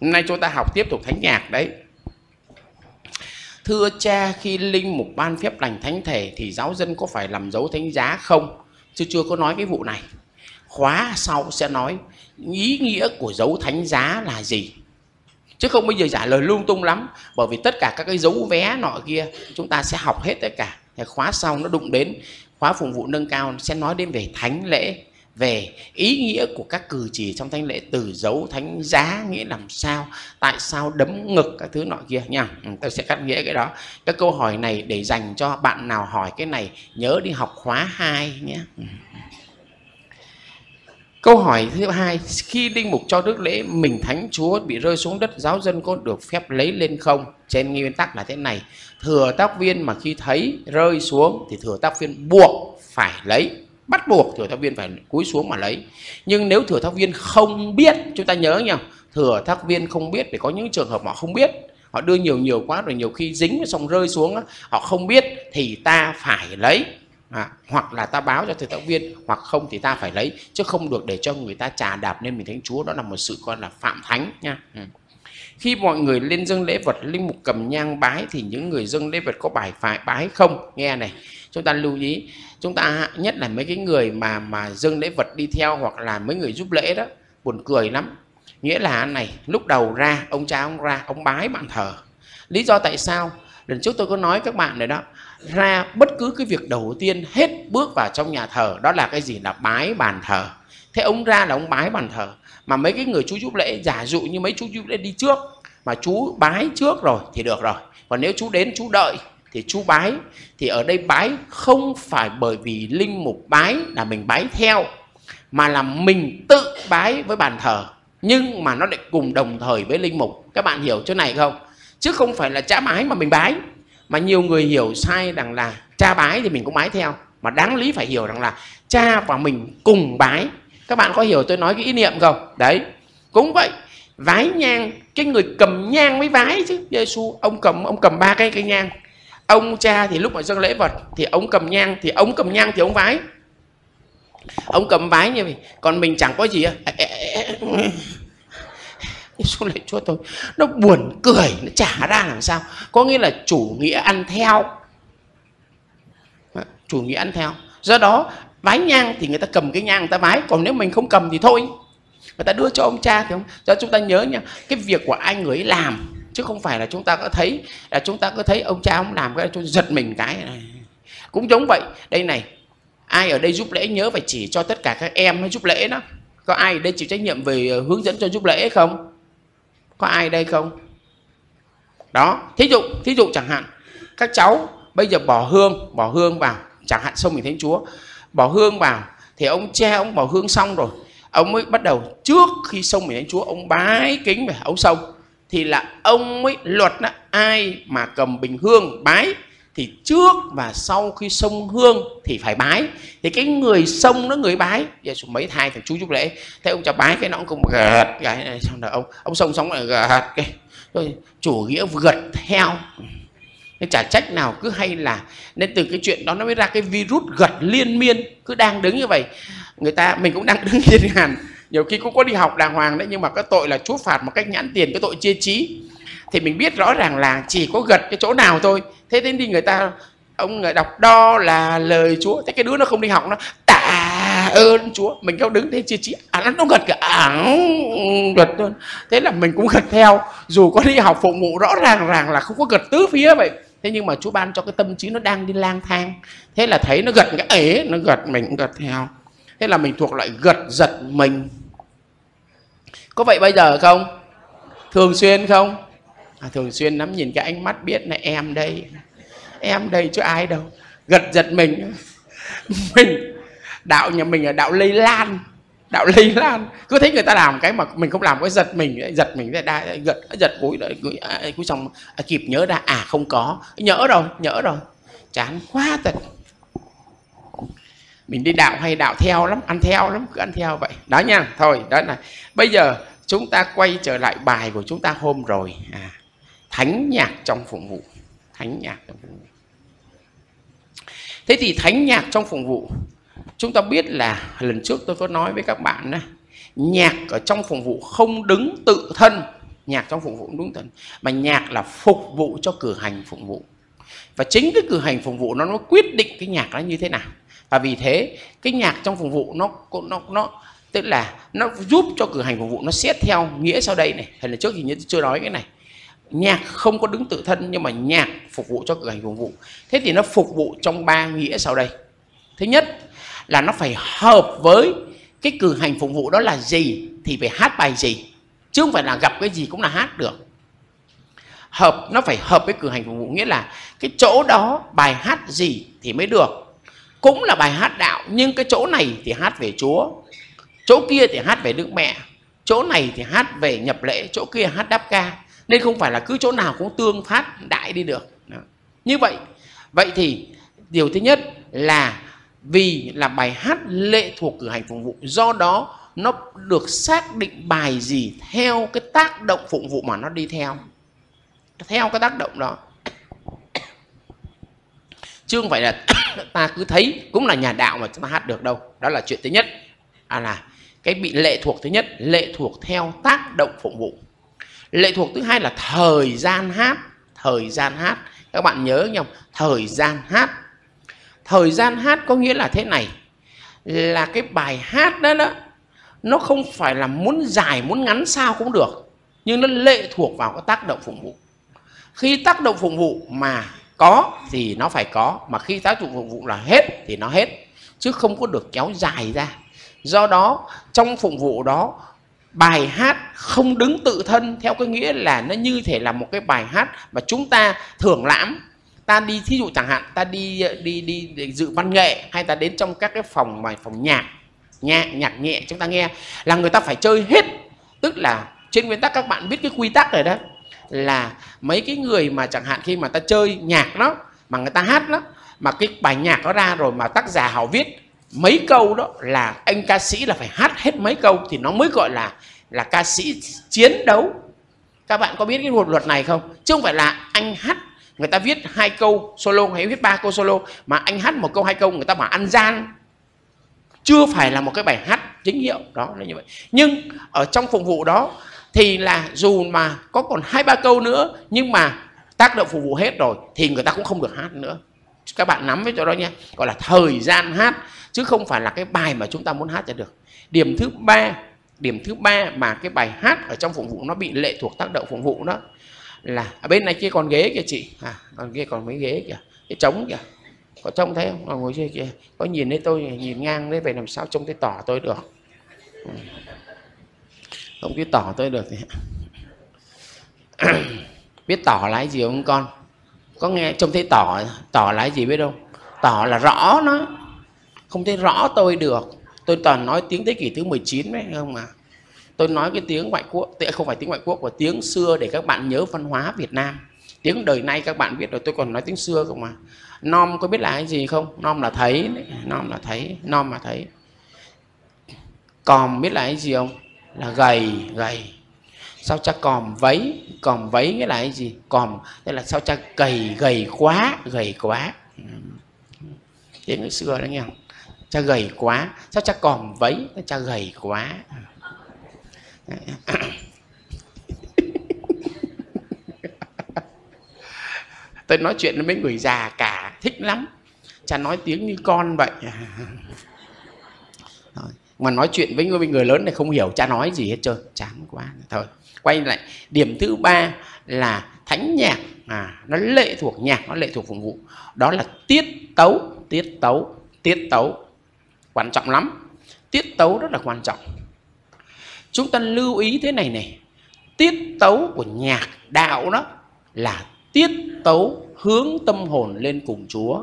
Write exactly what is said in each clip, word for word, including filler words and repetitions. Hôm nay chúng ta học tiếp tục thánh nhạc đấy. Thưa cha, khi linh mục ban phép lành thánh thể thì giáo dân có phải làm dấu thánh giá không? Chứ chưa có nói cái vụ này. Khóa sau sẽ nói ý nghĩa của dấu thánh giá là gì. Chứ không bây giờ trả lời lung tung lắm. Bởi vì tất cả các cái dấu vé nọ kia chúng ta sẽ học hết tất cả. Khóa sau nó đụng đến, khóa phục vụ nâng cao sẽ nói đến về thánh lễ, về ý nghĩa của các cử chỉ trong thánh lễ, từ dấu thánh giá nghĩa làm sao, tại sao đấm ngực các thứ nọ kia nha. Tôi sẽ cắt nghĩa cái đó. Các câu hỏi này để dành cho bạn nào hỏi cái này nhớ đi học khóa hai nhé. Câu hỏi thứ hai, khi linh mục cho đức lễ mình thánh Chúa bị rơi xuống đất, giáo dân có được phép lấy lên không? Trên nguyên tắc là thế này, thừa tác viên mà khi thấy rơi xuống thì thừa tác viên buộc phải lấy, bắt buộc thừa tác viên phải cúi xuống mà lấy. Nhưng nếu thừa tác viên không biết, chúng ta nhớ nhỉ, thừa tác viên không biết, phải có những trường hợp họ không biết, họ đưa nhiều nhiều quá rồi nhiều khi dính xong rơi xuống, họ không biết thì ta phải lấy. À, hoặc là ta báo cho thừa tác viên, hoặc không thì ta phải lấy, chứ không được để cho người ta trà đạp lên mình thánh Chúa. Đó là một sự coi là phạm thánh nha. Ừ. Khi mọi người lên dâng lễ vật, linh mục cầm nhang bái thì những người dâng lễ vật có bài phải bái không? Nghe này, chúng ta lưu ý, chúng ta nhất là mấy cái người mà mà dâng lễ vật đi theo hoặc là mấy người giúp lễ đó, buồn cười lắm. Nghĩa là này, lúc đầu ra ông cha ông ra ông bái bàn thờ. Lý do tại sao? Lần trước tôi có nói các bạn này đó, ra bất cứ cái việc đầu tiên hết bước vào trong nhà thờ đó là cái gì? Là bái bàn thờ. Thế ông ra là ông bái bàn thờ. Mà mấy cái người chú giúp lễ, giả dụ như mấy chú giúp lễ đi trước mà chú bái trước rồi thì được rồi. Còn nếu chú đến chú đợi thì chú bái. Thì ở đây bái không phải bởi vì linh mục bái là mình bái theo, mà là mình tự bái với bàn thờ, nhưng mà nó lại cùng đồng thời với linh mục. Các bạn hiểu chỗ này không? Chứ không phải là cha bái mà mình bái. Mà nhiều người hiểu sai rằng là cha bái thì mình cũng bái theo. Mà đáng lý phải hiểu rằng là cha và mình cùng bái. Các bạn có hiểu tôi nói cái ý niệm không? Đấy, cũng vậy. Vái nhang, cái người cầm nhang mới vái chứ. Giê-xu, ông cầm ông cầm ba cái, cái nhang. Ông cha thì lúc mà dâng lễ vật thì ông cầm nhang, thì ông cầm nhang thì ông vái. Ông cầm vái như vậy. Còn mình chẳng có gì à. Xuống lại Chúa tôi, nó buồn cười, nó trả ra làm sao. Có nghĩa là chủ nghĩa ăn theo. Chủ nghĩa ăn theo. Do đó vái nhang thì người ta cầm cái nhang người ta vái. Còn nếu mình không cầm thì thôi, người ta đưa cho ông cha thì không. Do chúng ta nhớ nha, cái việc của ai người ấy làm, chứ không phải là chúng ta có thấy là chúng ta có thấy ông cha ông làm cái chúng giật mình cái này. Cũng giống vậy. Đây này, ai ở đây giúp lễ nhớ phải chỉ cho tất cả các em mới giúp lễ đó. Có ai ở đây chịu trách nhiệm về hướng dẫn cho giúp lễ không? Có ai đây không? Đó, thí dụ, thí dụ chẳng hạn các cháu bây giờ bỏ hương, bỏ hương vào, chẳng hạn xong mình thánh Chúa, bỏ hương vào thì ông cha ông bỏ hương xong rồi, ông mới bắt đầu trước khi xong mình thánh Chúa, ông bái kính về ông xong thì là ông mới luật đó, ai mà cầm bình hương bái thì trước và sau khi xông hương thì phải bái. Thì cái người xông nó người bái. Giờ mấy thai thằng chú giúp lễ, thế ông cho bái cái nó cũng không gật cái này, xong rồi ông ông xông xong lại gật cái. Rồi chủ nghĩa gật theo. Nên chả trách nào cứ hay là, nên từ cái chuyện đó nó mới ra cái virus gật liên miên, cứ đang đứng như vậy. Người ta mình cũng đang đứng liên hàn. Nhiều khi cũng có đi học đàng hoàng đấy, nhưng mà cái tội là Chúa phạt một cách nhãn tiền, cái tội chia trí. Thì mình biết rõ ràng là chỉ có gật cái chỗ nào thôi. Thế đến đi người ta, ông người đọc đo là lời Chúa. Thế cái đứa nó không đi học, nó tạ ơn Chúa. Mình không đứng thế chia chia, à, nó gật cả, à, gật luôn. Thế là mình cũng gật theo. Dù có đi học phụ ngụ rõ ràng ràng là không có gật tứ phía vậy. Thế nhưng mà Chúa ban cho cái tâm trí nó đang đi lang thang. Thế là thấy nó gật cái ế, nó gật mình cũng gật theo. Thế là mình thuộc loại gật giật mình. Có vậy bây giờ không? Thường xuyên không? À, thường xuyên lắm, nhìn cái ánh mắt biết là em đây, em đây chứ ai đâu. Gật giật mình. Mình đạo nhà mình là đạo lây lan, đạo lây lan. Cứ thấy người ta làm cái mà mình không làm cái giật mình, giật mình ra đa gật giật cúi cúi xong à, kịp nhớ ra à không có, nhỡ rồi, nhỡ rồi. Chán quá thật. Mình đi đạo hay đạo theo lắm, ăn theo lắm, cứ ăn theo vậy. Đó nha, thôi, đó là. Bây giờ chúng ta quay trở lại bài của chúng ta hôm rồi. À, thánh nhạc trong phụng vụ. Thánh nhạc trong phụng vụ. Thế thì thánh nhạc trong phụng vụ, chúng ta biết là lần trước tôi có nói với các bạn đó, nhạc ở trong phụng vụ không đứng tự thân nhạc trong phục vụ cũng đúng thần, mà nhạc là phục vụ cho cử hành phục vụ. Và chính cái cử hành phục vụ nó, nó quyết định cái nhạc nó như thế nào. Và vì thế cái nhạc trong phục vụ nó nó nó tức là nó giúp cho cử hành phục vụ nó xét theo nghĩa sau đây này. Hay là trước thì như chưa nói cái này, nhạc không có đứng tự thân nhưng mà nhạc phục vụ cho cử hành phục vụ. Thế thì nó phục vụ trong ba nghĩa sau đây. Thứ nhất là nó phải hợp với cái cử hành phục vụ đó là gì thì phải hát bài gì, chứ không phải là gặp cái gì cũng là hát được. Hợp, nó phải hợp với cử hành phục vụ, nghĩa là cái chỗ đó bài hát gì thì mới được. Cũng là bài hát đạo nhưng cái chỗ này thì hát về Chúa, chỗ kia thì hát về Đức Mẹ, chỗ này thì hát về nhập lễ, chỗ kia hát đáp ca. Nên không phải là cứ chỗ nào cũng tương phát đại đi được. Đó. Như vậy, vậy thì điều thứ nhất là vì là bài hát lệ thuộc cử hành phục vụ, do đó nó được xác định bài gì theo cái tác động phục vụ mà nó đi theo, theo cái tác động đó, chứ không phải là ta cứ thấy cũng là nhà đạo mà chúng ta hát được đâu. Đó là chuyện thứ nhất, à là cái bị lệ thuộc thứ nhất, lệ thuộc theo tác động phục vụ. Lệ thuộc thứ hai là thời gian hát. Thời gian hát, các bạn nhớ không? Thời gian hát, thời gian hát có nghĩa là thế này, là cái bài hát đó, đó nó không phải là muốn dài muốn ngắn sao cũng được, nhưng nó lệ thuộc vào cái tác động phục vụ. Khi tác động phục vụ mà có thì nó phải có, mà khi tác động phục vụ là hết thì nó hết, chứ không có được kéo dài ra. Do đó trong phục vụ đó, bài hát không đứng tự thân theo cái nghĩa là nó như thể là một cái bài hát mà chúng ta thường lãm. Ta đi, thí dụ chẳng hạn, ta đi đi đi, đi dự văn nghệ, hay ta đến trong các cái phòng mà phòng nhạc, nhạc nhạc nhẹ, chúng ta nghe là người ta phải chơi hết. Tức là trên nguyên tắc các bạn biết cái quy tắc rồi đó, là mấy cái người mà chẳng hạn khi mà ta chơi nhạc đó, mà người ta hát đó, mà cái bài nhạc nó ra rồi mà tác giả họ viết mấy câu đó, là anh ca sĩ là phải hát hết mấy câu thì nó mới gọi là là ca sĩ chiến đấu. Các bạn có biết cái một luật này không? Chứ không phải là anh hát, người ta viết hai câu solo hay viết ba câu solo, mà anh hát một câu hai câu người ta bảo ăn gian, chưa phải là một cái bài hát chính hiệu. Đó là như vậy. Nhưng ở trong phục vụ đó thì là dù mà có còn hai ba câu nữa nhưng mà tác động phục vụ hết rồi thì người ta cũng không được hát nữa. Các bạn nắm với chỗ đó nha, gọi là thời gian hát, chứ không phải là cái bài mà chúng ta muốn hát cho được. Điểm thứ ba, điểm thứ ba mà cái bài hát ở trong phục vụ nó bị lệ thuộc tác động phục vụ đó là ở bên này kia còn ghế kìa chị, à, còn kia còn mấy ghế kìa, cái trống kìa, có trông thấy không? À, ngồi chơi kìa, có nhìn thấy tôi nhìn ngang đấy, về làm sao trông thấy tỏ tôi được, không biết tỏ tôi được thì... Biết tỏ là cái gì không con? Có nghe trông thấy tỏ, tỏ là cái gì biết không? Tỏ là rõ nó, không thấy rõ tôi được. Tôi toàn nói tiếng thế kỷ thứ mười chín đấy không mà. Tôi nói cái tiếng ngoại quốc, không phải tiếng ngoại quốc, mà tiếng xưa để các bạn nhớ văn hóa Việt Nam. Tiếng đời nay các bạn biết rồi, tôi còn nói tiếng xưa không mà. Nom có biết là cái gì không? Nom là thấy, nom là thấy, nom là thấy. Còm biết là cái gì không? Là gầy, gầy. Sao cha còm váy? Còm váy nghĩa là cái gì? Còm, tức là sao cha gầy, gầy quá, gầy quá. Tiếng ngày xưa đó nghe không? Cha gầy quá, sao cha còm váy? Cha gầy quá. Tôi nói chuyện với người già cả thích lắm, cha nói tiếng như con vậy. Mà nói chuyện với người, với người lớn này không hiểu cha nói gì hết trơn, chán quá. Thôi quay lại điểm thứ ba là thánh nhạc, à, nó lệ thuộc nhạc, nó lệ thuộc phục vụ. Đó là tiết tấu. Tiết tấu, tiết tấu quan trọng lắm, tiết tấu rất là quan trọng. Chúng ta lưu ý thế này này, tiết tấu của nhạc đạo đó là tiết tấu hướng tâm hồn lên cùng Chúa,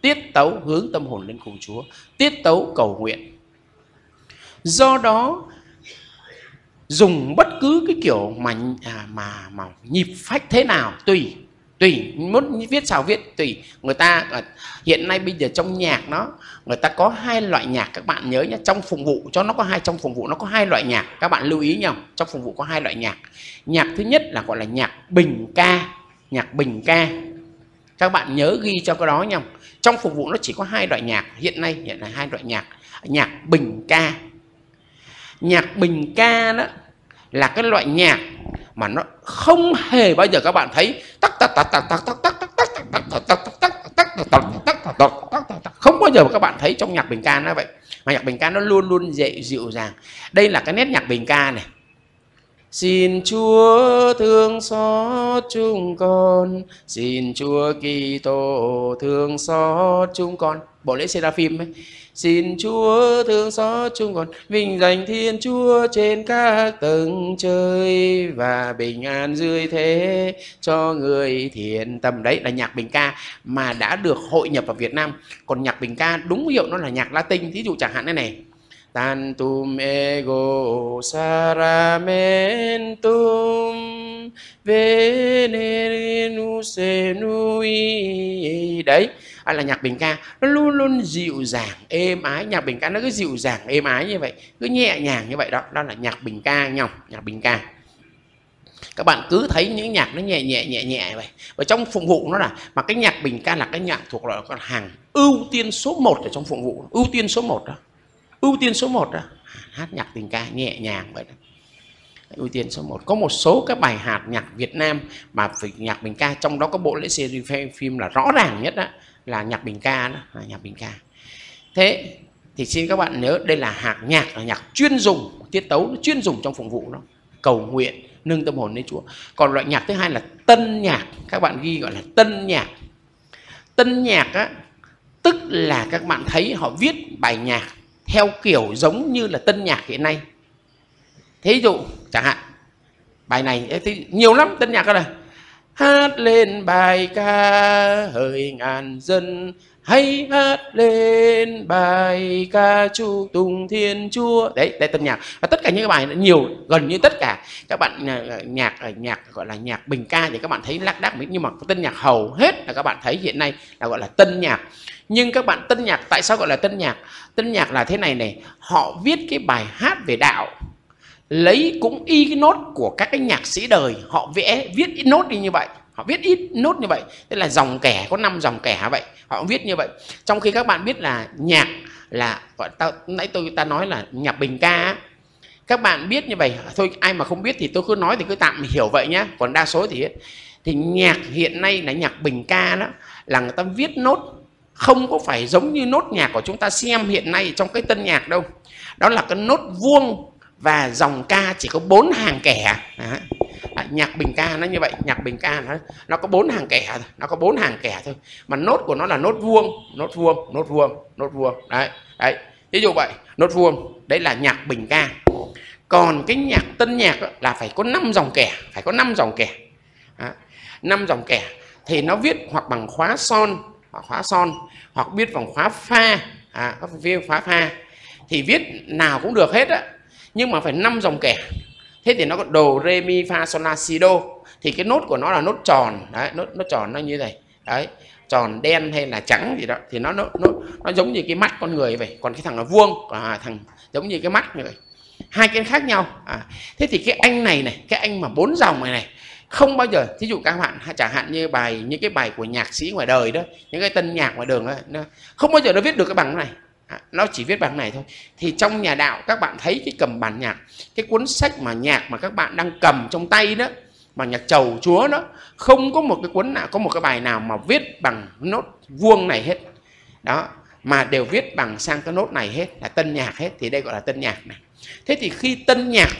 tiết tấu hướng tâm hồn lên cùng Chúa, tiết tấu cầu nguyện. Do đó dùng bất cứ cái kiểu mà mà mà nhịp phách thế nào tùy, tùy muốn viết sao viết tùy. Người ta hiện nay bây giờ trong nhạc nó, người ta có hai loại nhạc, các bạn nhớ nhé. Trong phục vụ cho nó có hai, trong phục vụ nó có hai loại nhạc, các bạn lưu ý nhau. Trong phục vụ có hai loại nhạc. Nhạc thứ nhất là gọi là nhạc bình ca, nhạc bình ca, các bạn nhớ ghi cho cái đó nhá. Trong phục vụ nó chỉ có hai loại nhạc hiện nay, hiện là hai loại nhạc. Nhạc bình ca, nhạc bình ca đó là cái loại nhạc mà nó không hề bao giờ các bạn thấy tắc tắc tắc tắc tắc tắc tắc tắc tắc tắc tắc tắc tắc không bao giờ các bạn thấy trong nhạc bình ca nó vậy, mà nhạc bình ca nó luôn luôn dễ dịu dàng. Đây là cái nét nhạc bình ca này. Xin Chúa thương xót chúng con, xin Chúa Kitô thương xót chúng con. Bộ lễ Seraphim ấy. Xin Chúa thương xót chúng con, vinh danh Thiên Chúa trên các tầng trời, và bình an dưới thế cho người thiện tâm. Đấy là nhạc bình ca mà đã được hội nhập vào Việt Nam. Còn nhạc bình ca đúng hiệu nó là nhạc Latin. Thí dụ chẳng hạn thế này, này. Tantum ego saramentum venerenus enui. Đấy là nhạc bình ca, nó luôn luôn dịu dàng êm ái. Nhạc bình ca nó cứ dịu dàng êm ái như vậy, cứ nhẹ nhàng như vậy đó. Đó là nhạc bình ca nhọc, nhạc bình ca. Các bạn cứ thấy những nhạc nó nhẹ nhẹ nhẹ nhẹ vậy. Và trong phụng vụ nó là, mà cái nhạc bình ca là cái nhạc thuộc loại con hàng ưu tiên số một ở trong phụng vụ. Ưu tiên số một đó. Ưu tiên số một đó, hát nhạc tình ca nhẹ nhàng vậy đó. Ưu tiên số một. Có một số các bài hát nhạc Việt Nam mà nhạc bình ca, trong đó có bộ lễ Seraphim là rõ ràng nhất đó, là nhạc bình ca đó, là nhạc bình ca. Thế thì xin các bạn nhớ, đây là hạt nhạc, là nhạc chuyên dùng, tiết tấu nó chuyên dùng trong phụng vụ đó, cầu nguyện, nâng tâm hồn lên Chúa. Còn loại nhạc thứ hai là tân nhạc, các bạn ghi gọi là tân nhạc. Tân nhạc á, tức là các bạn thấy họ viết bài nhạc theo kiểu giống như là tân nhạc hiện nay. Thí dụ chẳng hạn bài này nhiều lắm, tân nhạc đó là hát lên bài ca hỡi ngàn dân, hãy hát lên bài ca chúc tùng Thiên Chúa. Đấy, đây tân nhạc. Và tất cả những cái bài nhiều, gần như tất cả các bạn nhạc ở nhạc gọi là nhạc bình ca thì các bạn thấy lác đác mấy, nhưng mà tân nhạc hầu hết là các bạn thấy hiện nay là gọi là tân nhạc. Nhưng các bạn tân nhạc tại sao gọi là tân nhạc? Tân nhạc là thế này này, họ viết cái bài hát về đạo, lấy cũng y cái nốt của các cái nhạc sĩ đời, họ vẽ viết ít nốt đi như vậy. Họ viết ít nốt như vậy, tức là dòng kẻ, có năm dòng kẻ vậy, họ viết như vậy. Trong khi các bạn biết là nhạc là gọi ta, nãy tôi ta nói là nhạc bình ca. Các bạn biết như vậy, thôi ai mà không biết thì tôi cứ nói thì cứ tạm hiểu vậy nhé. Còn đa số thì thì nhạc hiện nay là nhạc bình ca đó, là người ta viết nốt không có phải giống như nốt nhạc của chúng ta xem hiện nay trong cái tân nhạc đâu. Đó là cái nốt vuông và dòng ca chỉ có bốn hàng kẻ. Đó. À, nhạc bình ca nó như vậy, nhạc bình ca nó nó có bốn hàng kẻ thôi, nó có bốn hàng kẻ thôi. Mà nốt của nó là nốt vuông, nốt vuông, nốt vuông, nốt vuông. Đấy, đấy. Ví dụ vậy, nốt vuông, đấy là nhạc bình ca. Còn cái nhạc tân nhạc là phải có năm dòng kẻ, phải có năm dòng kẻ. năm dòng kẻ thì nó viết hoặc bằng khóa son, khóa son hoặc viết bằng khóa pha, à, khóa pha thì viết nào cũng được hết á, nhưng mà phải năm dòng kẻ. Thế thì nó có đồ re mi fa sol la si do, thì cái nốt của nó là nốt tròn, đấy, nốt nó tròn nó như này, đấy, tròn đen hay là trắng gì đó, thì nó nó nó, nó giống như cái mắt con người vậy. Còn cái thằng là vuông, à, thằng giống như cái mắt như vậy, hai cái khác nhau. À, thế thì cái anh này này, cái anh mà bốn dòng này này. Không bao giờ, thí dụ các bạn chẳng hạn như bài những cái bài của nhạc sĩ ngoài đời đó, những cái tân nhạc ngoài đường đó, nó không bao giờ nó viết được cái bằng này, nó chỉ viết bằng này thôi. Thì trong nhà đạo các bạn thấy cái cầm bản nhạc, cái cuốn sách mà nhạc mà các bạn đang cầm trong tay đó, mà nhạc chầu chúa đó, không có một cái cuốn nào, có một cái bài nào mà viết bằng nốt vuông này hết đó, mà đều viết bằng sang cái nốt này hết, là tân nhạc hết. Thì đây gọi là tân nhạc này. Thế thì khi tân nhạc,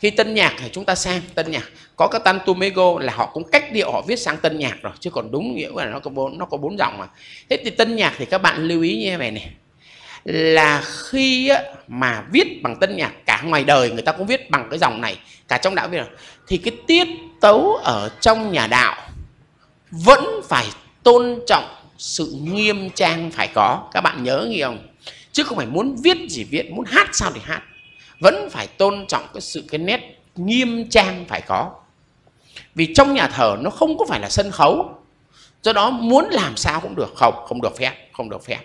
khi tân nhạc thì chúng ta sang tân nhạc có cái tantum ego là họ cũng cách điệu họ viết sang tân nhạc rồi, chứ còn đúng nghĩa là nó có bốn, nó có bốn dòng mà. Thế thì tân nhạc thì các bạn lưu ý như vậy này, là khi mà viết bằng tân nhạc, cả ngoài đời người ta cũng viết bằng cái dòng này, cả trong đạo viết rồi, thì cái tiết tấu ở trong nhà đạo vẫn phải tôn trọng sự nghiêm trang phải có. Các bạn nhớ nghe không? Chứ không phải muốn viết gì viết, muốn hát sao thì hát, vẫn phải tôn trọng cái sự cái nét nghiêm trang phải có. Vì trong nhà thờ nó không có phải là sân khấu, do đó muốn làm sao cũng được. Không, không được phép, không được phép.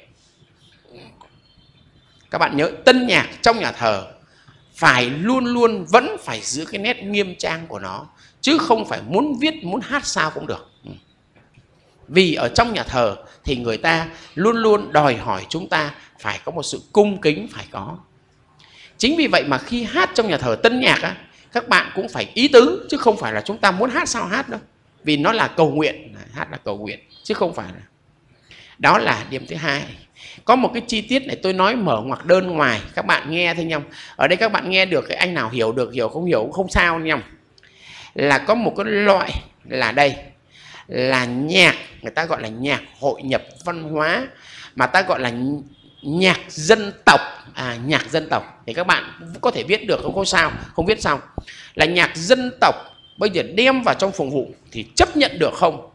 Các bạn nhớ, tân nhạc trong nhà thờ phải luôn luôn vẫn phải giữ cái nét nghiêm trang của nó, chứ không phải muốn viết, muốn hát sao cũng được. Vì ở trong nhà thờ thì người ta luôn luôn đòi hỏi chúng ta phải có một sự cung kính phải có. Chính vì vậy mà khi hát trong nhà thờ tân nhạc á, các bạn cũng phải ý tứ, chứ không phải là chúng ta muốn hát sao hát đâu. Vì nó là cầu nguyện, hát là cầu nguyện, chứ không phải là... Đó là điểm thứ hai. Có một cái chi tiết này tôi nói mở ngoặc đơn ngoài, các bạn nghe thôi nhau. Ở đây các bạn nghe được, cái anh nào hiểu được, hiểu không hiểu cũng không sao nhau. Là có một cái loại là đây, là nhạc, người ta gọi là nhạc hội nhập văn hóa, mà ta gọi là nhạc dân tộc. À, nhạc dân tộc thì các bạn có thể viết được, không có sao, không biết sao. Là nhạc dân tộc bây giờ đem vào trong phòng vụ thì chấp nhận được không?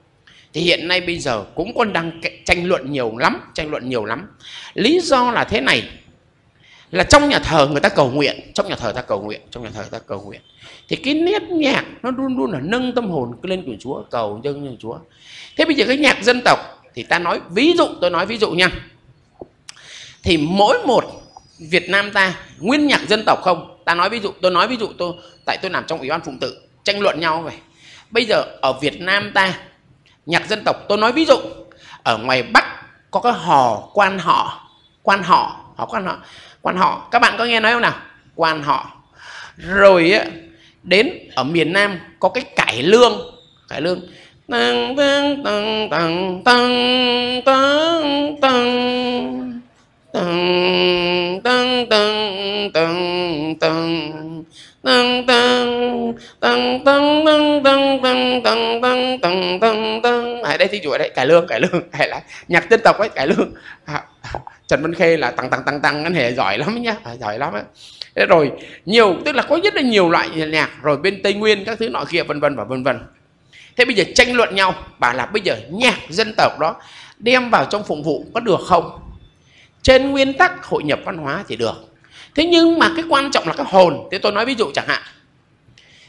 Thì hiện nay bây giờ cũng còn đang tranh luận nhiều lắm, tranh luận nhiều lắm. Lý do là thế này, là trong nhà thờ người ta cầu nguyện, trong nhà thờ ta cầu nguyện, trong nhà thờ ta cầu nguyện. Thì cái nét nhạc nó luôn luôn là nâng tâm hồn lên của Chúa, cầu dâng Chúa. Thế bây giờ cái nhạc dân tộc thì ta nói ví dụ, tôi nói ví dụ nha. Thì mỗi một Việt Nam ta nguyên nhạc dân tộc không? Ta nói ví dụ, tôi nói ví dụ tôi tại tôi làm trong Ủy ban Phụng tự, tranh luận nhau vậy. Bây giờ ở Việt Nam ta nhạc dân tộc, tôi nói ví dụ, ở ngoài Bắc có cái hò quan họ, quan họ, họ quan họ, quan họ, các bạn có nghe nói không nào? Quan họ. Rồi đến ở miền Nam có cái cải lương, cải lương. Tăng tăng tăng tăng tăng tăng tăng tăng tăng tăng tăng tăng tăng tăng tăng tăng tăng tăng tăng tăng tăng tăng tăng tăng. Ở đây thí dụ ở đây cải lương, cải lương hay là nhạc dân tộc ấy, cải lương. Trần Văn Khê là tăng tăng tăng tăng, anh hệ giỏi lắm nhá, giỏi lắm ấy. Rồi nhiều, tức là có rất là nhiều loại nhạc. Rồi bên Tây Nguyên các thứ nọ kia vân vân và vân vân. Thế bây giờ tranh luận nhau, bảo là bây giờ nhạc dân tộc đó đem vào trong phụng vụ có được không? Trên nguyên tắc hội nhập văn hóa thì được. Thế nhưng mà cái quan trọng là cái hồn. Thế tôi nói ví dụ chẳng hạn,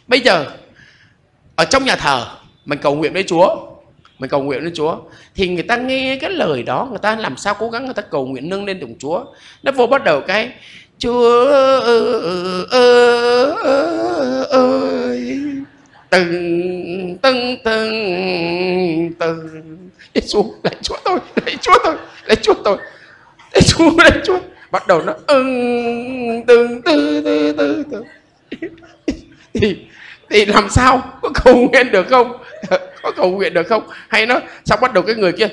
bây giờ ở trong nhà thờ mình cầu nguyện với Chúa, mình cầu nguyện với Chúa thì người ta nghe cái lời đó, người ta làm sao cố gắng người ta cầu nguyện nâng lên đồng Chúa. Nó vô bắt đầu cái Chúa ơi, từng từng từng từng đi xuống, lại Chúa tôi, lại Chúa tôi, lại Chúa tôi, lại Chúa, lại Chúa. Bắt đầu nó ưng từng tư tư tư tư thì thì làm sao có cầu nguyện được không, có cầu nguyện được không? Hay nó xong bắt đầu cái người kia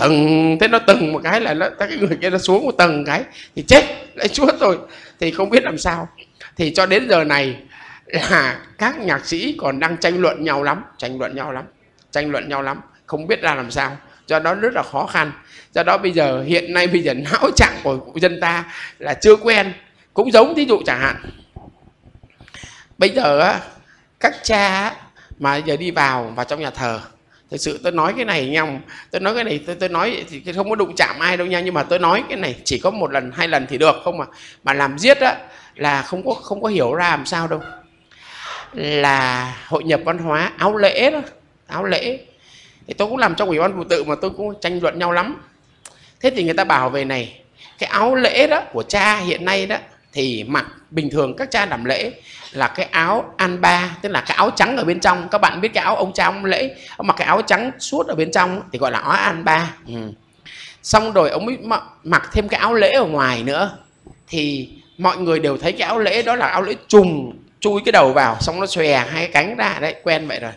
từng, thế nó từng một cái là nó, cái người kia nó xuống một tầng cái thì chết, lại Chúa rồi. Thì không biết làm sao. Thì cho đến giờ này là các nhạc sĩ còn đang tranh luận nhau lắm, tranh luận nhau lắm, tranh luận nhau lắm, không biết ra làm sao. Do đó rất là khó khăn. Do đó bây giờ hiện nay bây giờ não trạng của dân ta là chưa quen. Cũng giống thí dụ chẳng hạn, bây giờ các cha mà giờ đi vào vào trong nhà thờ, thực sự tôi nói cái này nhau, tôi nói cái này tôi tôi nói thì không có đụng chạm ai đâu nha, nhưng mà tôi nói cái này chỉ có một lần hai lần thì được, không mà mà làm giết á là không có không có hiểu ra làm sao đâu. Là hội nhập văn hóa áo lễ đó, áo lễ. Thì tôi cũng làm trong Ủy ban Phụ tự mà tôi cũng tranh luận nhau lắm. Thế thì người ta bảo về này, cái áo lễ đó của cha hiện nay đó thì mặc bình thường các cha làm lễ là cái áo an ba, tức là cái áo trắng ở bên trong. Các bạn biết cái áo ông cha ông lễ, ông mặc cái áo trắng suốt ở bên trong thì gọi là áo an ba. Ừ. Xong rồi ông ấy mặc thêm cái áo lễ ở ngoài nữa. Thì mọi người đều thấy cái áo lễ đó là áo lễ trùm, chui cái đầu vào xong nó xòe hai cánh ra đấy, quen vậy rồi.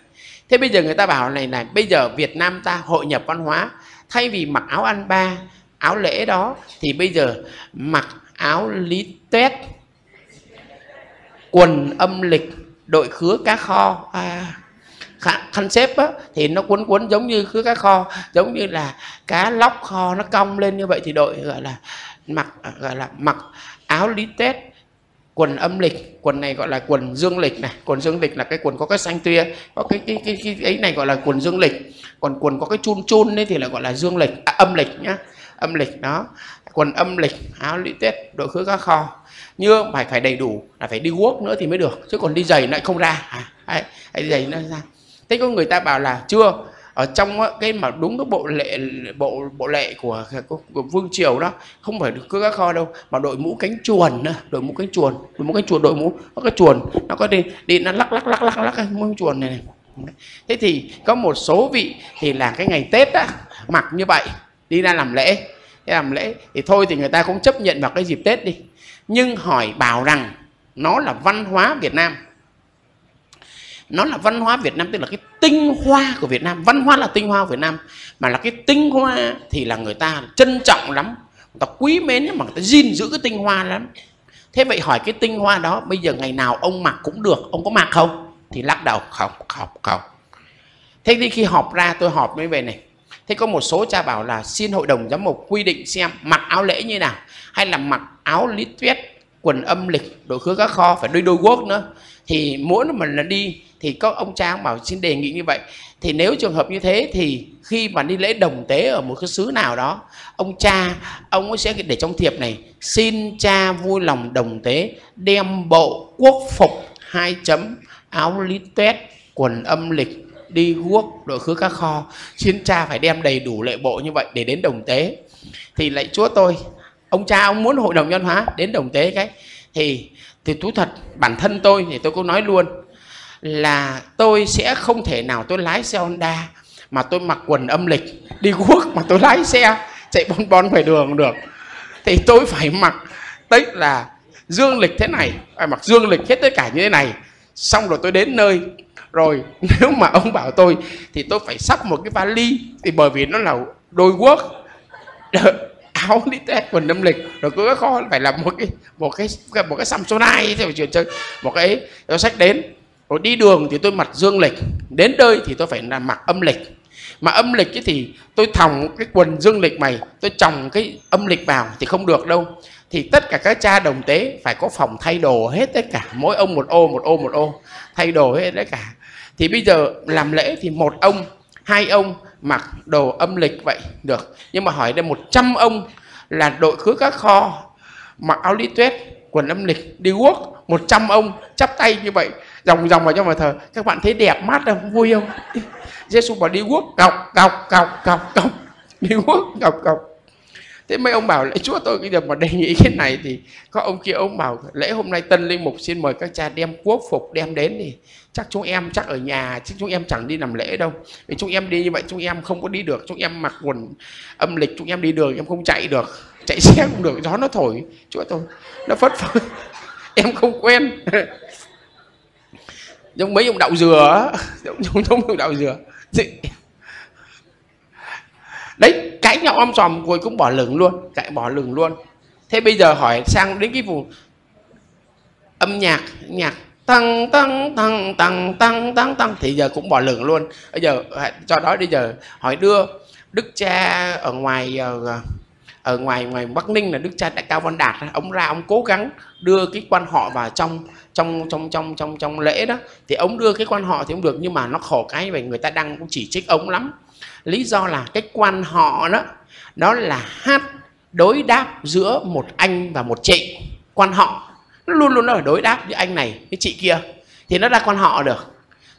Thế bây giờ người ta bảo này này, bây giờ Việt Nam ta hội nhập văn hóa, thay vì mặc áo ăn ba, áo lễ đó thì bây giờ mặc áo lý tét, quần âm lịch, đội khứa cá kho, à, khăn xếp á, thì nó cuốn cuốn giống như khứa cá kho, giống như là cá lóc kho nó cong lên như vậy thì đội gọi là mặc gọi là mặc áo lý tét, quần âm lịch, quần này gọi là quần dương lịch này, quần dương lịch là cái quần có cái xanh tia, có cái cái cái, cái ấy này gọi là quần dương lịch, còn quần có cái chun chun đấy thì là gọi là dương lịch, à, âm lịch nhá, âm lịch đó, quần âm lịch, áo lễ Tết, đội khứa cá kho, như phải phải đầy đủ, là phải đi guốc nữa thì mới được, chứ còn đi giày lại không ra, à, đi giày nó ra. Thế có người ta bảo là chưa, ở trong cái mà đúng cái bộ lệ bộ bộ lệ của, của vương triều đó không phải cứ các kho đâu mà đội mũ cánh chuồn nữa, đội mũ cánh chuồn, đội mũ cánh chuồn, đội mũ có cái chuồn nó có đi đi nó lắc lắc lắc lắc lắc cái mũ chuồn này, này. Thế thì có một số vị thì là cái ngày Tết á mặc như vậy đi ra làm lễ, làm lễ thì thôi thì người ta cũng chấp nhận vào cái dịp Tết đi. Nhưng hỏi bảo rằng Nó là văn hóa Việt Nam. Nó là văn hóa Việt Nam, tức là cái tinh hoa của Việt Nam. Văn hóa là tinh hoa của Việt Nam. Mà là cái tinh hoa thì là người ta trân trọng lắm, người ta quý mến lắm, mà người ta gìn giữ cái tinh hoa lắm. Thế vậy hỏi cái tinh hoa đó bây giờ ngày nào ông mặc cũng được, ông có mặc không? Thì lắc đầu không, không, không. Thế thì khi họp ra, tôi họp mới về này, thế có một số cha bảo là xin hội đồng giám mục quy định xem mặc áo lễ như nào, hay là mặc áo lý thuyết, quần âm lịch, đội khứa các kho, phải đôi đôi guốc nữa. Thì mỗi lần mà đi thì các ông cha bảo xin đề nghị như vậy. Thì nếu trường hợp như thế thì khi mà đi lễ đồng tế ở một cái xứ nào đó, ông cha, ông ấy sẽ để trong thiệp này: xin cha vui lòng đồng tế đem bộ quốc phục hai chấm, áo lý tuyết, quần âm lịch, đi guốc, đội khứ các kho. Xin cha phải đem đầy đủ lễ bộ như vậy để đến đồng tế. Thì lạy chúa tôi, ông cha ông muốn hội đồng nhân hóa đến đồng tế cái thì thì thú thật bản thân tôi thì tôi cũng nói luôn là tôi sẽ không thể nào tôi lái xe Honda mà tôi mặc quần âm lịch đi guốc mà tôi lái xe chạy bon bon ngoài đường được. Thì tôi phải mặc tức là dương lịch thế này, phải mặc dương lịch hết tất cả như thế này, xong rồi tôi đến nơi. Rồi nếu mà ông bảo tôi thì tôi phải sắp một cái vali, thì bởi vì nó là đôi guốc, áo đi test, quần âm lịch, rồi cứ khó phải là một cái một cái một cái Samsonite theo chuyện chơi một cái áo sách đến. Rồi đi đường thì tôi mặc dương lịch, đến nơi thì tôi phải là mặc âm lịch. Mà âm lịch thì tôi thòng cái quần dương lịch mày, tôi chồng cái âm lịch vào thì không được đâu. Thì tất cả các cha đồng tế phải có phòng thay đồ hết tất cả, mỗi ông một ô, một ô, một ô, thay đồ hết tất cả. Thì bây giờ làm lễ thì một ông, hai ông mặc đồ âm lịch vậy được. Nhưng mà hỏi đây một trăm ông là đội khứ các kho, mặc áo lý tuyết, quần âm lịch, đi guốc, một trăm ông chắp tay như vậy, dòng dòng vào trong bàn thờ. Các bạn thấy đẹp mát không, vui không? Giê-xu bảo đi guốc, cọc, cọc, cọc, cọc, cọc, đi guốc, cọc, cọc. Thế mấy ông bảo lễ chúa tôi bây giờ mà đề nghị cái này thì có ông kia ông bảo lễ hôm nay tân linh mục xin mời các cha đem quốc phục đem đến, thì chắc chúng em chắc ở nhà chứ chúng em chẳng đi làm lễ đâu. Vì chúng em đi như vậy chúng em không có đi được, chúng em mặc quần âm lịch, chúng em đi đường em không chạy được, chạy xe không được, gió nó thổi chúa tôi nó phất phơ em không quen. Giống mấy ông đậu dừa, giống giống ông đậu dừa đấy, cãi nhau om sòm rồi cũng bỏ lửng luôn, cãi bỏ lửng luôn. Thế bây giờ hỏi sang đến cái vùng âm nhạc, nhạc tăng tăng tăng tăng tăng tăng tăng thì giờ cũng bỏ lửng luôn. Bây giờ cho đó bây giờ hỏi đưa đức cha ở ngoài ở, ở ngoài ngoài Bắc Ninh là đức cha Đại Cao Văn Đạt, ông ra ông cố gắng đưa cái quan họ vào trong trong trong trong trong trong lễ đó, thì ông đưa cái quan họ thì cũng được, nhưng mà nó khổ cái vậy người ta đang cũng chỉ trích ông lắm. Lý do là cái quan họ đó, đó là hát đối đáp giữa một anh và một chị. Quan họ nó luôn luôn nó phải đối đáp với anh này, với chị kia thì nó ra quan họ được.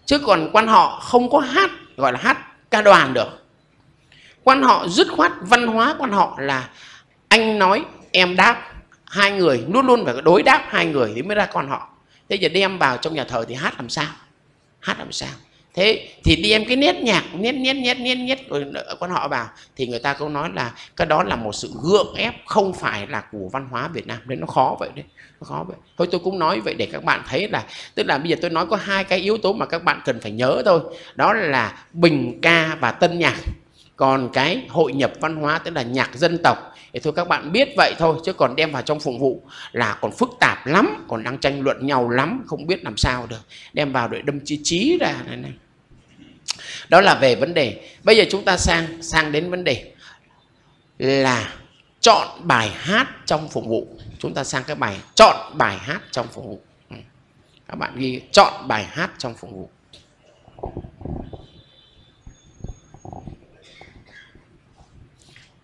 Chứ còn quan họ không có hát, gọi là hát ca đoàn được. Quan họ dứt khoát, văn hóa quan họ là anh nói em đáp, hai người luôn luôn phải đối đáp hai người thì mới ra quan họ. Thế giờ đem vào trong nhà thờ thì hát làm sao? Hát làm sao? Thế thì đem cái nét nhạc nét nét nét nét nét rồi quan họ vào thì người ta cũng nói là cái đó là một sự gượng ép, không phải là của văn hóa Việt Nam. Nên nó khó vậy đấy, nó khó vậy. Thôi tôi cũng nói vậy để các bạn thấy là, tức là bây giờ tôi nói có hai cái yếu tố mà các bạn cần phải nhớ thôi, đó là bình ca và tân nhạc. Còn cái hội nhập văn hóa tức là nhạc dân tộc thì thôi các bạn biết vậy thôi, chứ còn đem vào trong phụng vụ là còn phức tạp lắm, còn đang tranh luận nhau lắm, không biết làm sao được. Đem vào để đâm chí chí ra này này. Đó là về vấn đề. Bây giờ chúng ta sang sang đến vấn đề là chọn bài hát trong phụng vụ. Chúng ta sang cái bài chọn bài hát trong phụng vụ. Các bạn ghi chọn bài hát trong phụng vụ.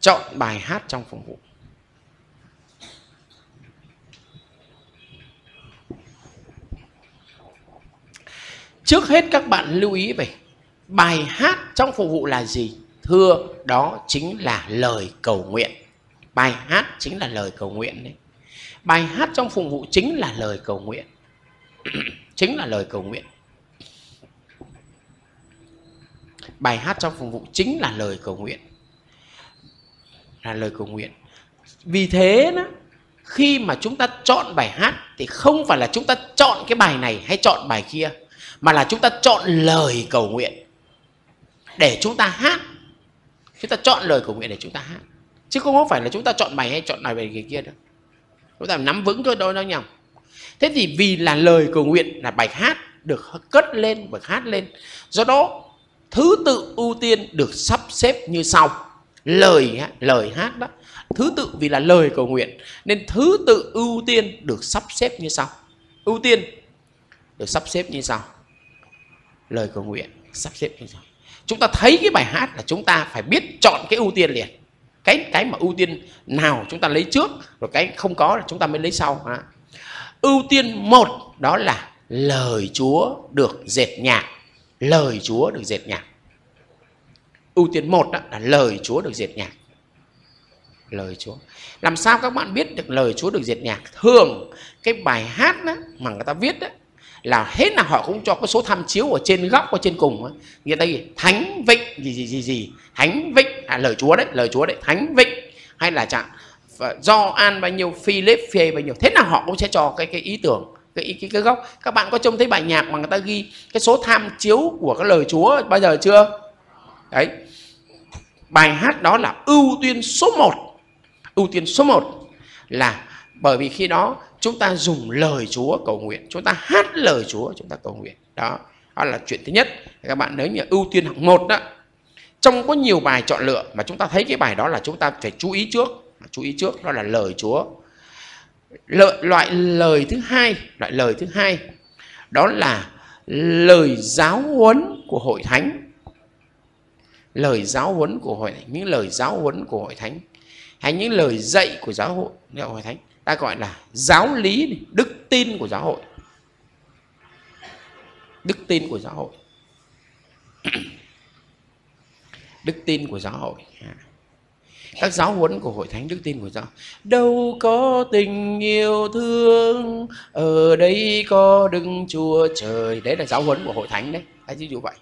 Chọn bài hát trong phụng vụ. Trước hết các bạn lưu ý về bài hát trong phụng vụ là gì? Thưa, đó chính là lời cầu nguyện. Bài hát chính là lời cầu nguyện đấy. Bài hát trong phụng vụ chính là lời cầu nguyện. Chính là lời cầu nguyện. Bài hát trong phụng vụ chính là lời cầu nguyện. Là lời cầu nguyện. Vì thế đó, khi mà chúng ta chọn bài hát thì không phải là chúng ta chọn cái bài này hay chọn bài kia, mà là chúng ta chọn lời cầu nguyện để chúng ta hát. Chúng ta chọn lời cầu nguyện để chúng ta hát, chứ không phải là chúng ta chọn bài hay chọn bài bài kia đâu. Chúng ta nắm vững cái đôi nó nhầm. Thế thì vì là lời cầu nguyện là bài hát được cất lên và hát lên, do đó thứ tự ưu tiên được sắp xếp như sau. Lời lời hát đó, thứ tự vì là lời cầu nguyện nên thứ tự ưu tiên được sắp xếp như sau. Ưu tiên được sắp xếp như sau. Lời cầu nguyện sắp xếp như sau. Chúng ta thấy cái bài hát là chúng ta phải biết chọn cái ưu tiên liền. Cái cái mà ưu tiên nào chúng ta lấy trước, rồi cái không có là chúng ta mới lấy sau. Đó. Ưu tiên một đó là lời Chúa được dệt nhạc. Lời Chúa được dệt nhạc. Ưu tiên một đó là lời Chúa được dệt nhạc. Lời Chúa. Làm sao các bạn biết được lời Chúa được dệt nhạc? Thường cái bài hát đó mà người ta viết đó, là hết là họ cũng cho cái số tham chiếu ở trên góc, ở trên cùng. Ấy. Người ta gì? Thánh Vịnh gì gì gì gì. Thánh Vịnh. À, lời Chúa đấy. Lời Chúa đấy. Thánh Vịnh. Hay là chẳng Gioan bao nhiêu, Philip phê bao nhiêu. Thế là họ cũng sẽ cho cái cái ý tưởng, cái ý cái, cái góc. Các bạn có trông thấy bài nhạc mà người ta ghi cái số tham chiếu của cái lời Chúa bao giờ chưa? Đấy. Bài hát đó là ưu tiên số một. Ưu tiên số một là bởi vì khi đó chúng ta dùng lời Chúa cầu nguyện, chúng ta hát lời Chúa, chúng ta cầu nguyện. Đó, đó là chuyện thứ nhất. Các bạn nhớ như ưu tiên hạng một đó. Trong có nhiều bài chọn lựa mà chúng ta thấy cái bài đó là chúng ta phải chú ý trước, chú ý trước đó là lời Chúa. Lợi, loại lời thứ hai, loại lời thứ hai đó là lời giáo huấn của hội thánh. Lời giáo huấn của hội thánh, những lời giáo huấn của hội thánh hay những lời dạy của giáo hội, giáo hội thánh. Ta gọi là giáo lý, đức tin của giáo hội. Đức tin của giáo hội. Đức tin của giáo hội. Các giáo huấn của hội thánh, đức tin của giáo hội. Đâu có tình yêu thương, ở đây có đừng chùa trời. Đấy là giáo huấn của hội thánh đấy. Đấy, ví dụ vậy.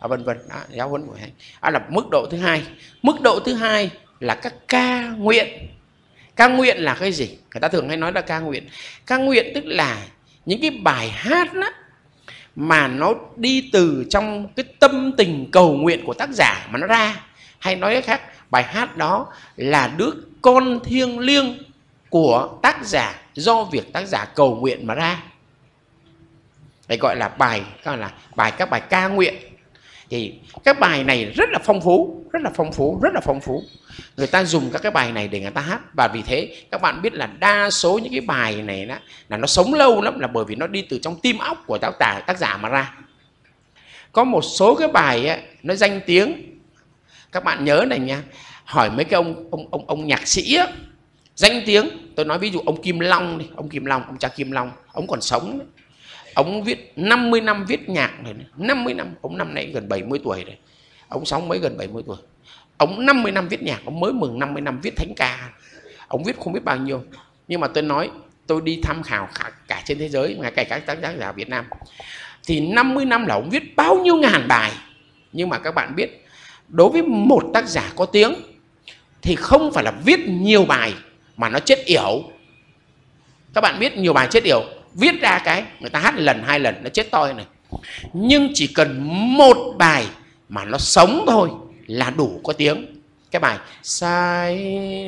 À, vân vân, à, giáo huấn của hội thánh. À, là mức độ thứ hai. Mức độ thứ hai là các ca nguyện. Ca nguyện là cái gì? Người ta thường hay nói là ca nguyện. Ca nguyện tức là những cái bài hát đó mà nó đi từ trong cái tâm tình cầu nguyện của tác giả mà nó ra. Hay nói cách khác, bài hát đó là đứa con thiêng liêng của tác giả, do việc tác giả cầu nguyện mà ra. Đây gọi là bài, gọi là bài các bài ca nguyện. Thì các bài này rất là phong phú, rất là phong phú, rất là phong phú. Người ta dùng các cái bài này để người ta hát. Và vì thế các bạn biết là đa số những cái bài này đó, là nó sống lâu lắm, là bởi vì nó đi từ trong tim óc của tác giả, tác giả mà ra. Có một số cái bài ấy, nó danh tiếng. Các bạn nhớ này nha. Hỏi mấy cái ông ông ông, ông nhạc sĩ ấy, danh tiếng. Tôi nói ví dụ ông Kim Long đi, ông Kim Long, ông cha Kim Long, ông còn sống đấy. Ông viết năm mươi năm viết nhạc này, năm mươi năm, ông năm nay gần bảy mươi tuổi rồi. Ông sống mới gần bảy mươi tuổi. Ông năm mươi năm viết nhạc, ông mới mừng năm mươi năm viết thánh ca. Ông viết không biết bao nhiêu. Nhưng mà tôi nói, tôi đi tham khảo cả, cả trên thế giới, ngay cả các tác giả Việt Nam. Thì năm mươi năm là ông viết bao nhiêu ngàn bài. Nhưng mà các bạn biết, đối với một tác giả có tiếng thì không phải là viết nhiều bài mà nó chết yểu. Các bạn biết nhiều bài chết yểu, viết ra cái người ta hát lần hai lần nó chết toi này. Nhưng chỉ cần một bài mà nó sống thôi là đủ có tiếng. Cái bài sai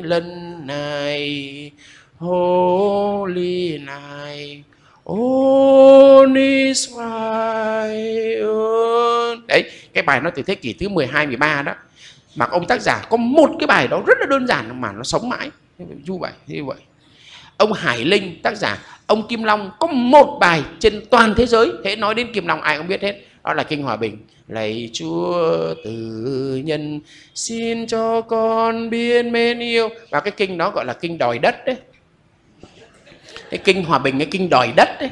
lần này holy này only smile. Đấy, cái bài nó từ thế kỷ thứ mười hai mười ba đó. Mà ông tác giả có một cái bài đó rất là đơn giản mà nó sống mãi. Như vậy, như vậy. Ông Hải Linh tác giả, ông Kim Long có một bài trên toàn thế giới. Thế nói đến Kim Long ai cũng biết hết. Đó là Kinh Hòa Bình. Lạy Chúa từ nhân, xin cho con biết mến yêu. Và cái kinh đó gọi là kinh đòi đất đấy. Cái Kinh Hòa Bình, cái kinh đòi đất đấy.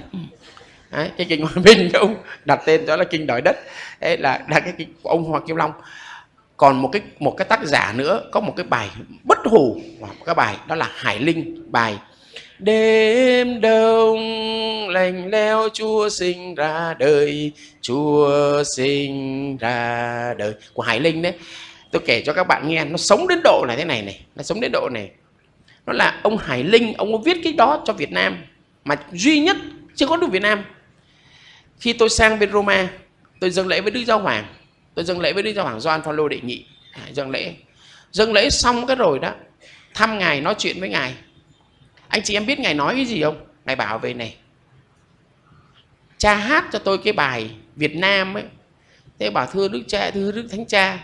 Đấy, cái Kinh Hòa Bình ông đặt tên đó là kinh đòi đất. Đấy là, là cái kinh của ông Hoàng Kim Long. Còn một cái một cái tác giả nữa có một cái bài bất hủ, cái bài đó là Hải Linh, bài đêm đông lạnh lẽo Chúa sinh ra đời, Chúa sinh ra đời của Hải Linh đấy. Tôi kể cho các bạn nghe, nó sống đến độ này thế này này, nó sống đến độ này. đó là ông Hải Linh, ông có viết cái đó cho Việt Nam mà duy nhất chưa có được Việt Nam. Khi tôi sang bên Roma, tôi dâng lễ với Đức Giáo Hoàng, tôi dâng lễ với Đức Giáo Hoàng Gioan Phaolô Đệ Nhị, dâng lễ, dâng lễ xong cái rồi đó, thăm ngài, nói chuyện với ngài. Anh chị em biết ngài nói cái gì không? Ngài bảo về này, cha hát cho tôi cái bài Việt Nam ấy. Thế bảo thưa Đức Cha, thưa Đức Thánh Cha,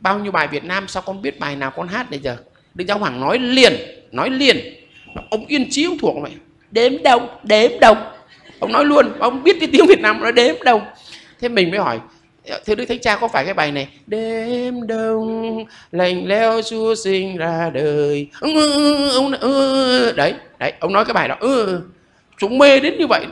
bao nhiêu bài Việt Nam sao con biết bài nào con hát bây giờ? Đức Giáo Hoàng nói liền, nói liền. Ông yên trí, ông thuộc vậy. Đếm đồng, đếm đồng. Ông nói luôn, ông biết cái tiếng Việt Nam nó đếm đồng. Thế mình mới hỏi, thưa Đức Thánh Cha có phải cái bài này? Đêm đông, lành leo Chúa sinh ra đời. Ừ, ừ, ừ. Đấy, đấy, ông nói cái bài đó. Ừ, chúng mê đến như vậy.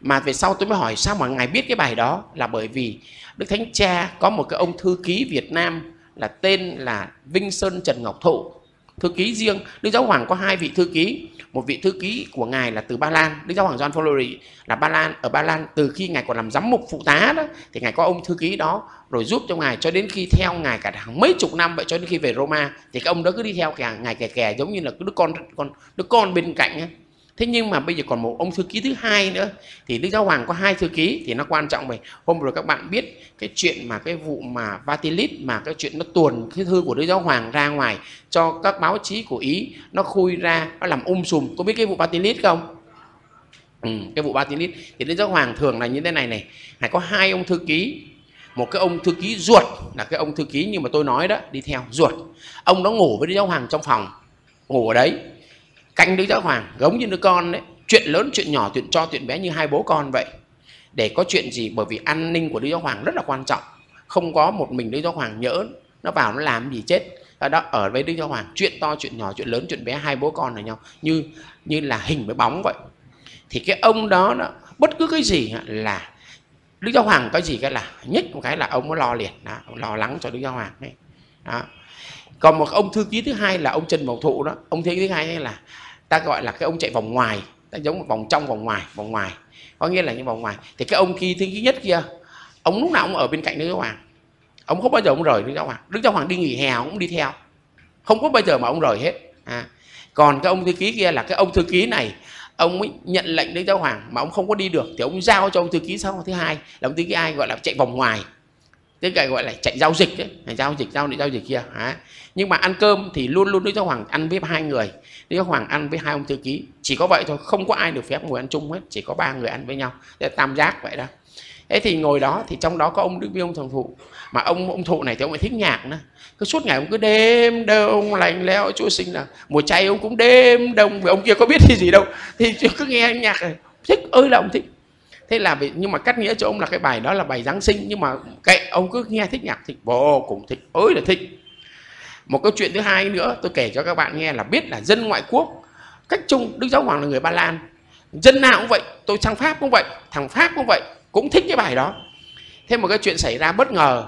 Mà về sau tôi mới hỏi sao mà ngài biết cái bài đó, là bởi vì Đức Thánh Cha có một cái ông thư ký Việt Nam là tên là Vinh Sơn Trần Ngọc Thụ, thư ký riêng. Đức Giáo Hoàng có hai vị thư ký, một vị thư ký của ngài là từ Ba Lan. Đức Giáo Hoàng Gioan Phaolô là Ba Lan, ở Ba Lan từ khi ngài còn làm giám mục phụ tá đó thì ngài có ông thư ký đó rồi giúp cho ngài cho đến khi theo ngài cả hàng mấy chục năm vậy, cho đến khi về Roma thì cái ông đó cứ đi theo cả ngài kè kè giống như là đứa con con đứa con bên cạnh ấy. Thế nhưng mà bây giờ còn một ông thư ký thứ hai nữa, thì Đức Giáo Hoàng có hai thư ký thì nó quan trọng. Vậy hôm rồi các bạn biết cái chuyện mà cái vụ mà Vatilit, mà cái chuyện nó tuồn cái thư của Đức Giáo Hoàng ra ngoài cho các báo chí của Ý, nó khui ra, nó làm um sùm. Có biết cái vụ Vatilit không? Ừ, cái vụ Vatilit thì Đức Giáo Hoàng thường là như thế này này, ngài có hai ông thư ký, một cái ông thư ký ruột là cái ông thư ký nhưng mà tôi nói đó, đi theo ruột. Ông đó ngủ với Đức Giáo Hoàng trong phòng, ngủ ở đấy cạnh Đức Giáo Hoàng giống như đứa con đấy, chuyện lớn chuyện nhỏ, chuyện cho chuyện bé như hai bố con vậy. Để có chuyện gì, bởi vì an ninh của Đức Giáo Hoàng rất là quan trọng, không có một mình Đức Giáo Hoàng nhỡ nó vào nó làm gì chết. Ở đó, ở với Đức Giáo Hoàng chuyện to chuyện nhỏ, chuyện lớn chuyện bé, hai bố con ở nhau như như là hình với bóng vậy. Thì cái ông đó, đó bất cứ cái gì là Đức Giáo Hoàng có gì cái là nhất một cái là ông nó lo liền đó, lo lắng cho Đức Giáo Hoàng ấy. Đó. Còn một ông thư ký thứ hai là ông Trần Ngọc Thụ đó, ông thư ký thứ hai là ta gọi là cái ông chạy vòng ngoài, ta giống một vòng trong vòng ngoài, vòng ngoài có nghĩa là những vòng ngoài. Thì cái ông kia thứ nhất kia, ông lúc nào ông ở bên cạnh Đức Giáo Hoàng, ông không bao giờ ông rời Đức Giáo Hoàng. Đức Giáo Hoàng đi nghỉ hè ông cũng đi theo, không có bao giờ mà ông rời hết. À, còn cái ông thư ký kia là cái ông thư ký này, ông ấy nhận lệnh Đức Giáo Hoàng mà ông không có đi được thì ông giao cho ông thư ký sau thứ hai, là ông thư ký ai gọi là chạy vòng ngoài, cái cái gọi là chạy giao dịch đấy, giao dịch giao dịch giao dịch kia. À, nhưng mà ăn cơm thì luôn luôn Đức Giáo Hoàng ăn với hai người, Đức Giáo Hoàng ăn với hai ông thư ký, chỉ có vậy thôi, không có ai được phép ngồi ăn chung hết, chỉ có ba người ăn với nhau, tam giác vậy đó. Thế thì ngồi đó thì trong đó có ông Đức Viên, ông Thằng Thụ, mà ông ông Thụ này thì ông ấy thích nhạc nữa, cứ suốt ngày ông cứ đêm đông lành lẽo Chúa sinh là mùa chay, ông cũng đêm đông, vì ông kia có biết gì gì đâu, thì cứ nghe nhạc này thích ơi là ông thích. Thế là nhưng mà cắt nghĩa cho ông là cái bài đó là bài Giáng sinh, nhưng mà kệ, ông cứ nghe thích nhạc, thích vô cùng, thích ơi là thích. Một câu chuyện thứ hai nữa tôi kể cho các bạn nghe là biết là dân ngoại quốc, cách chung Đức Giáo Hoàng là người Ba Lan, dân nào cũng vậy, tôi sang Pháp cũng vậy, thằng Pháp cũng vậy, cũng thích cái bài đó. Thế một cái chuyện xảy ra bất ngờ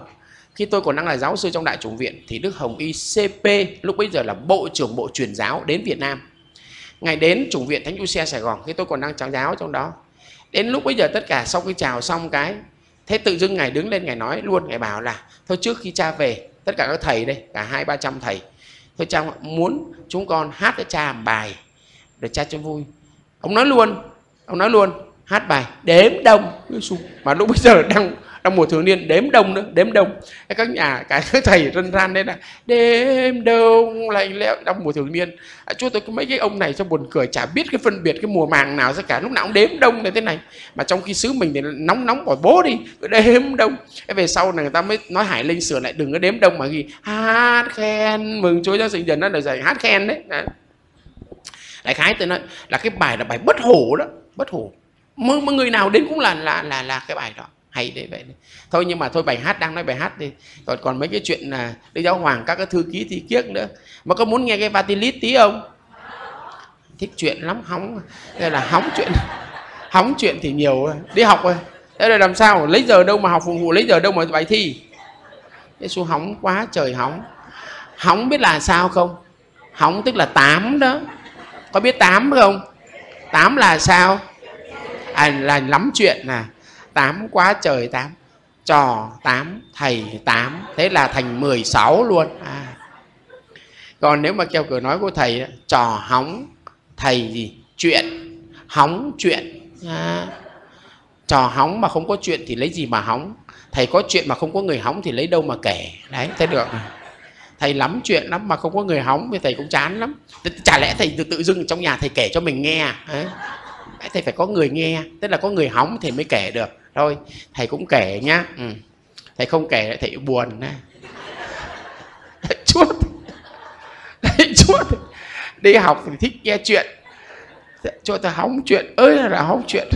khi tôi còn đang là giáo sư trong Đại chủng viện, thì Đức Hồng Y xê pê lúc bấy giờ là Bộ trưởng Bộ Truyền giáo đến Việt Nam. Ngày đến chủng viện Thánh Giuse Sài Gòn, khi tôi còn đang tráng giáo trong đó, đến lúc bây giờ tất cả sau khi chào xong cái, thế tự dưng ngài đứng lên ngài nói luôn, ngài bảo là thôi trước khi cha về, tất cả các thầy đây, cả hai ba trăm thầy, thôi cha muốn chúng con hát cho cha bài để cha cho vui. Ông nói luôn, ông nói luôn hát bài đếm đông, mà lúc bây giờ đang trong mùa thường niên, đếm đông nữa, đếm đông. Các nhà, cái các thầy rân ran đấy là đếm đông lạnh lẽo trong mùa thường niên. À, chú tôi có mấy cái ông này cho buồn cười, chả biết cái phân biệt cái mùa màng nào ra cả, lúc nào cũng đếm đông như thế này. Mà trong khi xứ mình thì nóng nóng bỏ bố đi, đếm đông. Về sau này người ta mới nói Hải Linh sửa lại, đừng có đếm đông mà ghi hát khen mừng Chúa Giáng sinh dần, nó là dạy hát khen đấy. Đại khái tôi nói là cái bài là bài bất hủ đó, bất hủ. Mọi người nào đến cũng là là là là cái bài đó. Hay đấy vậy. Thôi nhưng mà thôi bài hát, đang nói bài hát đi. Còn còn mấy cái chuyện là Đức Giáo Hoàng, các cái thư ký thi kiếc nữa. Mà có muốn nghe cái Vatilit tí không? Thích chuyện lắm, hóng. Đây là hóng chuyện. Hóng chuyện thì nhiều, đi học rồi. Thế rồi làm sao? Lấy giờ đâu mà học phục vụ, lấy giờ đâu mà bài thi. Cái số hóng quá trời hóng. Hóng biết là sao không? Hóng tức là tám đó. Có biết tám không? Tám là sao? À, là lắm chuyện à. Tám quá trời tám, trò tám, thầy tám, thế là thành mười sáu luôn. À. Còn nếu mà theo kiểu nói của thầy đó, trò hóng thầy gì chuyện, hóng chuyện à. Trò hóng mà không có chuyện thì lấy gì mà hóng. Thầy có chuyện mà không có người hóng thì lấy đâu mà kể. Đấy, thế được. Thầy lắm chuyện lắm mà không có người hóng thì thầy cũng chán lắm. Chả lẽ thầy tự tự dưng trong nhà thầy kể cho mình nghe à? Thầy phải có người nghe, tức là có người hóng thì mới kể được. Thôi, thầy cũng kể nhá. Ừ. Thầy không kể thầy buồn này. Thầy chuốt. Thầy chuốt. Đi học thì thích nghe chuyện. Cho ta hóng chuyện ơi là hóng chuyện.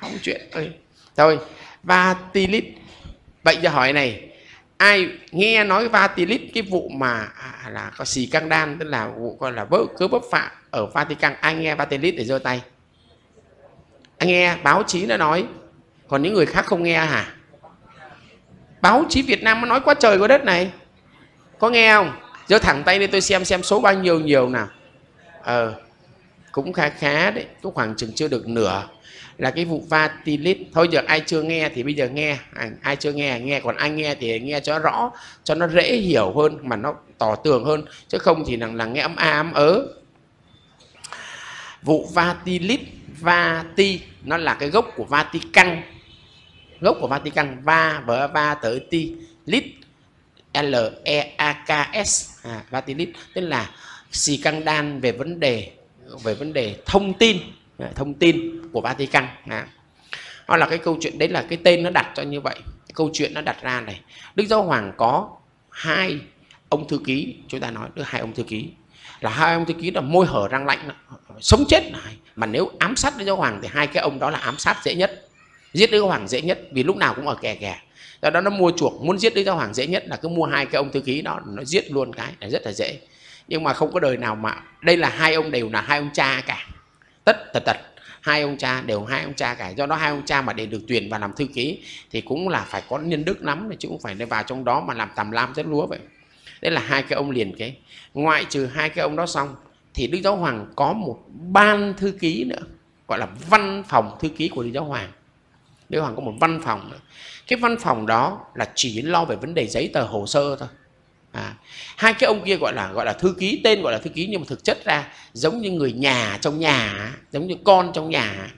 Hóng chuyện ơi. Thôi, Vatilit. Vậy giờ hỏi này, ai nghe nói Vatilit, cái vụ mà à, là có xì căng đan, tức là vụ gọi là vỡ cứ bấp phạm ở Vatican, ai nghe Vatilit để giơ tay? Anh nghe báo chí đã nói, còn những người khác không nghe hả? Báo chí Việt Nam nó nói quá trời quá đất này, có nghe không? Giơ thẳng tay lên tôi xem xem số bao nhiêu nhiều nào. Ờ, cũng khá khá đấy, cũng khoảng chừng chưa được nửa là cái vụ Vatilit. Thôi giờ ai chưa nghe thì bây giờ nghe, ai chưa nghe nghe, còn ai nghe thì nghe cho rõ, cho nó dễ hiểu hơn mà nó tỏ tường hơn, chứ không thì là, là nghe ấm a ấm ớ. Vụ Vatilit, Vati nó là cái gốc của Vatican, gốc của Vatican, va và va tới ti, lit l e a k s, à, Vatilit tức là xì căng đan về vấn đề về vấn đề thông tin, thông tin của Vatican. À, đó là cái câu chuyện, đấy là cái tên nó đặt cho như vậy, cái câu chuyện nó đặt ra này. Đức Giáo Hoàng có hai ông thư ký, chúng ta nói được hai ông thư ký, là hai ông thư ký là môi hở răng lạnh, sống chết này. Mà nếu ám sát Đức Giáo Hoàng thì hai cái ông đó là ám sát dễ nhất, giết Đức Giáo Hoàng dễ nhất, vì lúc nào cũng ở kè kè. Do đó nó mua chuộc, muốn giết Đức Giáo Hoàng dễ nhất là cứ mua hai cái ông thư ký đó, nó giết luôn cái là rất là dễ. Nhưng mà không có đời nào mà đây là hai ông đều là hai ông cha cả, tất tật tật hai ông cha đều hai ông cha cả. Do đó hai ông cha mà để được tuyển và làm thư ký thì cũng là phải có nhân đức lắm, chứ cũng phải vào trong đó mà làm tằm lam rất lúa vậy. Đấy là hai cái ông liền kế. Ngoại trừ hai cái ông đó xong thì Đức Giáo Hoàng có một ban thư ký nữa, gọi là văn phòng thư ký của Đức Giáo Hoàng. Đức Giáo Hoàng có một văn phòng nữa. Cái văn phòng đó là chỉ lo về vấn đề giấy tờ hồ sơ thôi. À, hai cái ông kia gọi là gọi là thư ký, tên gọi là thư ký nhưng mà thực chất ra giống như người nhà trong nhà, giống như con trong nhà.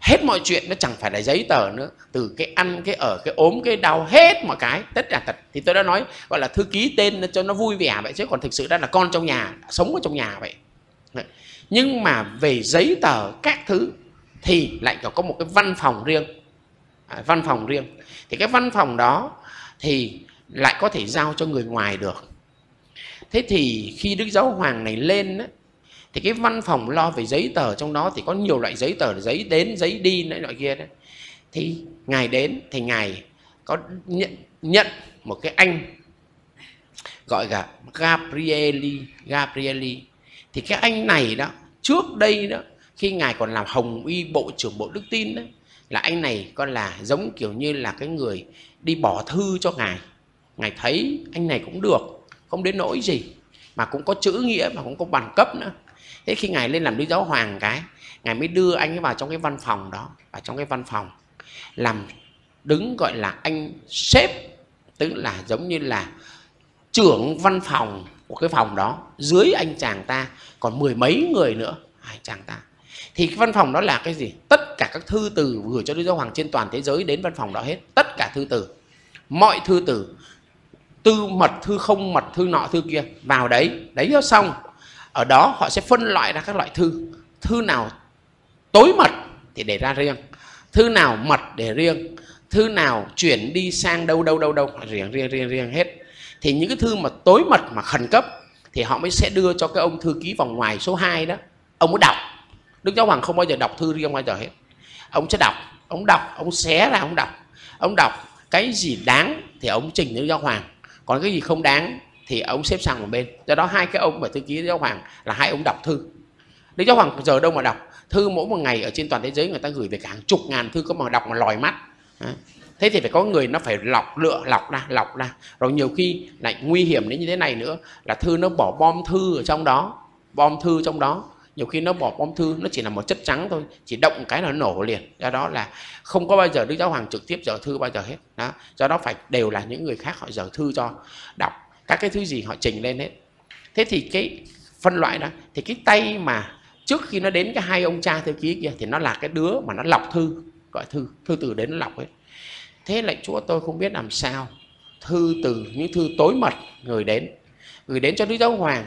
Hết mọi chuyện nó chẳng phải là giấy tờ nữa, từ cái ăn, cái ở, cái ốm, cái đau, hết mọi cái, tất cả thật. Thì tôi đã nói gọi là thư ký tên cho nó vui vẻ vậy, chứ còn thực sự ra là con trong nhà, sống ở trong nhà vậy. Nhưng mà về giấy tờ các thứ thì lại có một cái văn phòng riêng, à, văn phòng riêng. Thì cái văn phòng đó thì lại có thể giao cho người ngoài được. Thế thì khi Đức Giáo Hoàng này lên á, thì cái văn phòng lo về giấy tờ trong đó thì có nhiều loại giấy tờ, giấy đến, giấy đi, nãy loại kia đấy. Thì ngài đến thì ngài có nhận, nhận một cái anh gọi là Gabrieli, Gabrieli. Thì cái anh này đó, trước đây đó, khi ngài còn làm Hồng Y Bộ trưởng Bộ Đức Tin đó, là anh này con là giống kiểu như là cái người đi bỏ thư cho ngài. Ngài thấy anh này cũng được, không đến nỗi gì, mà cũng có chữ nghĩa, mà cũng có bằng cấp nữa. Thế khi ngài lên làm Đức Giáo Hoàng cái, ngài mới đưa anh ấy vào trong cái văn phòng đó, vào trong cái văn phòng làm đứng gọi là anh sếp, tức là giống như là trưởng văn phòng của cái phòng đó. Dưới anh chàng ta còn mười mấy người nữa, anh chàng ta. Thì cái văn phòng đó là cái gì? Tất cả các thư từ gửi cho Đức Giáo Hoàng trên toàn thế giới đến văn phòng đó hết, tất cả thư từ, mọi thư từ, tư mật, thư không mật, thư nọ thư kia vào đấy. Đấy xong ở đó họ sẽ phân loại ra các loại thư. Thư nào tối mật thì để ra riêng, thư nào mật để riêng, thư nào chuyển đi sang đâu đâu đâu đâu riêng riêng riêng riêng hết. Thì những cái thư mà tối mật mà khẩn cấp thì họ mới sẽ đưa cho cái ông thư ký vòng ngoài số hai đó, ông mới đọc. Đức Giáo Hoàng không bao giờ đọc thư riêng bao giờ hết. Ông sẽ đọc, ông đọc, ông xé ra ông đọc. Ông đọc cái gì đáng thì ông trình đến Đức Giáo Hoàng, còn cái gì không đáng thì ông xếp sang một bên. Do đó hai cái ông và thư ký Đức Giáo Hoàng là hai ông đọc thư. Đức Giáo Hoàng giờ đâu mà đọc thư, mỗi một ngày ở trên toàn thế giới người ta gửi về cả hàng chục ngàn thư, có mà đọc mà lòi mắt. Thế thì phải có người nó phải lọc lựa, lọc ra, lọc ra. Rồi nhiều khi lại nguy hiểm đến như thế này nữa, là thư nó bỏ bom thư ở trong đó, bom thư trong đó. Nhiều khi nó bỏ bom thư, nó chỉ là một chất trắng thôi, chỉ động cái là nổ liền. Do đó là không có bao giờ Đức Giáo Hoàng trực tiếp dở thư bao giờ hết đó. Do đó phải đều là những người khác họ dở thư cho đọc. các cái thứ gì họ trình lên hết. Thế thì cái phân loại đó, thì cái tay mà trước khi nó đến cái hai ông cha thư ký kia thì nó là cái đứa mà nó lọc thư, gọi thư, thư từ đến nó lọc hết. Thế lại Chúa, tôi không biết làm sao thư từ, những thư tối mật người đến, người đến cho Đức Giáo Hoàng.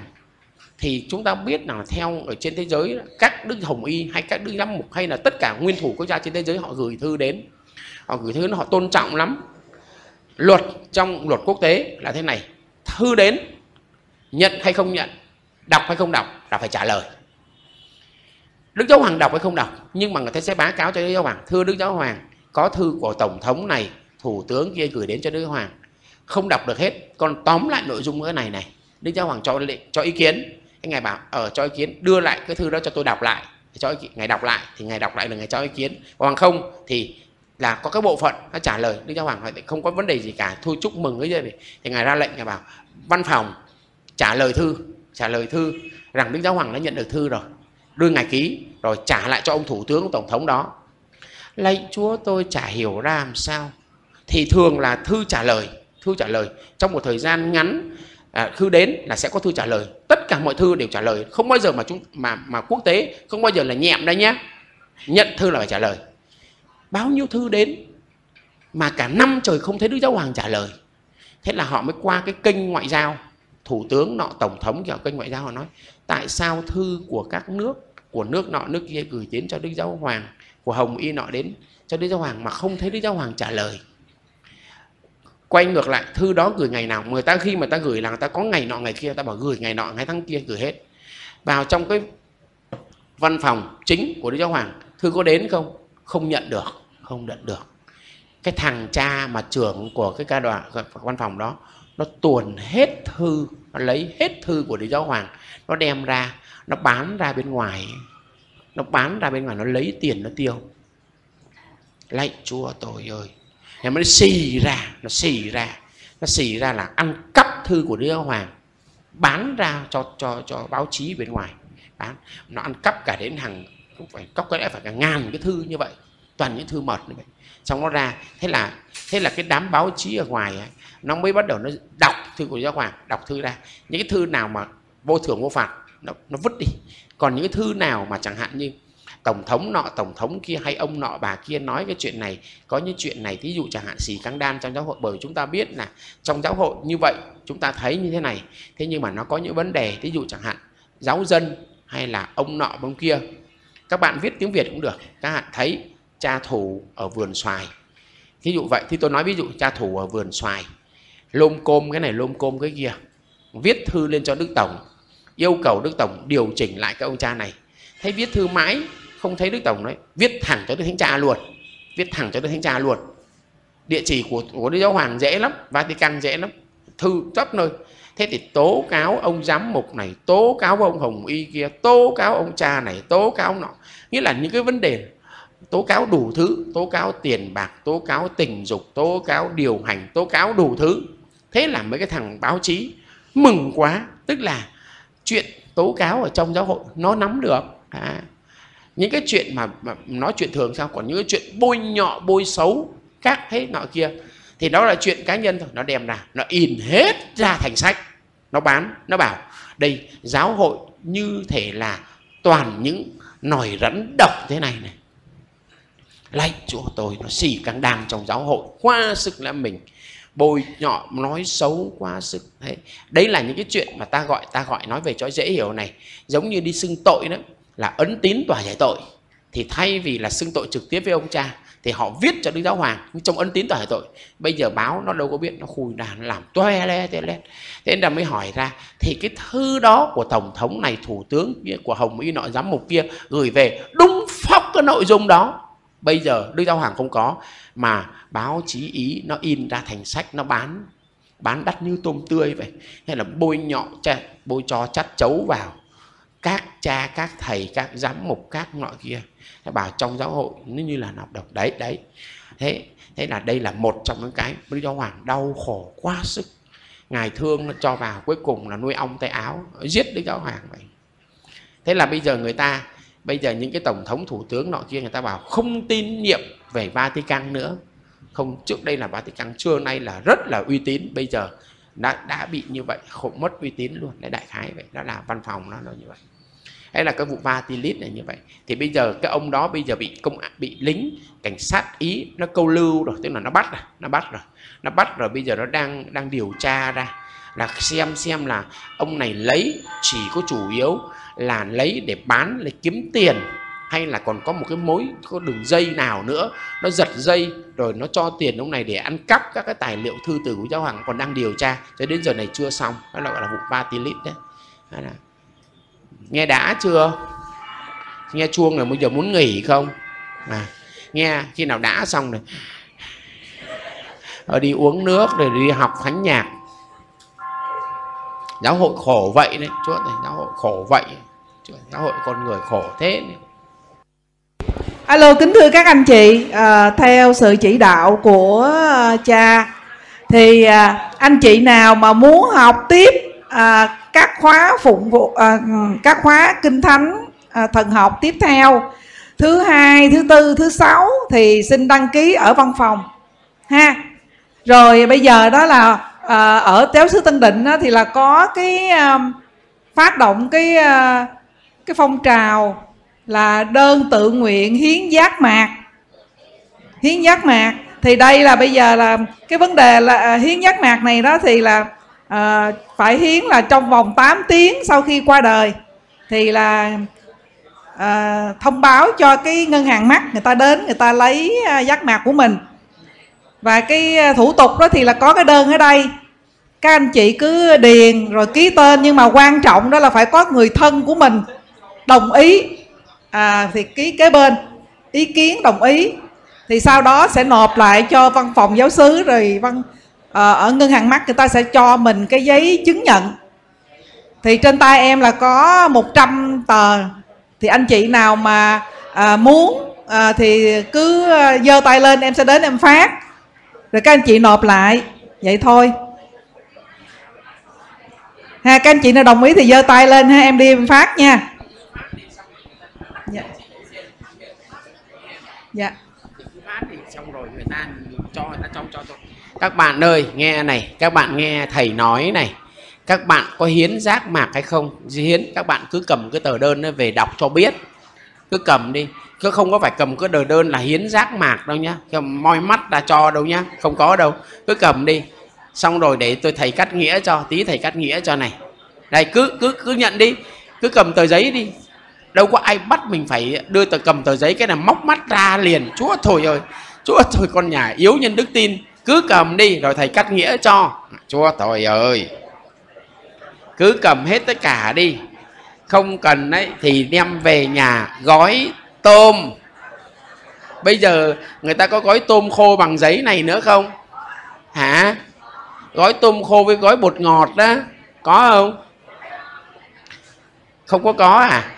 Thì chúng ta biết là theo ở trên thế giới, các Đức Hồng Y hay các Đức Giám Mục hay là tất cả nguyên thủ quốc gia trên thế giới họ gửi thư đến. Họ gửi thư, họ tôn trọng lắm. Luật trong luật quốc tế là thế này, thư đến, nhận hay không nhận, đọc hay không đọc là phải trả lời. Đức Giáo Hoàng đọc hay không đọc, nhưng mà người ta sẽ báo cáo cho Đức Giáo Hoàng. Thưa Đức Giáo Hoàng, có thư của Tổng thống này, Thủ tướng kia gửi đến cho Đức Giáo Hoàng, không đọc được hết, còn tóm lại nội dung cái này này. Đức Giáo Hoàng cho cho ý kiến, ngài bảo ở cho ý kiến, đưa lại cái thư đó cho tôi đọc lại, cho ý kiến. Ngài đọc lại thì ngài đọc lại là ngài cho ý kiến, còn không thì là có cái bộ phận nó trả lời. Đức Giáo Hoàng hỏi không có vấn đề gì cả, thôi chúc mừng cái gì, thì ngài ra lệnh, ngài bảo văn phòng trả lời thư, trả lời thư rằng Đức Giáo Hoàng đã nhận được thư rồi, đưa ngài ký rồi trả lại cho ông thủ tướng, ông tổng thống đó. Lạy Chúa, tôi chả hiểu ra làm sao. Thì thường là thư trả lời, thư trả lời trong một thời gian ngắn. À, thư đến là sẽ có thư trả lời, tất cả mọi thư đều trả lời, không bao giờ mà chúng mà mà quốc tế không bao giờ là nhẹm đây nhé, nhận thư là phải trả lời. Bao nhiêu thư đến mà cả năm trời không thấy Đức Giáo Hoàng trả lời, thế là họ mới qua cái kênh ngoại giao, thủ tướng nọ, tổng thống kia, kênh ngoại giao họ nói tại sao thư của các nước, của nước nọ nước kia gửi đến cho Đức Giáo Hoàng, của Hồng Y nọ đến cho Đức Giáo Hoàng mà không thấy Đức Giáo Hoàng trả lời. Quay ngược lại, thư đó gửi ngày nào, người ta khi mà ta gửi là người ta có ngày nọ ngày kia, ta bảo gửi ngày nọ ngày tháng kia, gửi hết vào trong cái văn phòng chính của Đức Giáo Hoàng. Thư có đến không? Không nhận được, không nhận được. Cái thằng cha mà trưởng của cái ca đoàn văn phòng đó, nó tuồn hết thư, nó lấy hết thư của Đức Giáo Hoàng, nó đem ra, nó bán ra bên ngoài, nó bán ra bên ngoài, nó lấy tiền nó tiêu. Lạy Chúa tôi ơi. Nó mới xì ra, nó xì ra, nó xì ra là ăn cắp thư của Đức Giáo Hoàng, bán ra cho cho cho báo chí bên ngoài, bán. Nó ăn cắp cả đến hàng, cũng phải cóc có lẽ phải cả ngàn cái thư như vậy, toàn những thư mật như vậy. Xong nó ra, thế là thế là cái đám báo chí ở ngoài ấy, nó mới bắt đầu nó đọc thư của Đức Giáo Hoàng, đọc thư ra. Những cái thư nào mà vô thưởng vô phạt nó, nó vứt đi. Còn những cái thư nào mà chẳng hạn như tổng thống nọ, tổng thống kia hay ông nọ, bà kia nói cái chuyện này, có những chuyện này, thí dụ chẳng hạn xì căng đan trong giáo hội, bởi chúng ta biết là trong giáo hội như vậy, chúng ta thấy như thế này, thế nhưng mà nó có những vấn đề, thí dụ chẳng hạn giáo dân hay là ông nọ, ông kia. Các bạn viết tiếng Việt cũng được, các bạn thấy cha thủ ở vườn xoài, thí dụ vậy, thì tôi nói ví dụ cha thủ ở vườn xoài, lôm côm cái này, lôm côm cái kia, viết thư lên cho Đức Tổng, yêu cầu Đức Tổng điều chỉnh lại cái ông cha này. Thấy viết thư mãi không thấy Đức Tổng đấy, viết thẳng cho Đức Thánh Cha luôn, viết thẳng cho Đức Thánh Cha luôn. Địa chỉ của, của Đức Giáo Hoàng dễ lắm, Vatican dễ lắm, thư khắp nơi. Thế thì tố cáo ông giám mục này, tố cáo ông Hồng Y kia, tố cáo ông cha này, tố cáo ông nọ. Nghĩa là những cái vấn đề tố cáo đủ thứ, tố cáo tiền bạc, tố cáo tình dục, tố cáo điều hành, tố cáo đủ thứ. Thế là mấy cái thằng báo chí mừng quá, tức là chuyện tố cáo ở trong giáo hội nó nắm được. À, những cái chuyện mà, mà nói chuyện thường sao, còn những cái chuyện bôi nhọ, bôi xấu các thế nọ kia thì đó là chuyện cá nhân thôi, nó đem ra, nó in hết ra thành sách, nó bán, nó bảo đây giáo hội như thể là toàn những nòi rắn độc thế này này. Lạy Chúa tôi, nó xì căng đan trong giáo hội quá sức là mình, bôi nhọ nói xấu quá sức. Đấy, đấy là những cái chuyện mà ta gọi ta gọi nói về cho dễ hiểu này, giống như đi xưng tội đó, là ấn tín tòa giải tội, thì thay vì là xưng tội trực tiếp với ông cha thì họ viết cho Đức Giáo Hoàng trong ấn tín tòa giải tội. Bây giờ báo nó đâu có biết, nó khui đàn làm toe le toe le, thế nên là mới hỏi ra thì cái thư đó của tổng thống này, thủ tướng kia, của Hồng Y nọ, giám mục kia gửi về đúng phóc cái nội dung đó. Bây giờ Đức Giáo Hoàng không có mà báo chí Ý nó in ra thành sách, nó bán, bán đắt như tôm tươi vậy. Hay là bôi nhọ, bôi cho chát chấu vào các cha, các thầy, các giám mục, các nọ kia, bảo trong giáo hội nó như là nọc độc. Đấy, đấy. Thế, thế là đây là một trong những cái Đức Giáo Hoàng đau khổ quá sức. Ngài thương nó cho vào, cuối cùng là nuôi ong tay áo, giết Đức Giáo Hoàng vậy. Thế là bây giờ người ta, bây giờ những cái tổng thống, thủ tướng nọ kia, người ta bảo không tin nhiệm về Vatican nữa. Không, trước đây là Vatican, trưa nay là rất là uy tín. Bây giờ đã, đã bị như vậy, khổ mất uy tín luôn. Đấy, đại khái vậy, đó là văn phòng nó, nó như vậy. Hay là cái vụ Vatilit này như vậy. Thì bây giờ cái ông đó bây giờ bị công bị lính cảnh sát Ý nó câu lưu rồi, tức là nó bắt rồi, nó bắt rồi. Nó bắt rồi bây giờ nó đang đang điều tra ra là xem xem là ông này lấy chỉ có chủ yếu là lấy để bán để kiếm tiền, hay là còn có một cái mối, có đường dây nào nữa, nó giật dây rồi nó cho tiền ông này để ăn cắp các cái tài liệu thư từ của giáo hoàng, còn đang điều tra, cho đến giờ này chưa xong. Đó là gọi là vụ Vatilit đấy. Đó là... Nghe đã chưa? Nghe chuông là bây giờ muốn nghỉ không? À, nghe khi nào đã xong rồi, rồi đi uống nước, rồi đi học thánh nhạc. Giáo hội khổ vậy đấy, Chúa ơi, giáo hội khổ vậy, Chúa ơi, giáo hội con người khổ thế đấy. Alo, kính thưa các anh chị, à, theo sự chỉ đạo của cha thì à, anh chị nào mà muốn học tiếp à, các khóa phụng vụ, à, các khóa kinh thánh, à, thần học tiếp theo thứ hai, thứ tư, thứ sáu thì xin đăng ký ở văn phòng ha. Rồi bây giờ đó là à, ở Giáo xứ Tân Định á, thì là có cái à, phát động cái à, cái phong trào là đơn tự nguyện hiến giác mạc, hiến giác mạc. Thì đây là bây giờ là cái vấn đề là hiến giác mạc này đó thì là à, phải hiến là trong vòng tám tiếng sau khi qua đời, thì là à, thông báo cho cái ngân hàng mắt, người ta đến người ta lấy à, giác mạc của mình. Và cái thủ tục đó thì là có cái đơn ở đây, các anh chị cứ điền rồi ký tên, nhưng mà quan trọng đó là phải có người thân của mình đồng ý, à, thì ký kế bên ý kiến đồng ý, thì sau đó sẽ nộp lại cho văn phòng giáo xứ, rồi văn à, ở ngân hàng mắt người ta sẽ cho mình cái giấy chứng nhận. Thì trên tay em là có một trăm tờ, thì anh chị nào mà à, muốn à, thì cứ giơ tay lên, em sẽ đến em phát, rồi các anh chị nộp lại vậy thôi ha. Các anh chị nào đồng ý thì giơ tay lên ha, em đi em phát nha. Dạ. Dạ. Các bạn ơi nghe này, các bạn nghe thầy nói này, các bạn có hiến giác mạc hay không hiến, các bạn cứ cầm cái tờ đơn về đọc cho biết, cứ cầm đi. Cứ không có phải cầm cái tờ đơn là hiến giác mạc đâu nhá, cầm moi mắt ra cho đâu nhá, không có đâu. Cứ cầm đi, xong rồi để tôi thầy cắt nghĩa cho, tí thầy cắt nghĩa cho này. Đây cứ cứ cứ nhận đi, cứ cầm tờ giấy đi. Đâu có ai bắt mình phải đưa tờ cầm tờ giấy cái là móc mắt ra liền. Chúa thôi ơi, Chúa thôi con nhà yếu nhân đức tin, cứ cầm đi rồi thầy cắt nghĩa cho. Chúa thôi ơi, cứ cầm hết tất cả đi, không cần ấy thì đem về nhà gói tôm. Bây giờ người ta có gói tôm khô bằng giấy này nữa không hả? Gói tôm khô với gói bột ngọt đó có không? Không có. Có à?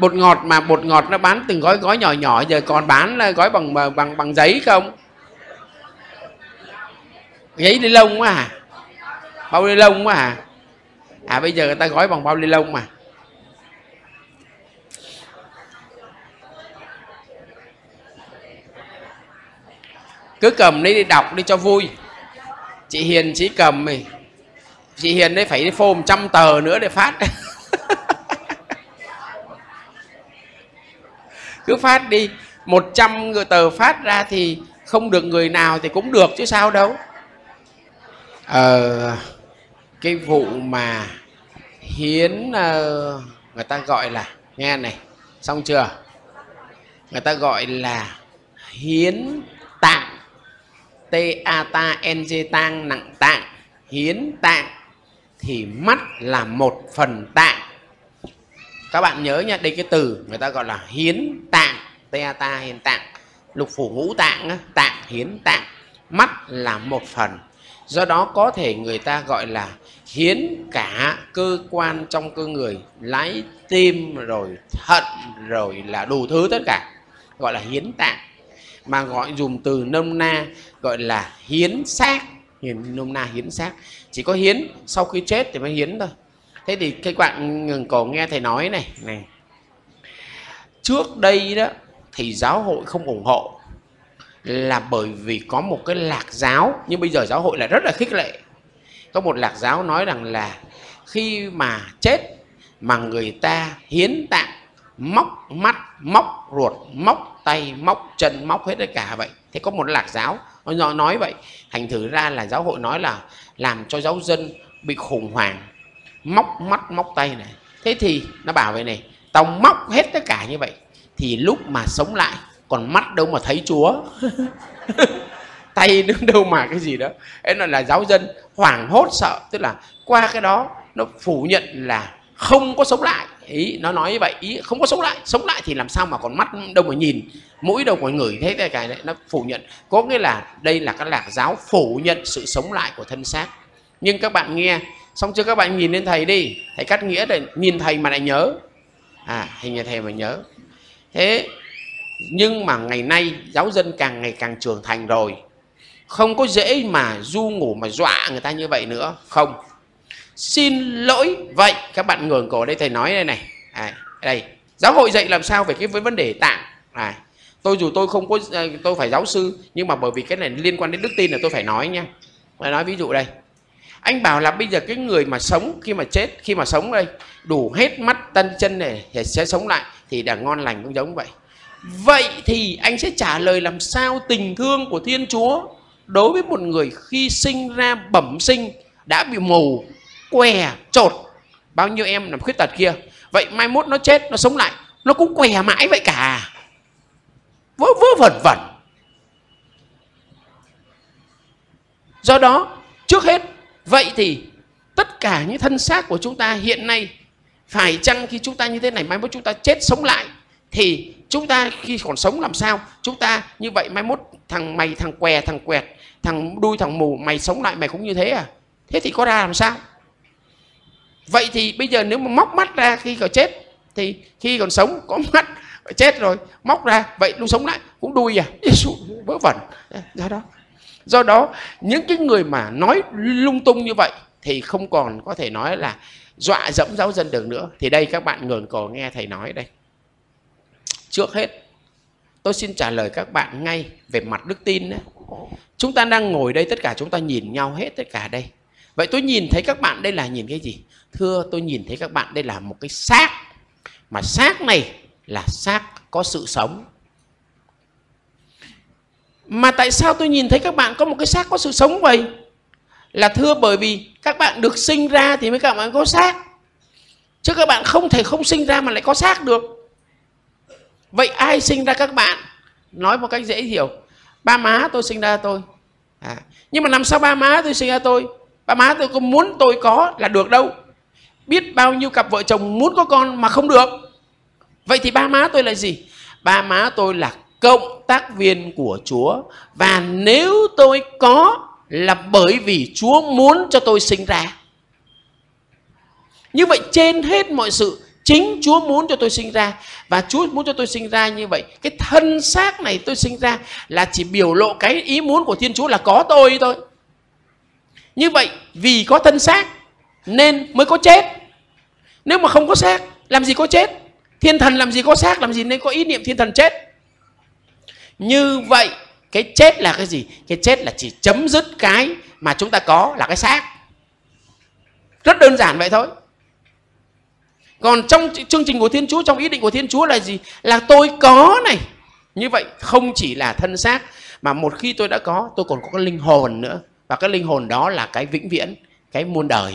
Bột ngọt mà bột ngọt nó bán từng gói gói nhỏ nhỏ, giờ còn bán là gói bằng bằng bằng giấy không? Giấy ni lông quá à, bao ni lông quá à. À bây giờ người ta gói bằng bao ni lông mà. Cứ cầm đi, đi đọc đi cho vui. Chị Hiền chỉ cầm mình. Chị Hiền đấy phải đi phô một trăm tờ nữa để phát. Cứ phát đi, một trăm tờ phát ra thì không được người nào thì cũng được chứ sao đâu. Ờ, cái vụ mà hiến người ta gọi là, nghe này, xong chưa? Người ta gọi là hiến tạng, T-A-T-A-N-G tang, nặng tạng, hiến tạng. Thì mắt là một phần tạng. Các bạn nhớ nha, đây cái từ người ta gọi là hiến tạng, T-A-T-A, hiến tạng. Lục phủ ngũ tạng, tạng, hiến tạng. Mắt là một phần. Do đó có thể người ta gọi là hiến cả cơ quan trong cơ người, lái tim rồi thận rồi là đủ thứ tất cả, gọi là hiến tạng. Mà gọi dùng từ nôm na gọi là hiến xác, hiến nôm na hiến xác. Chỉ có hiến sau khi chết thì mới hiến thôi. Thế thì các bạn ngừng cổ nghe thầy nói này này. Trước đây đó thì giáo hội không ủng hộ là bởi vì có một cái lạc giáo, nhưng bây giờ giáo hội là rất là khích lệ. Có một lạc giáo nói rằng là khi mà chết mà người ta hiến tạng, móc mắt, móc ruột, móc tay, móc chân, móc hết tất cả vậy. Thế có một lạc giáo nó nói vậy. Thành thử ra là giáo hội nói là làm cho giáo dân bị khủng hoảng, móc mắt, móc tay này. Thế thì nó bảo vậy này, tao móc hết tất cả như vậy thì lúc mà sống lại còn mắt đâu mà thấy Chúa, tay đứng đâu mà cái gì đó. Thế là, là giáo dân hoảng hốt sợ. Tức là qua cái đó nó phủ nhận là không có sống lại. Ý nó nói như vậy, ý không có sống lại. Sống lại thì làm sao mà còn mắt đâu mà nhìn, mũi đâu mà ngửi, thế cái cái đấy. Nó phủ nhận. Có nghĩa là đây là các lạc giáo phủ nhận sự sống lại của thân xác. Nhưng các bạn nghe xong chưa, các bạn nhìn lên thầy đi. Thầy Cát Nghĩa này, nhìn thầy mà lại nhớ. À, hình như thầy mà nhớ. Thế nhưng mà ngày nay giáo dân càng ngày càng trưởng thành rồi, không có dễ mà du ngủ mà dọa người ta như vậy nữa. Không, xin lỗi. Vậy các bạn ngẩng cổ đây, thầy nói đây này. À, đây giáo hội dạy làm sao về cái với vấn đề tạng. À, tôi dù tôi không có, tôi phải giáo sư, nhưng mà bởi vì cái này liên quan đến đức tin là tôi phải nói nha. Tôi nói ví dụ đây, anh bảo là bây giờ cái người mà sống khi mà chết, khi mà sống đây đủ hết mắt tân chân này thì sẽ sống lại, thì đã ngon lành cũng giống vậy. Vậy thì anh sẽ trả lời làm sao tình thương của Thiên Chúa đối với một người khi sinh ra bẩm sinh đã bị mù, què, trột, bao nhiêu em làm khuyết tật kia. Vậy mai mốt nó chết, nó sống lại, nó cũng què mãi vậy cả, vớ vớ vẩn vẩn. Do đó trước hết, vậy thì tất cả những thân xác của chúng ta hiện nay, phải chăng khi chúng ta như thế này, mai mốt chúng ta chết sống lại, thì chúng ta khi còn sống làm sao? Chúng ta như vậy mai mốt thằng mày, thằng què, thằng quẹt, thằng đuôi, thằng mù, mày sống lại mày cũng như thế à? Thế thì có ra làm sao? Vậy thì bây giờ nếu mà móc mắt ra khi còn chết, thì khi còn sống có mắt, chết rồi móc ra, vậy lúc sống lại cũng đuôi à? Vớ vẩn. Do đó, do đó những cái người mà nói lung tung như vậy thì không còn có thể nói là dọa dẫm giáo dân được nữa. Thì đây các bạn ngẩng cổ nghe thầy nói đây. Trước hết, tôi xin trả lời các bạn ngay về mặt đức tin đấy. Chúng ta đang ngồi đây, tất cả chúng ta nhìn nhau hết tất cả đây. Vậy tôi nhìn thấy các bạn đây là nhìn cái gì? Thưa, tôi nhìn thấy các bạn đây là một cái xác. Mà xác này là xác có sự sống. Mà tại sao tôi nhìn thấy các bạn có một cái xác có sự sống vậy? Là thưa bởi vì các bạn được sinh ra thì mới các bạn có xác. Chứ các bạn không thể không sinh ra mà lại có xác được. Vậy ai sinh ra các bạn? Nói một cách dễ hiểu, ba má tôi sinh ra tôi. À, nhưng mà làm sao ba má tôi sinh ra tôi? Ba má tôi có muốn tôi có là được đâu. Biết bao nhiêu cặp vợ chồng muốn có con mà không được. Vậy thì ba má tôi là gì? Ba má tôi là cộng tác viên của Chúa. Và nếu tôi có là bởi vì Chúa muốn cho tôi sinh ra. Như vậy trên hết mọi sự, chính Chúa muốn cho tôi sinh ra. Và Chúa muốn cho tôi sinh ra như vậy, cái thân xác này tôi sinh ra là chỉ biểu lộ cái ý muốn của Thiên Chúa là có tôi thôi. Như vậy vì có thân xác nên mới có chết. Nếu mà không có xác làm gì có chết. Thiên thần làm gì có xác, làm gì nên có ý niệm thiên thần chết. Như vậy cái chết là cái gì? Cái chết là chỉ chấm dứt cái mà chúng ta có là cái xác. Rất đơn giản vậy thôi. Còn trong chương trình của Thiên Chúa, trong ý định của Thiên Chúa là gì? Là tôi có này. Như vậy không chỉ là thân xác, mà một khi tôi đã có, tôi còn có cái linh hồn nữa. Và cái linh hồn đó là cái vĩnh viễn, cái muôn đời.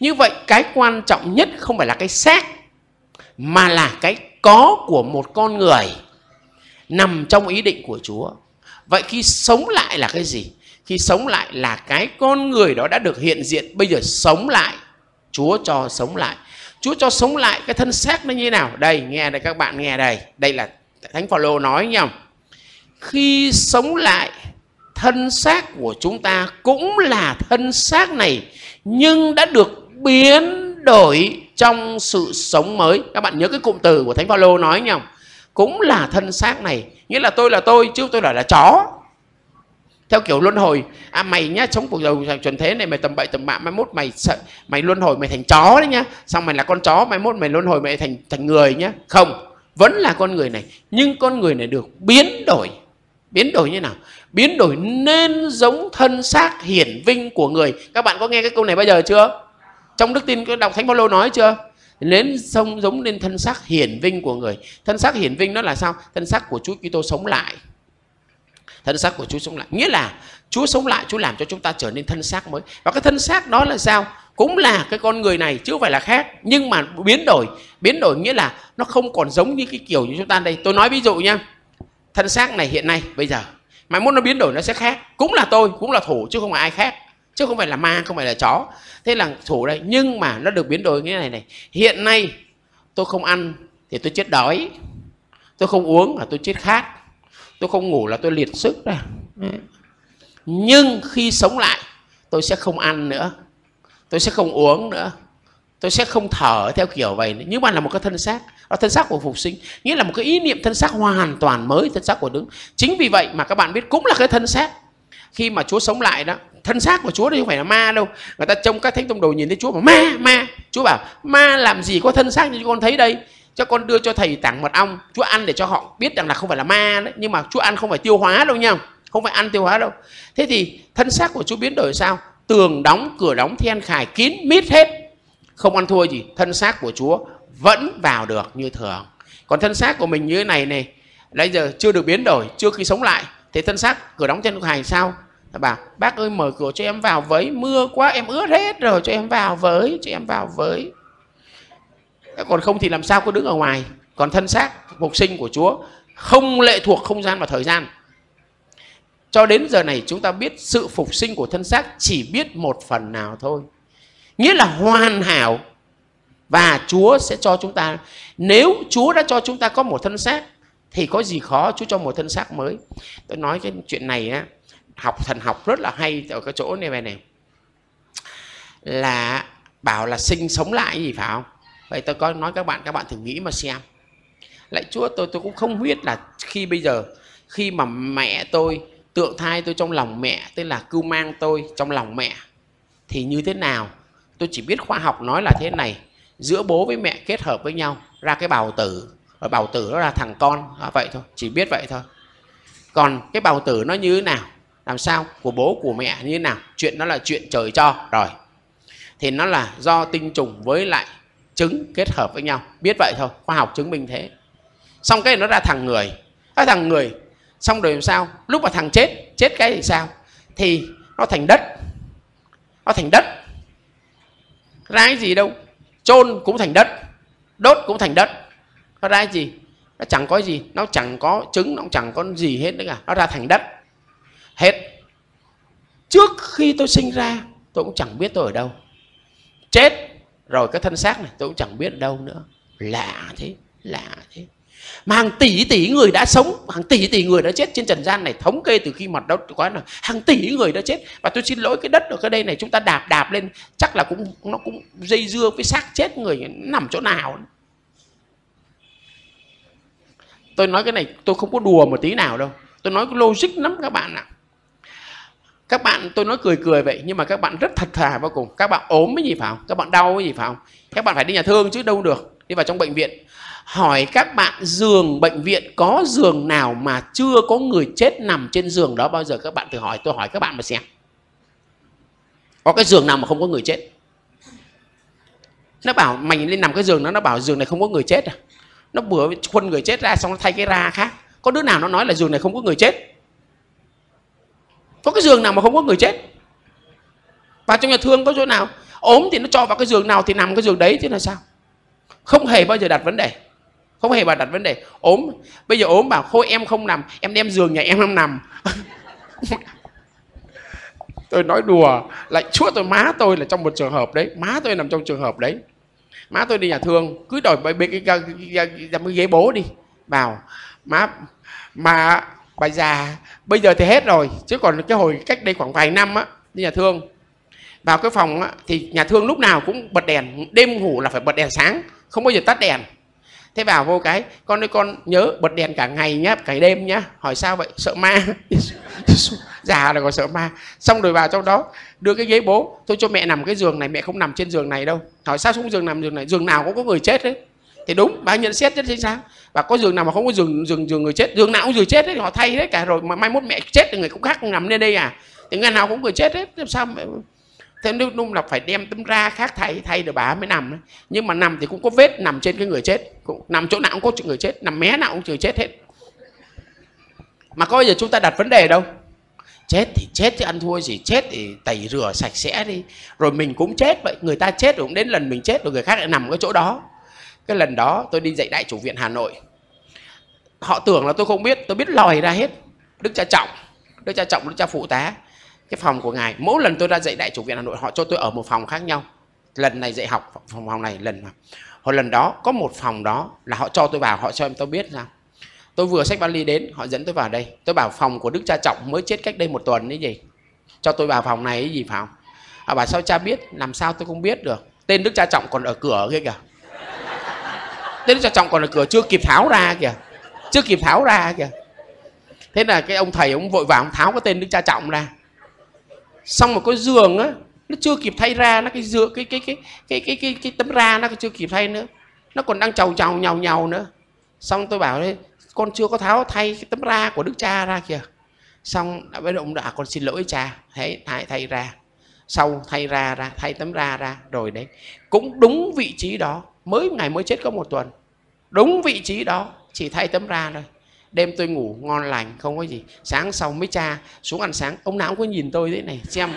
Như vậy cái quan trọng nhất không phải là cái xác, mà là cái có của một con người nằm trong ý định của Chúa. Vậy khi sống lại là cái gì? Khi sống lại là cái con người đó đã được hiện diện. Bây giờ sống lại, Chúa cho sống lại. Chúa cho sống lại cái thân xác nó như thế nào? Đây, nghe đây các bạn, nghe đây. Đây là Thánh Phaolô nói nhầm. Khi sống lại, thân xác của chúng ta cũng là thân xác này, nhưng đã được biến đổi trong sự sống mới. Các bạn nhớ cái cụm từ của Thánh Phaolô nói nhầm. Cũng là thân xác này. Nghĩa là tôi là tôi, chứ tôi là là chó. Theo kiểu luân hồi. À mày nhá, sống cuộc đời trần thế này mày tầm bậy tầm bạ, mai mốt mày sợ, mày luân hồi mày thành chó đấy nhá. Xong mày là con chó, mai mốt mày luân hồi mày thành thành người nhá. Không, vẫn là con người này, nhưng con người này được biến đổi. Biến đổi như nào? Biến đổi nên giống thân xác hiển vinh của người. Các bạn có nghe cái câu này bao giờ chưa? Trong Đức Tin đọc Thánh Phaolô nói chưa? Nên sống giống nên thân xác hiển vinh của người. Thân xác hiển vinh đó là sao? Thân xác của Chúa Kitô sống lại. Thân xác của Chúa sống lại. Nghĩa là Chúa sống lại, Chúa làm cho chúng ta trở nên thân xác mới. Và cái thân xác đó là sao? Cũng là cái con người này chứ không phải là khác. Nhưng mà biến đổi. Biến đổi nghĩa là nó không còn giống như cái kiểu như chúng ta đây. Tôi nói ví dụ nha. Thân xác này hiện nay, bây giờ. Mai mốt nó biến đổi nó sẽ khác. Cũng là tôi, cũng là Thủ chứ không phải ai khác. Chứ không phải là ma, không phải là chó. Thế là Thủ đây. Nhưng mà nó được biến đổi như thế này này. Hiện nay tôi không ăn thì tôi chết đói. Tôi không uống là tôi chết khát. Tôi không ngủ là tôi liệt sức ra. Nhưng khi sống lại tôi sẽ không ăn nữa. Tôi sẽ không uống nữa. Tôi sẽ không thở theo kiểu vậy nữa. Nhưng mà là một cái thân xác. Đó, thân xác của phục sinh. Nghĩa là một cái ý niệm thân xác hoàn toàn mới. Thân xác của Đức. Chính vì vậy mà các bạn biết cũng là cái thân xác. Khi mà Chúa sống lại đó. Thân xác của Chúa thì không phải là ma đâu. Người ta trông các thánh tông đồ nhìn thấy Chúa mà ma, ma. Chúa bảo ma làm gì có thân xác như con thấy đây. Cho con đưa cho thầy tảng mật ong. Chúa ăn để cho họ biết rằng là không phải là ma đấy. Nhưng mà Chúa ăn không phải tiêu hóa đâu nha. Không phải ăn tiêu hóa đâu. Thế thì thân xác của Chúa biến đổi sao? Tường đóng, cửa đóng, then khải kín, mít hết. Không ăn thua gì. Thân xác của Chúa vẫn vào được như thường. Còn thân xác của mình như thế này này. Bây giờ chưa được biến đổi, chưa khi sống lại. Thế thân xác, cửa đóng, then khải sao? Bảo bác ơi mở cửa cho em vào với. Mưa quá em ướt hết rồi. Cho em vào với, cho em vào với. Còn không thì làm sao cứ đứng ở ngoài. Còn thân xác phục sinh của Chúa không lệ thuộc không gian và thời gian. Cho đến giờ này chúng ta biết sự phục sinh của thân xác chỉ biết một phần nào thôi. Nghĩa là hoàn hảo. Và Chúa sẽ cho chúng ta. Nếu Chúa đã cho chúng ta có một thân xác thì có gì khó Chúa cho một thân xác mới. Tôi nói cái chuyện này á, học thần học rất là hay ở cái chỗ này này này. Là bảo là sinh sống lại gì phải không? Vậy tôi có nói các bạn, các bạn thử nghĩ mà xem. Lại Chúa tôi tôi cũng không biết là khi bây giờ, khi mà mẹ tôi, tượng thai tôi trong lòng mẹ, tức là cưu mang tôi trong lòng mẹ, thì như thế nào? Tôi chỉ biết khoa học nói là thế này. Giữa bố với mẹ kết hợp với nhau ra cái bào tử. Và bào tử đó là thằng con. À, vậy thôi, chỉ biết vậy thôi. Còn cái bào tử nó như thế nào? Làm sao? Của bố, của mẹ như thế nào? Chuyện đó là chuyện trời cho rồi. Thì nó là do tinh trùng với lại trứng kết hợp với nhau. Biết vậy thôi, khoa học chứng minh thế. Xong cái nó ra thằng người. Cái thằng người, xong rồi làm sao? Lúc mà thằng chết, chết cái thì sao? Thì nó thành đất. Nó thành đất. Ra cái gì đâu. Chôn cũng thành đất. Đốt cũng thành đất. Nó ra cái gì? Nó chẳng có gì. Nó chẳng có trứng, nó chẳng có gì hết nữa cả. Nó ra thành đất. Hết. Trước khi tôi sinh ra tôi cũng chẳng biết tôi ở đâu. Chết rồi cái thân xác này tôi cũng chẳng biết ở đâu nữa. Lạ thế, lạ thế. Mà hàng tỷ tỷ người đã sống, hàng tỷ tỷ người đã chết trên trần gian này. Thống kê từ khi mặt đất quá là hàng tỷ người đã chết. Và tôi xin lỗi cái đất ở cái đây này chúng ta đạp đạp lên chắc là cũng nó cũng dây dưa với xác chết người nằm chỗ nào. Tôi nói cái này tôi không có đùa một tí nào đâu. Tôi nói logic lắm các bạn ạ. Các bạn tôi nói cười cười vậy nhưng mà các bạn rất thật thà vô cùng. Các bạn ốm cái gì phải không? Các bạn đau cái gì phải không? Các bạn phải đi nhà thương chứ đâu được. Đi vào trong bệnh viện. Hỏi các bạn giường bệnh viện có giường nào mà chưa có người chết nằm trên giường đó bao giờ các bạn thử hỏi. Tôi hỏi các bạn mà xem. Có cái giường nào mà không có người chết? Nó bảo mày lên nằm cái giường đó. Nó bảo giường này không có người chết à? Nó bữa khuân người chết ra xong nó thay cái ra khác. Có đứa nào nó nói là giường này không có người chết? Có cái giường nào mà không có người chết? Và trong nhà thương có chỗ nào? Ốm thì nó cho vào cái giường nào thì nằm cái giường đấy chứ là sao? Không hề bao giờ đặt vấn đề. Không hề bao đặt vấn đề. Ốm, bây giờ ốm bảo thôi em không nằm, em đem giường nhà em không nằm. Tôi nói đùa, lại Chúa tôi má tôi là trong một trường hợp đấy. Má tôi nằm trong trường hợp đấy. Má tôi đi nhà thương, cứ đòi cái, cái, cái, cái ghế bố đi. Bảo, má, mà bà già bây giờ thì hết rồi chứ còn cái hồi cách đây khoảng vài năm á, đi nhà thương vào cái phòng á, thì nhà thương lúc nào cũng bật đèn, đêm ngủ là phải bật đèn sáng, không bao giờ tắt đèn. Thế vào vô cái con ơi con nhớ bật đèn cả ngày nhá, cả đêm nhá. Hỏi sao vậy? Sợ ma. Già rồi còn sợ ma. Xong rồi vào trong đó đưa cái ghế bố, tôi cho mẹ nằm cái giường này, mẹ không nằm trên giường này đâu. Hỏi sao xuống giường nằm giường này? Giường nào cũng có người chết đấy. thì đúng, bà nhận xét rất chính xác. Và có giường nào mà không có giường giường giường người chết, giường nào cũng giường chết hết, họ thay hết cả rồi, mà mai mốt mẹ chết thì người cũng khác nằm lên đây à, thì ngày nào cũng người chết hết, làm sao mẹ... Thế nếu đúng là phải đem tấm ra khác thay, thay được bà mới nằm. Nhưng mà nằm thì cũng có vết nằm trên cái người chết, nằm chỗ nào cũng có người chết, nằm mé nào cũng người chết hết. Mà có bao giờ chúng ta đặt vấn đề đâu. Chết thì chết chứ ăn thua gì, chết thì tẩy rửa sạch sẽ đi. Rồi mình cũng chết vậy, người ta chết rồi cũng đến lần mình chết rồi người khác lại nằm cái chỗ đó. Cái lần đó tôi đi dạy đại chủ viện Hà Nội, họ tưởng là tôi không biết, tôi biết lòi ra hết. Đức cha Trọng, Đức cha Trọng, Đức cha Phụ tá, cái phòng của ngài, mỗi lần tôi ra dạy đại chủ viện Hà Nội họ cho tôi ở một phòng khác nhau. Lần này dạy học phòng phòng này, lần mà hồi lần đó có một phòng đó là họ cho tôi vào, họ cho em tôi biết sao. Tôi vừa xách vali đến, họ dẫn tôi vào đây. Tôi bảo phòng của Đức cha Trọng mới chết cách đây một tuần ấy gì, cho tôi vào phòng này ấy gì phải không? À, bảo sao cha biết? Làm sao tôi không biết được? Tên Đức cha Trọng còn ở cửa kia kìa. Tên Đức cha Trọng còn ở cửa chưa kịp tháo ra kìa, chưa kịp tháo ra kìa. Thế là cái ông thầy ông vội vào ông tháo cái tên Đức cha Trọng ra. Xong một cái giường á, nó chưa kịp thay ra, nó cái dựa cái cái cái cái cái cái, cái tấm ra nó chưa kịp thay nữa, nó còn đang chầu chầu nhàu nhàu nữa. Xong tôi bảo đây, con chưa có tháo thay cái tấm ra của Đức cha ra kìa. Xong đã với ông đã, con xin lỗi cha, hãy thay thay ra, sau thay ra ra, thay tấm ra ra rồi đấy, cũng đúng vị trí đó, mới ngày mới chết có một tuần, đúng vị trí đó, chỉ thay tấm ra thôi. Đêm tôi ngủ ngon lành không có gì. Sáng sau mới cha xuống ăn sáng, ông nào cũng có nhìn tôi thế này xem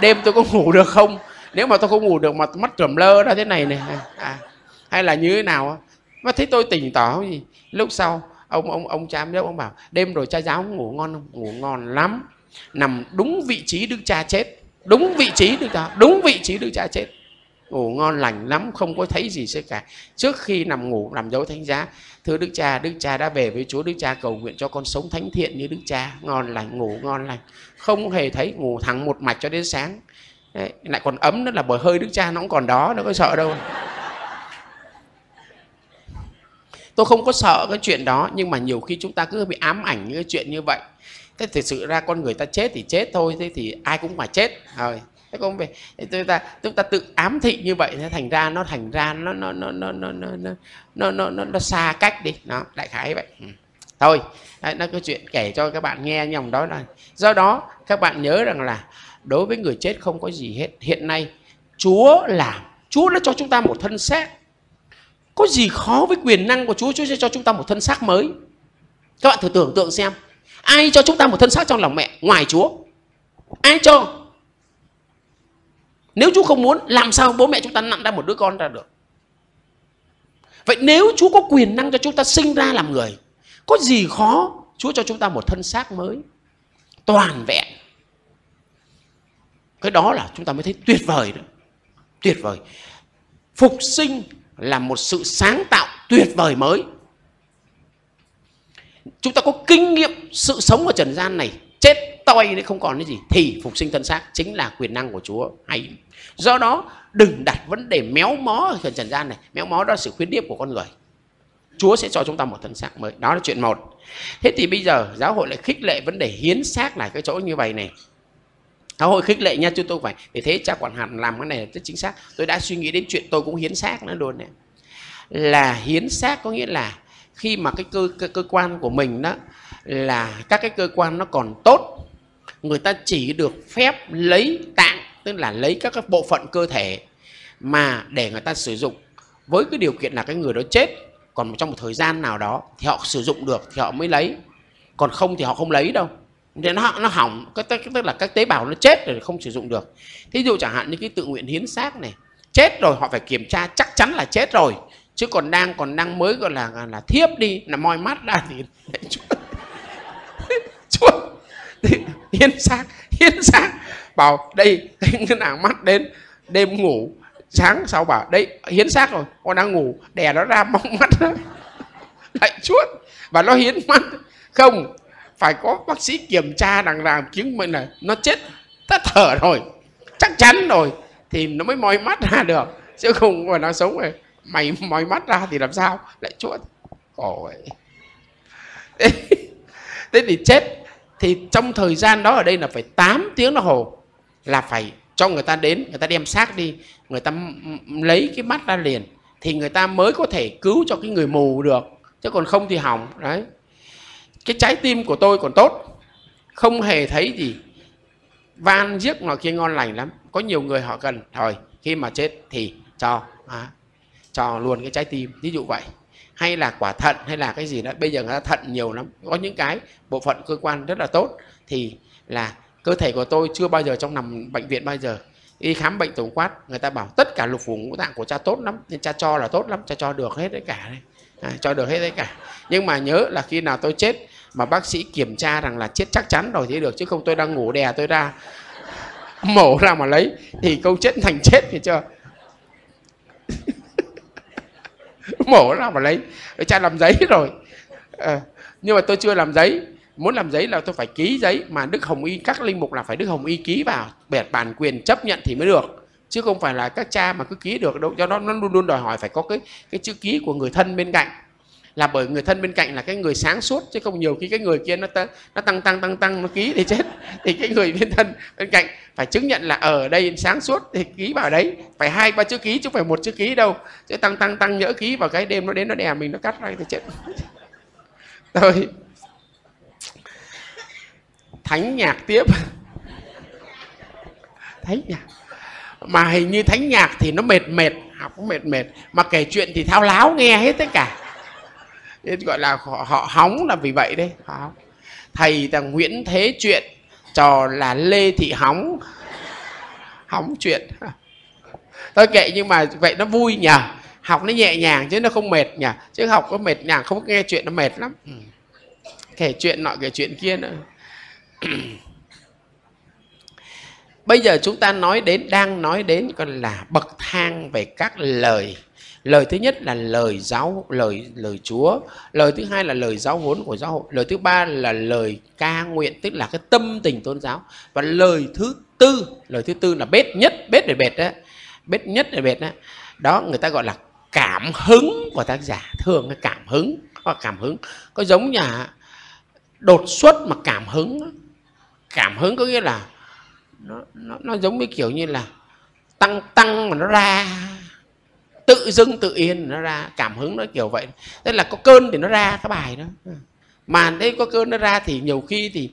đêm tôi có ngủ được không. Nếu mà tôi không ngủ được mà mắt trùm lơ ra thế này này à, hay là như thế nào mà thấy tôi tỉnh tỏ gì. Lúc sau ông ông ông cha mới ông bảo đêm rồi cha giáo ngủ ngon không? Ngủ ngon lắm, nằm đúng vị trí Đức cha chết, đúng vị trí Đức cha, đúng vị trí Đức cha chết, ngủ ngon lành lắm, không có thấy gì hết cả. Trước khi nằm ngủ làm dấu thánh giá, thưa Đức cha, Đức cha đã về với Chúa, Đức cha cầu nguyện cho con sống thánh thiện như Đức cha. Ngon lành, ngủ ngon lành, không hề thấy, ngủ thẳng một mạch cho đến sáng. Đấy, lại còn ấm nữa là bởi hơi Đức cha nó cũng còn đó, nó có sợ đâu. Tôi không có sợ cái chuyện đó, nhưng mà nhiều khi chúng ta cứ bị ám ảnh những cái chuyện như vậy. Thế thực sự ra con người ta chết thì chết thôi, thế thì ai cũng phải chết rồi. Thế không về chúng ta chúng ta tự ám thị như vậy, thế thành ra nó thành ra nó nó nó nó nó nó nó nó nó, nó xa cách đi, nó đại khái vậy thôi. Đấy, nó cái chuyện kể cho các bạn nghe nhầm đó là do đó các bạn nhớ rằng là đối với người chết không có gì hết. Hiện nay Chúa làm, Chúa đã cho chúng ta một thân xác, có gì khó với quyền năng của Chúa? Chúa sẽ cho chúng ta một thân xác mới. Các bạn thử tưởng tượng xem, ai cho chúng ta một thân xác trong lòng mẹ ngoài Chúa? Ai cho? Nếu Chúa không muốn, làm sao bố mẹ chúng ta nặn ra một đứa con ra được? Vậy nếu Chúa có quyền năng cho chúng ta sinh ra làm người, có gì khó Chúa cho chúng ta một thân xác mới, toàn vẹn? Cái đó là chúng ta mới thấy tuyệt vời đó. Tuyệt vời. Phục sinh là một sự sáng tạo tuyệt vời mới. Chúng ta có kinh nghiệm sự sống ở trần gian này, chết toi không còn cái gì, thì phục sinh thân xác chính là quyền năng của Chúa. Hay. Do đó đừng đặt vấn đề méo mó ở trần gian này. Méo mó đó là sự khuyết điểm của con người. Chúa sẽ cho chúng ta một thân xác mới. Đó là chuyện một. Thế thì bây giờ giáo hội lại khích lệ vấn đề hiến xác là cái chỗ như vậy này. Giáo hội khích lệ nha, chứ tôi phải vì thế cha quản hạt làm cái này là rất chính xác. Tôi đã suy nghĩ đến chuyện tôi cũng hiến xác nữa luôn này. Là hiến xác có nghĩa là khi mà cái cơ, cơ, cơ quan của mình đó là các cái cơ quan nó còn tốt, người ta chỉ được phép lấy tạng, tức là lấy các cái bộ phận cơ thể mà để người ta sử dụng, với cái điều kiện là cái người đó chết, còn trong một thời gian nào đó thì họ sử dụng được thì họ mới lấy, còn không thì họ không lấy đâu. Nên nó, nó hỏng, tức là các tế bào nó chết rồi không sử dụng được. Thí dụ chẳng hạn như cái tự nguyện hiến xác này, chết rồi họ phải kiểm tra chắc chắn là chết rồi, chứ còn đang còn đang mới gọi là là thiếp đi, là moi mắt ra thì hiến xác, hiến xác bảo đây ngân hàng mắt đến đêm ngủ, sáng sau bảo đây hiến xác rồi, con đang ngủ đè nó ra mong mắt đó. Lại chuốt và nó hiến mắt không phải có bác sĩ kiểm tra rằng là chứng minh là nó chết tắt thở rồi, chắc chắn rồi thì nó mới moi mắt ra được, chứ không mà nó sống rồi mày moi mắt ra thì làm sao lại chuốt. Ôi thế thì chết thì trong thời gian đó ở đây là phải tám tiếng đồng hồ là phải cho người ta đến, người ta đem xác đi, người ta lấy cái mắt ra liền. thì người ta mới có thể cứu cho cái người mù được, chứ còn không thì hỏng. Đấy, cái trái tim của tôi còn tốt, không hề thấy gì van giết nó kia, ngon lành lắm. Có nhiều người họ cần thôi, khi mà chết thì cho à, cho luôn cái trái tim, ví dụ vậy, hay là quả thận hay là cái gì đó. Bây giờ người ta thận nhiều lắm, có những cái bộ phận cơ quan rất là tốt. Thì là cơ thể của tôi chưa bao giờ trong nằm bệnh viện bao giờ. Y khám bệnh tổng quát, người ta bảo tất cả lục phủ ngũ tạng của cha tốt lắm, nên cha cho là tốt lắm, cha cho được hết đấy cả đấy. À, cho được hết đấy cả. Nhưng mà nhớ là khi nào tôi chết mà bác sĩ kiểm tra rằng là chết chắc chắn rồi thì được, chứ không tôi đang ngủ đè tôi ra mổ ra mà lấy thì câu chết thành chết thì chưa. Mổ ra mà lấy, cha làm giấy rồi à, nhưng mà tôi chưa làm giấy. Muốn làm giấy là tôi phải ký giấy, mà Đức Hồng Y, các linh mục là phải Đức Hồng Y ký vào, bản quyền chấp nhận thì mới được, chứ không phải là các cha mà cứ ký được đâu. Do đó nó luôn luôn đòi hỏi phải có cái, cái chữ ký của người thân bên cạnh. Là bởi người thân bên cạnh là cái người sáng suốt, chứ không nhiều khi cái người kia nó, nó tăng tăng tăng tăng nó ký thì chết. Thì cái người bên thân bên cạnh phải chứng nhận là ở đây sáng suốt thì ký vào đấy. Phải hai ba chữ ký chứ phải một chữ ký đâu. Chứ tăng tăng tăng nhỡ ký vào cái đêm nó đến nó đè mình nó cắt ra thì chết. Thôi thánh nhạc tiếp. Thánh nhạc mà hình như thánh nhạc thì nó mệt mệt, học cũng mệt mệt, mà kể chuyện thì thao láo nghe hết tất cả. Nên gọi là họ, họ hóng là vì vậy đấy. Họ, thầy là Nguyễn Thế Chuyện, trò là Lê Thị Hóng. Hóng chuyện thôi kệ, nhưng mà vậy nó vui nhỉ, học nó nhẹ nhàng chứ nó không mệt nhỉ. Chứ học có mệt nhàng không, nghe chuyện nó mệt lắm, kể chuyện nọ kể chuyện kia nữa. Bây giờ chúng ta nói đến, đang nói đến còn là bậc thang về các lời. Lời thứ nhất là lời giáo, lời lời Chúa. Lời thứ hai là lời giáo huấn của giáo hội. Lời thứ ba là lời ca nguyện, tức là cái tâm tình tôn giáo. Và lời thứ tư, lời thứ tư là bết nhất, bết để bệt đó, bết nhất để bệt đó. Đó người ta gọi là cảm hứng của tác giả, thường là cảm hứng, hoặc cảm hứng. Có giống nhà đột xuất mà cảm hứng. Cảm hứng có nghĩa là nó, nó, nó giống với kiểu như là tăng tăng mà nó ra, tự dưng tự yên nó ra. Cảm hứng nó kiểu vậy, tức là có cơn thì nó ra cái bài đó. Mà đấy có cơn nó ra thì nhiều khi thì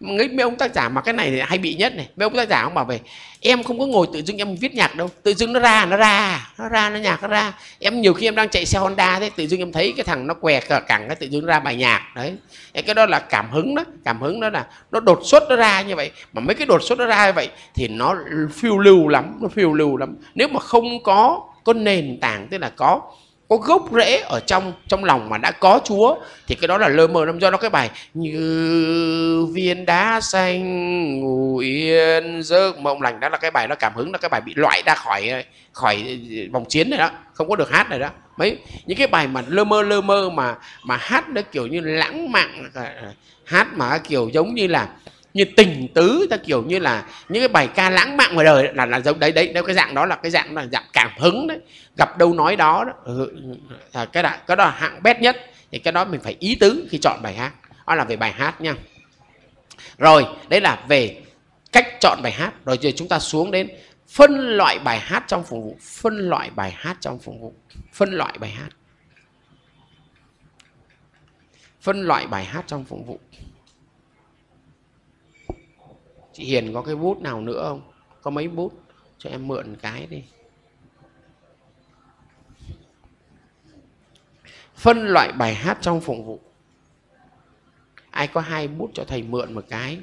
mấy ông tác giả, mà cái này thì hay bị nhất này, mấy ông tác giả ông bảo về em không có ngồi tự dưng em viết nhạc đâu, tự dưng nó ra nó ra nó ra nó nhạc nó ra. Em nhiều khi em đang chạy xe Honda thế, tự dưng em thấy cái thằng nó què cả cẳng cái tự dưng ra bài nhạc đấy. Cái đó là cảm hứng đó. Cảm hứng đó là nó đột xuất nó ra như vậy. Mà mấy cái đột xuất nó ra như vậy thì nó phiêu lưu lắm, nó phiêu lưu lắm. Nếu mà không có có nền tảng, tức là có có gốc rễ ở trong trong lòng mà đã có Chúa thì cái đó là lơ mơ lắm. Do đó cái bài như viên đá xanh ngủ yên giấc mộng lành đó là cái bài nó cảm hứng, là cái bài bị loại ra khỏi khỏi vòng chiến này đó, không có được hát này đó. Mấy những cái bài mà lơ mơ lơ mơ mà mà hát nó kiểu như lãng mạn, hát mà kiểu giống như là như tình tứ, ta kiểu như là những cái bài ca lãng mạn ngoài đời là là giống đấy đấy. Nếu cái dạng đó là cái dạng là dạng cảm hứng đấy, gặp đâu nói đó, đó. Ừ, cái đó cái đó là hạng bét nhất. Thì cái đó mình phải ý tứ khi chọn bài hát. Đó là về bài hát nha. Rồi đấy là về cách chọn bài hát. Rồi giờ chúng ta xuống đến phân loại bài hát trong phục vụ, phân loại bài hát trong phục vụ, phân loại bài hát, phân loại bài hát trong phục vụ. Chị Hiền có cái bút nào nữa không? Có mấy bút? Cho em mượn cái đi. Phân loại bài hát trong phụng vụ. Ai có hai bút cho thầy mượn một cái.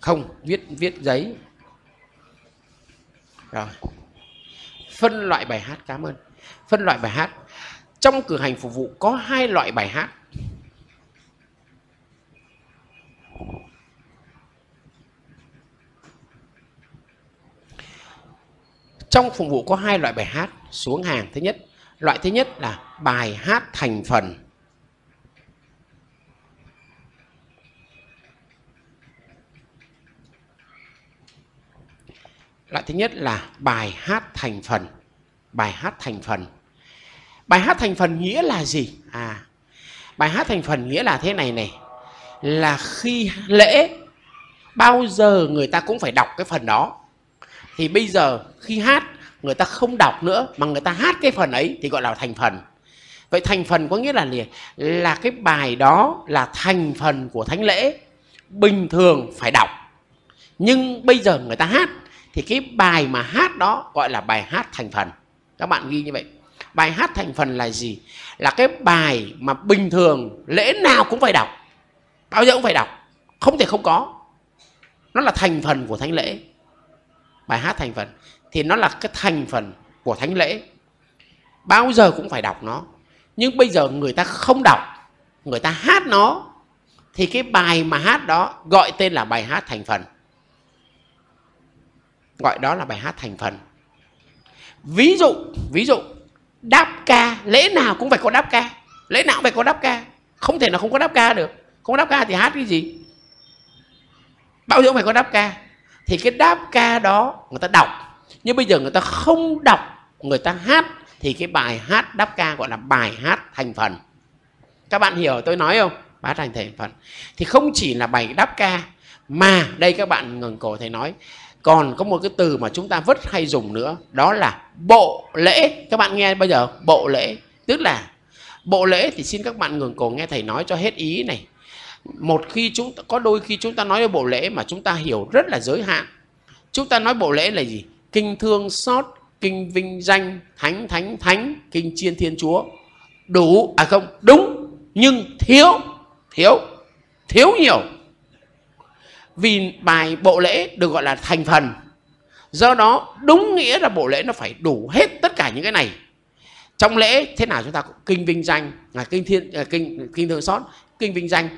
Không, viết viết giấy. Rồi. Phân loại bài hát, cảm ơn. Phân loại bài hát. Trong cử hành phục vụ có hai loại bài hát. Trong phục vụ có hai loại bài hát, xuống hàng thứ nhất. Loại thứ nhất là bài hát thành phần. Loại thứ nhất là bài hát thành phần. Bài hát thành phần. Bài hát thành phần nghĩa là gì? À, bài hát thành phần nghĩa là thế này này. Là khi lễ, bao giờ người ta cũng phải đọc cái phần đó. Thì bây giờ khi hát người ta không đọc nữa mà người ta hát cái phần ấy thì gọi là thành phần. Vậy thành phần có nghĩa là gì? Là cái bài đó là thành phần của thánh lễ, bình thường phải đọc. Nhưng bây giờ người ta hát thì cái bài mà hát đó gọi là bài hát thành phần. Các bạn ghi như vậy. Bài hát thành phần là gì? Là cái bài mà bình thường lễ nào cũng phải đọc, bao giờ cũng phải đọc, không thể không có. Nó là thành phần của thánh lễ. Bài hát thành phần thì nó là cái thành phần của thánh lễ, bao giờ cũng phải đọc nó. Nhưng bây giờ người ta không đọc, người ta hát nó, thì cái bài mà hát đó gọi tên là bài hát thành phần. Gọi đó là bài hát thành phần. Ví dụ, ví dụ đáp ca, lễ nào cũng phải có đáp ca. Lễ nào cũng phải có đáp ca, không thể nào không có đáp ca được. Không đáp ca thì hát cái gì? Bao giờ cũng phải có đáp ca. Thì cái đáp ca đó người ta đọc, nhưng bây giờ người ta không đọc, người ta hát, thì cái bài hát đáp ca gọi là bài hát thành phần. Các bạn hiểu tôi nói không? Bài hát thành phần thì không chỉ là bài đáp ca, mà đây các bạn ngừng cổ thầy nói, còn có một cái từ mà chúng ta vẫn hay dùng nữa, đó là bộ lễ. Các bạn nghe bây giờ bộ lễ, tức là bộ lễ thì xin các bạn ngừng cổ nghe thầy nói cho hết ý này. Một khi chúng ta, có đôi khi chúng ta nói về bộ lễ mà chúng ta hiểu rất là giới hạn. Chúng ta nói bộ lễ là gì? Kinh thương xót, kinh vinh danh, thánh thánh thánh, kinh chiên thiên chúa. Đủ, à không, đúng, nhưng thiếu, thiếu, thiếu nhiều. Vì bài bộ lễ được gọi là thành phần, do đó đúng nghĩa là bộ lễ nó phải đủ hết tất cả những cái này. Trong lễ thế nào chúng ta kinh vinh danh, là kinh thiên, kinh kinh thương xót, kinh vinh danh.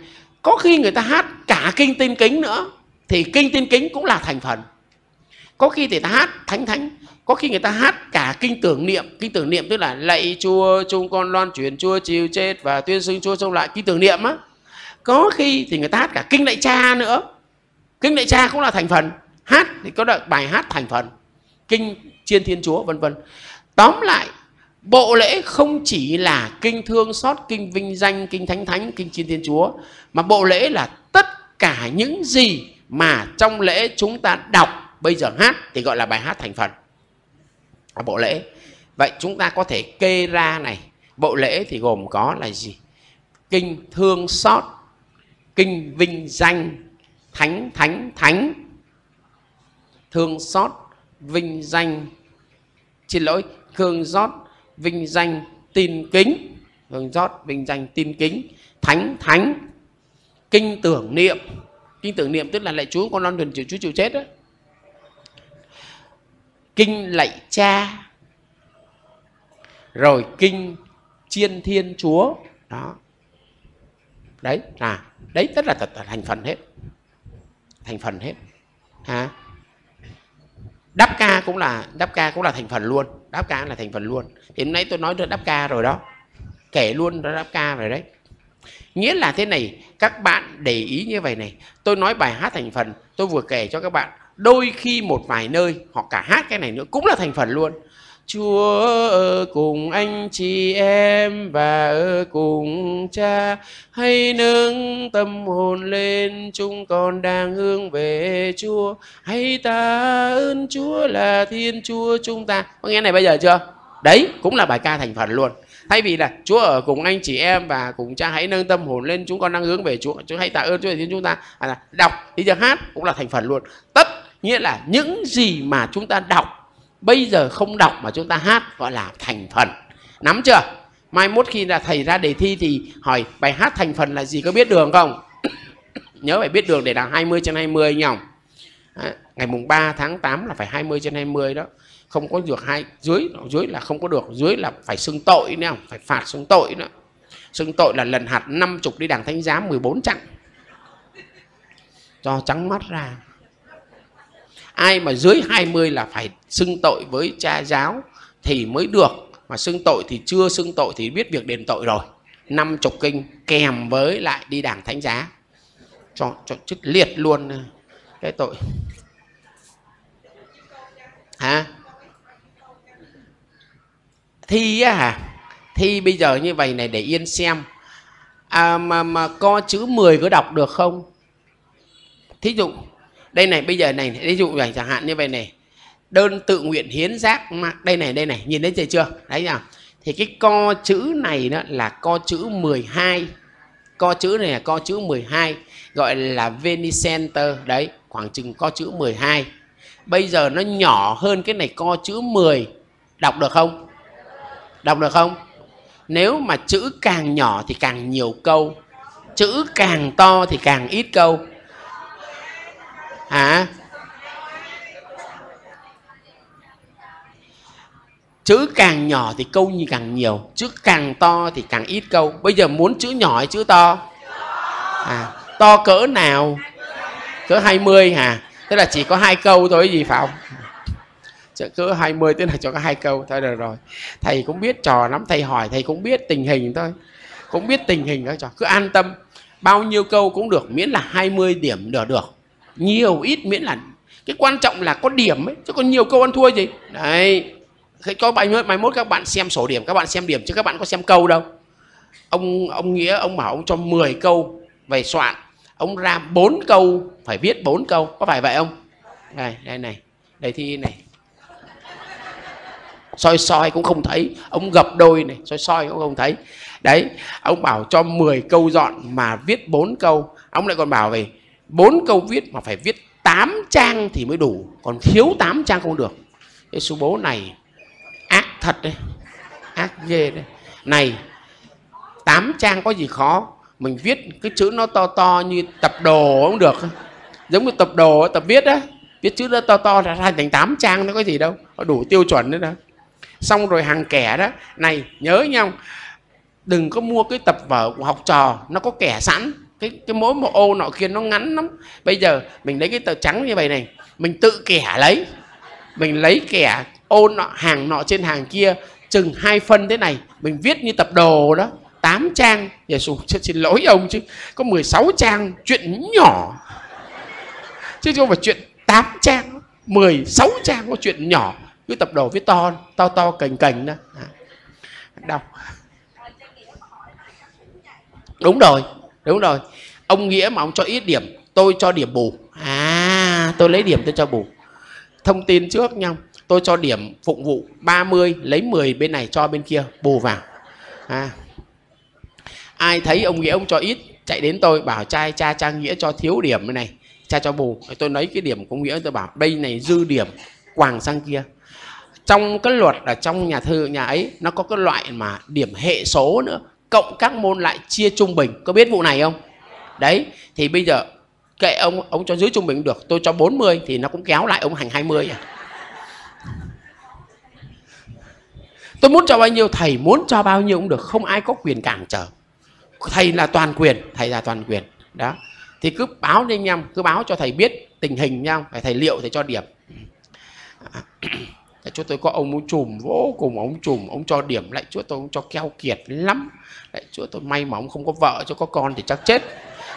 Có khi người ta hát cả kinh tin kính nữa, thì kinh tin kính cũng là thành phần. Có khi thì ta hát thánh thánh, có khi người ta hát cả kinh tưởng niệm. Kinh tưởng niệm tức là lạy Chúa, chúng con loan truyền Chúa chịu chết và tuyên xưng Chúa trông lại, kinh tưởng niệm á. Có khi thì người ta hát cả kinh lạy cha nữa. Kinh lạy cha cũng là thành phần. Hát thì có đợi bài hát thành phần, kinh chiên thiên chúa vân vân. Tóm lại, bộ lễ không chỉ là kinh thương xót, kinh vinh danh, kinh thánh thánh, kinh chiên thiên chúa, mà bộ lễ là tất cả những gì mà trong lễ chúng ta đọc, bây giờ hát thì gọi là bài hát thành phần, bộ lễ. Vậy chúng ta có thể kê ra này, bộ lễ thì gồm có là gì? Kinh thương xót, kinh vinh danh, thánh thánh thánh, thương xót, vinh danh, xin lỗi, thương xót, vinh danh, tin kính, thương xót, vinh danh, tin kính, thánh thánh, kinh tưởng niệm. Kinh tưởng niệm tức là lạy Chúa con loan truyền Chúa chịu chết đó. Kinh lạy cha, rồi kinh chiên thiên chúa đó. Đấy là đấy, tất là, là thành phần hết, thành phần hết ha. Đáp ca cũng là đáp ca cũng là thành phần luôn, đáp ca là thành phần luôn. Thì hôm nay tôi nói được đáp ca rồi đó, kể luôn đó đáp ca rồi đấy. Nghĩa là thế này, các bạn để ý như vậy này, tôi nói bài hát thành phần, tôi vừa kể cho các bạn. Đôi khi một vài nơi họ cả hát cái này nữa cũng là thành phần luôn. Chúa ở cùng anh chị em và ở cùng cha, hãy nâng tâm hồn lên, chúng con đang hướng về Chúa, hãy ta ơn Chúa là Thiên Chúa chúng ta. Có nghe này bây giờ chưa? Đấy cũng là bài ca thành phần luôn. Thay vì là Chúa ở cùng anh chị em và cùng cha, hãy nâng tâm hồn lên, chúng con đang hướng về Chúa, Chúa hãy tạ ơn Chúa Thiên chúng ta, à, là đọc. Bây giờ hát cũng là thành phần luôn. Tất nghĩa là những gì mà chúng ta đọc, bây giờ không đọc mà chúng ta hát gọi là thành phần. Nắm chưa? Mai mốt khi là thầy ra đề thi thì hỏi bài hát thành phần là gì, có biết đường không? Nhớ phải biết đường để làm hai mươi trên hai mươi nhỉ? À, ngày mùng ba tháng tám là phải hai mươi trên hai mươi đó. Không có được hai dưới, dưới là không có được, dưới là phải xưng tội nữa, phải phạt xưng tội nữa. Xưng tội là lần hạt năm mươi đi đảng thánh giá mười bốn chặng. Cho trắng mắt ra. Ai mà dưới hai mươi là phải xưng tội với cha giáo thì mới được. Mà xưng tội thì chưa xưng tội thì biết việc đền tội rồi. năm mươi kinh kèm với lại đi đảng thánh giá. Cho, cho chức liệt luôn cái tội. Hả? Thì à, thì bây giờ như vậy này để Yên xem, à, mà, mà có chữ mười có đọc được không? Thí dụ đây này, bây giờ này, thí dụ chẳng hạn như vậy này, đơn tự nguyện hiến giác mà. Đây này, đây này, nhìn thấy gì chưa? Đấy nhỉ? Thì cái co chữ này đó là co chữ mười hai. Co chữ này là co chữ mười hai, gọi là venicenter. Đấy, khoảng chừng co chữ mười hai. Bây giờ nó nhỏ hơn cái này co chữ mười. Đọc được không? Đọc được không? Nếu mà chữ càng nhỏ thì càng nhiều câu, chữ càng to thì càng ít câu. Hả? Chữ càng nhỏ thì câu như càng nhiều, chữ càng to thì càng ít câu. Bây giờ muốn chữ nhỏ hay chữ to? À, to cỡ nào? Cỡ hai mươi hả? Tức là chỉ có hai câu thôi gì phải không? Cỡ hai mươi tức là cho có hai câu thôi. Được rồi, thầy cũng biết trò lắm, thầy hỏi thầy cũng biết tình hình thôi, cũng biết tình hình các trò. Cứ an tâm, bao nhiêu câu cũng được, miễn là hai mươi điểm được được. Nhiều ít miễn là, cái quan trọng là có điểm ấy, chứ còn nhiều câu ăn thua gì. Đấy, khi có bài mốt, mai mốt các bạn xem sổ điểm, các bạn xem điểm chứ các bạn có xem câu đâu. Ông ông Nghĩa ông bảo ông cho mười câu về soạn, ông ra bốn câu phải viết bốn câu, có phải vậy không? Đây, đây này, đây thi này. Soi soi cũng không thấy, ông gập đôi này, soi soi cũng không thấy. Đấy, ông bảo cho mười câu dọn mà viết bốn câu. Ông lại còn bảo về bốn câu viết mà phải viết tám trang thì mới đủ, còn thiếu tám trang không được. Cái số bố này ác thật đấy, ác ghê đấy. Này, tám trang có gì khó, mình viết cái chữ nó to to như tập đồ cũng được. Giống như tập đồ, tập viết á, viết chữ nó to to là thành tám trang, nó có gì đâu, nó đủ tiêu chuẩn đấy đó. Xong rồi hàng kẻ đó, này nhớ nhau, đừng có mua cái tập vở của học trò, nó có kẻ sẵn. Cái, cái mỗi một ô nọ kia nó ngắn lắm. Bây giờ mình lấy cái tờ trắng như vậy này, mình tự kẻ lấy, mình lấy kẻ ô nọ, hàng nọ trên hàng kia, chừng hai phân thế này, mình viết như tập đồ đó, tám trang. Dạ xù, xin lỗi ông chứ, có mười sáu trang, chuyện nhỏ. Chứ không phải chuyện tám trang, mười sáu trang có chuyện nhỏ. Cứ tập đồ viết to, to to cành cành đó. Đọc. Đúng rồi, đúng rồi. Ông Nghĩa mà ông cho ít điểm, tôi cho điểm bù. À, tôi lấy điểm tôi cho bù. Thông tin trước nhau, tôi cho điểm phục vụ ba mươi, lấy mười bên này cho bên kia, bù vào. À, ai thấy ông Nghĩa ông cho ít, chạy đến tôi bảo cha, cha, cha Nghĩa cho thiếu điểm bên này, cha cho bù. Tôi lấy cái điểm của ông Nghĩa tôi bảo đây này dư điểm, quàng sang kia. Trong cái luật ở trong nhà thơ nhà ấy, nó có cái loại mà điểm hệ số nữa, cộng các môn lại chia trung bình, có biết vụ này không? Đấy, thì bây giờ kệ ông, ông cho dưới trung bình được, tôi cho bốn mươi thì nó cũng kéo lại ông hành hai mươi à. Tôi muốn cho bao nhiêu, thầy muốn cho bao nhiêu cũng được, không ai có quyền cản trở. Thầy là toàn quyền, thầy là toàn quyền. Đó, thì cứ báo lên nhau, cứ báo cho thầy biết tình hình nhau, thầy liệu thầy cho điểm. Chú tôi có ông ông trùm vô cùng, ông trùm ông cho điểm lại, chú tôi ông cho keo kiệt lắm. Lại chú tôi may mà ông không có vợ chứ có con thì chắc chết.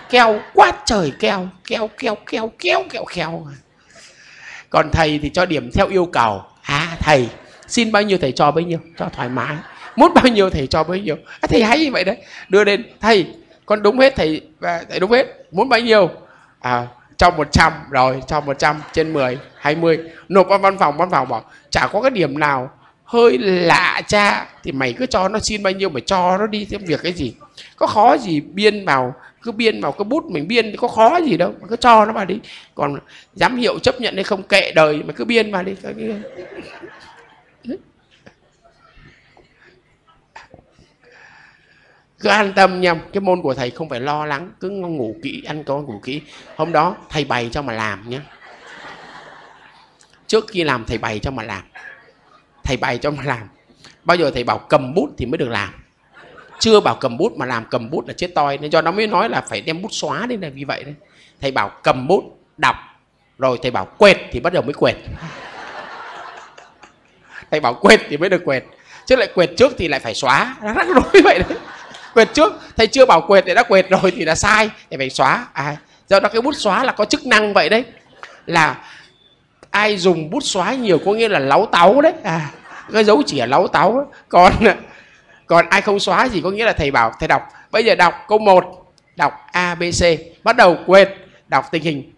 Keo quá trời keo, keo keo keo keo keo keo. Còn thầy thì cho điểm theo yêu cầu. À, thầy xin bao nhiêu thầy cho bấy nhiêu, cho thoải mái. Muốn bao nhiêu thầy cho bấy nhiêu. À, thầy hay như vậy đấy. Đưa đến thầy, con đúng hết thầy, thầy đúng hết. Muốn bao nhiêu? À, cho một trăm, rồi cho một trăm trên mười, hai mươi. Nộp vào văn phòng, văn phòng bảo chả có cái điểm nào hơi lạ cha, thì mày cứ cho nó, xin bao nhiêu mà cho nó đi, thêm việc cái gì. Có khó gì biên vào, cứ biên vào cái bút mình biên thì có khó gì đâu, mà cứ cho nó vào đi. Còn giám hiệu chấp nhận hay không kệ đời, mà cứ biên vào đi. Cứ an tâm nhầm, cái môn của thầy không phải lo lắng, cứ ngủ kỹ, ăn con ngủ kỹ. Hôm đó thầy bày cho mà làm nhé. Trước khi làm thầy bày cho mà làm. Thầy bày cho mà làm. Bao giờ thầy bảo cầm bút thì mới được làm. Chưa bảo cầm bút mà làm cầm bút là chết toi. Nên cho nó mới nói là phải đem bút xóa đến là vì vậy đấy. Thầy bảo cầm bút, đọc. Rồi thầy bảo quệt thì bắt đầu mới quệt. Thầy bảo quệt thì mới được quệt. Chứ lại quệt trước thì lại phải xóa. Nó rắc rối vậy đấy. Quệt trước, thầy chưa bảo quệt thì đã quệt rồi thì là sai, thầy phải xóa. À, do đó cái bút xóa là có chức năng vậy đấy. Là ai dùng bút xóa nhiều có nghĩa là láu táu đấy. À, cái dấu chỉ là láu táu. Còn còn ai không xóa gì có nghĩa là thầy bảo thầy đọc. Bây giờ đọc câu một, đọc a bê xê, bắt đầu quệt, đọc tình hình.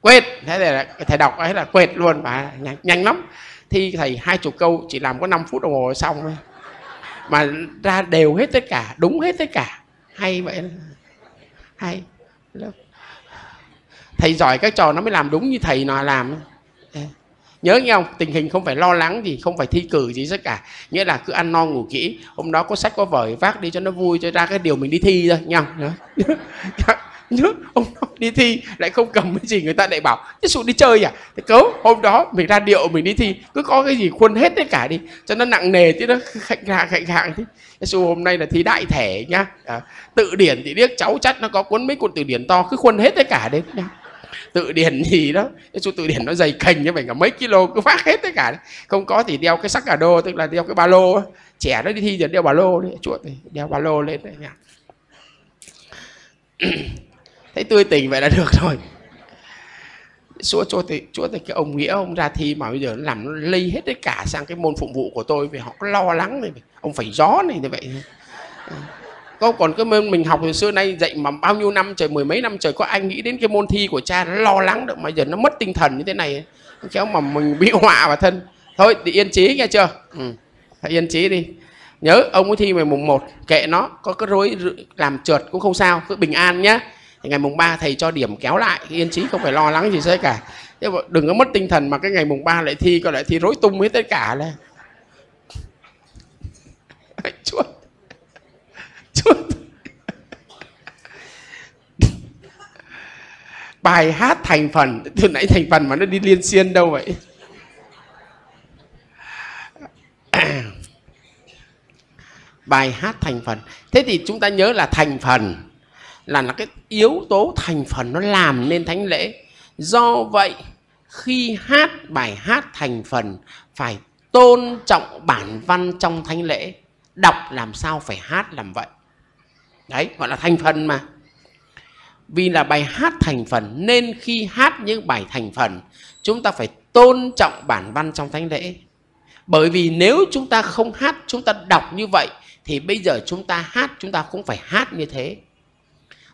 quên, thế là thầy đọc ấy là quên luôn, mà nhanh, nhanh lắm. Thi thầy hai chục câu chỉ làm có năm phút đồng hồ xong thôi, mà ra đều hết tất cả, đúng hết tất cả. Hay vậy, hay. Thầy giỏi các trò nó mới làm đúng như thầy nó làm. Nhớ nghe không, tình hình không phải lo lắng gì, không phải thi cử gì tất cả. Nghĩa là cứ ăn non ngủ kỹ, hôm đó có sách có vở vác đi cho nó vui, cho ra cái điều mình đi thi thôi, nghe không? Nhớ, hôm đó đi thi lại không cầm cái gì, người ta lại bảo chứ sụ đi chơi à? Thế cớ hôm đó mình ra điệu mình đi thi, cứ có cái gì khuôn hết tất cả đi, cho nó nặng nề chứ nó khạnh khạng khạnh khạng. Thế sụ hôm nay là thi đại thể nhá, à, tự điển thì điếc cháu chắt nó có cuốn mấy cuốn từ điển to, cứ khuôn hết tất cả đấy nhá. Tự điển gì đó, chú tự điển nó dày cành như vậy cả mấy kilo, cứ phát hết tất cả. Không có thì đeo cái sắc cà đô, tức là đeo cái ba lô. Trẻ nó đi thi thì đeo ba lô đấy, chuột này, đeo ba lô lên đấy nha. Thấy tươi tỉnh vậy là được rồi. Chúa cho thì chúa thì cái ông Nghĩa ông ra thi mà bây giờ nó làm nó lây hết tất cả sang cái môn phụng vụ của tôi, vì họ có lo lắng này, ông phải gió này như vậy. Có còn cái môn mình học hồi xưa nay dạy mà bao nhiêu năm trời, mười mấy năm trời, có ai nghĩ đến cái môn thi của cha nó lo lắng được, mà giờ nó mất tinh thần như thế này, kéo mà mình bị họa vào thân. Thôi thì yên trí nghe chưa, ừ. Hãy yên trí đi. Nhớ ông ấy thi ngày mùng một, kệ nó, có cái rối làm trượt cũng không sao, cứ bình an nhá. Ngày mùng ba thầy cho điểm kéo lại, yên trí không phải lo lắng gì hết cả. Đừng có mất tinh thần mà cái ngày mùng ba lại thi, còn lại thi rối tung hết tất cả này. Chúa bài hát thành phần, từ nãy thành phần mà nó đi liên xiên đâu vậy? À, bài hát thành phần. Thế thì chúng ta nhớ là thành phần là, là cái yếu tố thành phần nó làm nên thánh lễ. Do vậy khi hát bài hát thành phần phải tôn trọng bản văn trong thánh lễ. Đọc làm sao phải hát làm vậy. Đấy, gọi là thành phần mà. Vì là bài hát thành phần nên khi hát những bài thành phần chúng ta phải tôn trọng bản văn trong thánh lễ. Bởi vì nếu chúng ta không hát, chúng ta đọc như vậy, thì bây giờ chúng ta hát, chúng ta cũng phải hát như thế.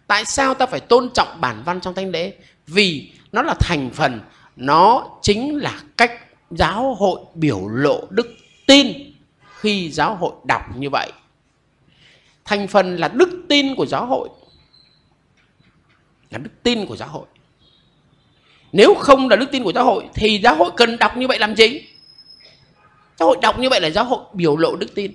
Tại sao ta phải tôn trọng bản văn trong thánh lễ? Vì nó là thành phần, nó chính là cách giáo hội biểu lộ đức tin khi giáo hội đọc như vậy. Thành phần là đức tin của giáo hội, là đức tin của giáo hội. Nếu không là đức tin của giáo hội thì giáo hội cần đọc như vậy làm gì? Giáo hội đọc như vậy là giáo hội biểu lộ đức tin.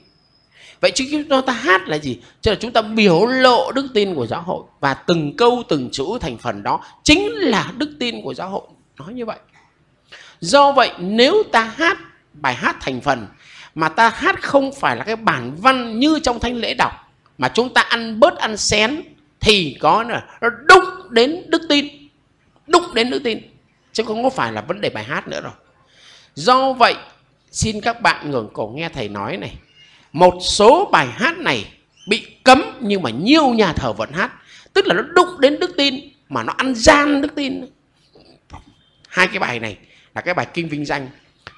Vậy chứ chúng ta hát là gì? Chứ là chúng ta biểu lộ đức tin của giáo hội. Và từng câu từng chữ thành phần đó chính là đức tin của giáo hội. Nói như vậy. Do vậy nếu ta hát bài hát thành phần mà ta hát không phải là cái bản văn như trong thánh lễ đọc, mà chúng ta ăn bớt ăn xén, thì có là nó đúc đến đức tin, đúc đến đức tin, chứ không có phải là vấn đề bài hát nữa rồi. Do vậy xin các bạn ngẩng cổ nghe thầy nói này. Một số bài hát này bị cấm nhưng mà nhiều nhà thờ vẫn hát, tức là nó đúc đến đức tin mà nó ăn gian đức tin. Hai cái bài này là cái bài kinh vinh danh.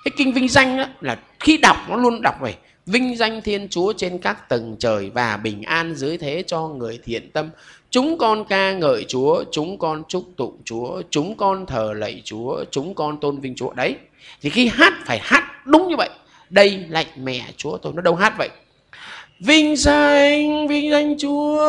Cái kinh vinh danh đó là khi đọc nó luôn đọc về vinh danh Thiên Chúa trên các tầng trời và bình an dưới thế cho người thiện tâm. Chúng con ca ngợi Chúa, chúng con chúc tụng Chúa, chúng con thờ lạy Chúa, chúng con tôn vinh Chúa. Đấy, thì khi hát phải hát đúng như vậy. Đây lạy mẹ Chúa tôi, nó đâu hát vậy. Vinh danh, vinh danh Chúa,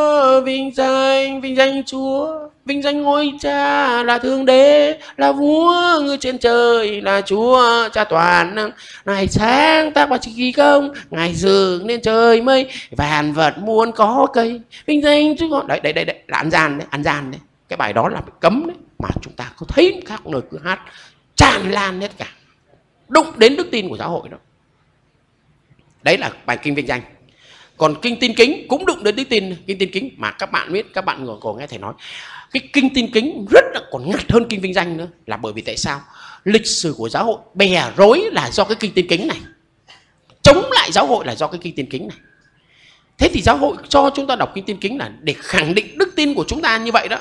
vinh danh, vinh danh Chúa, vinh danh ngôi cha là Thượng Đế, là vua người trên trời, là Chúa cha toàn năng. Ngài sáng tác và kỳ công, Ngài dựng nên trời mây, vạn vật muôn có cây. Vinh danh Chúa. Đấy, đấy, đấy, đấy, là ăn gian đấy, ăn gian đấy. Cái bài đó là bị cấm đấy. Mà chúng ta có thấy các nơi cứ hát tràn lan hết cả, đụng đến đức tin của giáo hội đó. Đấy là bài kinh vinh danh. Còn kinh tin kính cũng đụng đến đức tin. Kinh tin kính mà các bạn biết, các bạn ngồi cổ nghe thầy nói, cái kinh tin kính rất là còn ngặt hơn kinh vinh danh nữa. Là bởi vì tại sao? Lịch sử của giáo hội bè rối là do cái kinh tin kính này, chống lại giáo hội là do cái kinh tin kính này. Thế thì giáo hội cho chúng ta đọc kinh tin kính là để khẳng định đức tin của chúng ta như vậy đó.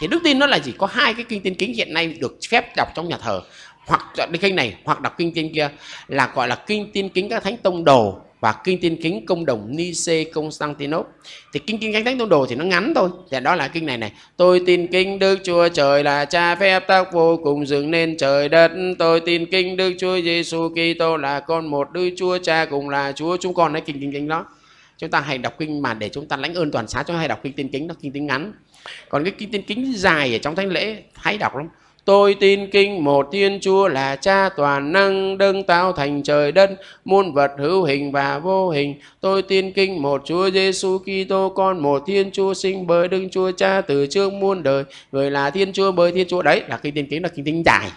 Thì đức tin nó là gì? Có hai cái kinh tin kính hiện nay được phép đọc trong nhà thờ, hoặc đọc kinh này hoặc đọc kinh tin kia, là gọi là kinh tin kính các thánh tông đồ và kinh tin kính công đồng Nicê Constantinople. Thì kinh kinh Thánh Thánh Tông Đồ thì nó ngắn thôi, thì đó là kinh này này: tôi tin kinh Đức Chúa Trời là Cha phép tác vô cùng dựng nên trời đất. Tôi tin kinh Đức Chúa Giêsu Kitô là con một Đức Chúa Cha cùng là Chúa chúng con. Đấy, kinh kinh kinh đó. Chúng ta hay đọc kinh mà để chúng ta lãnh ơn toàn xá, chúng ta hay đọc kinh tin kính, nó kinh tin ngắn. Còn cái kinh tin kính dài ở trong thánh lễ hay đọc lắm. Tôi tin kinh một Thiên Chúa là Cha toàn năng, đấng tạo thành trời đất, muôn vật hữu hình và vô hình. Tôi tin kinh một Chúa Giêsu Kitô, con một Thiên Chúa sinh bởi Đức Chúa Cha từ trước muôn đời, người là Thiên Chúa bởi Thiên Chúa. Đấy là kinh tin kính, là kinh tin dài.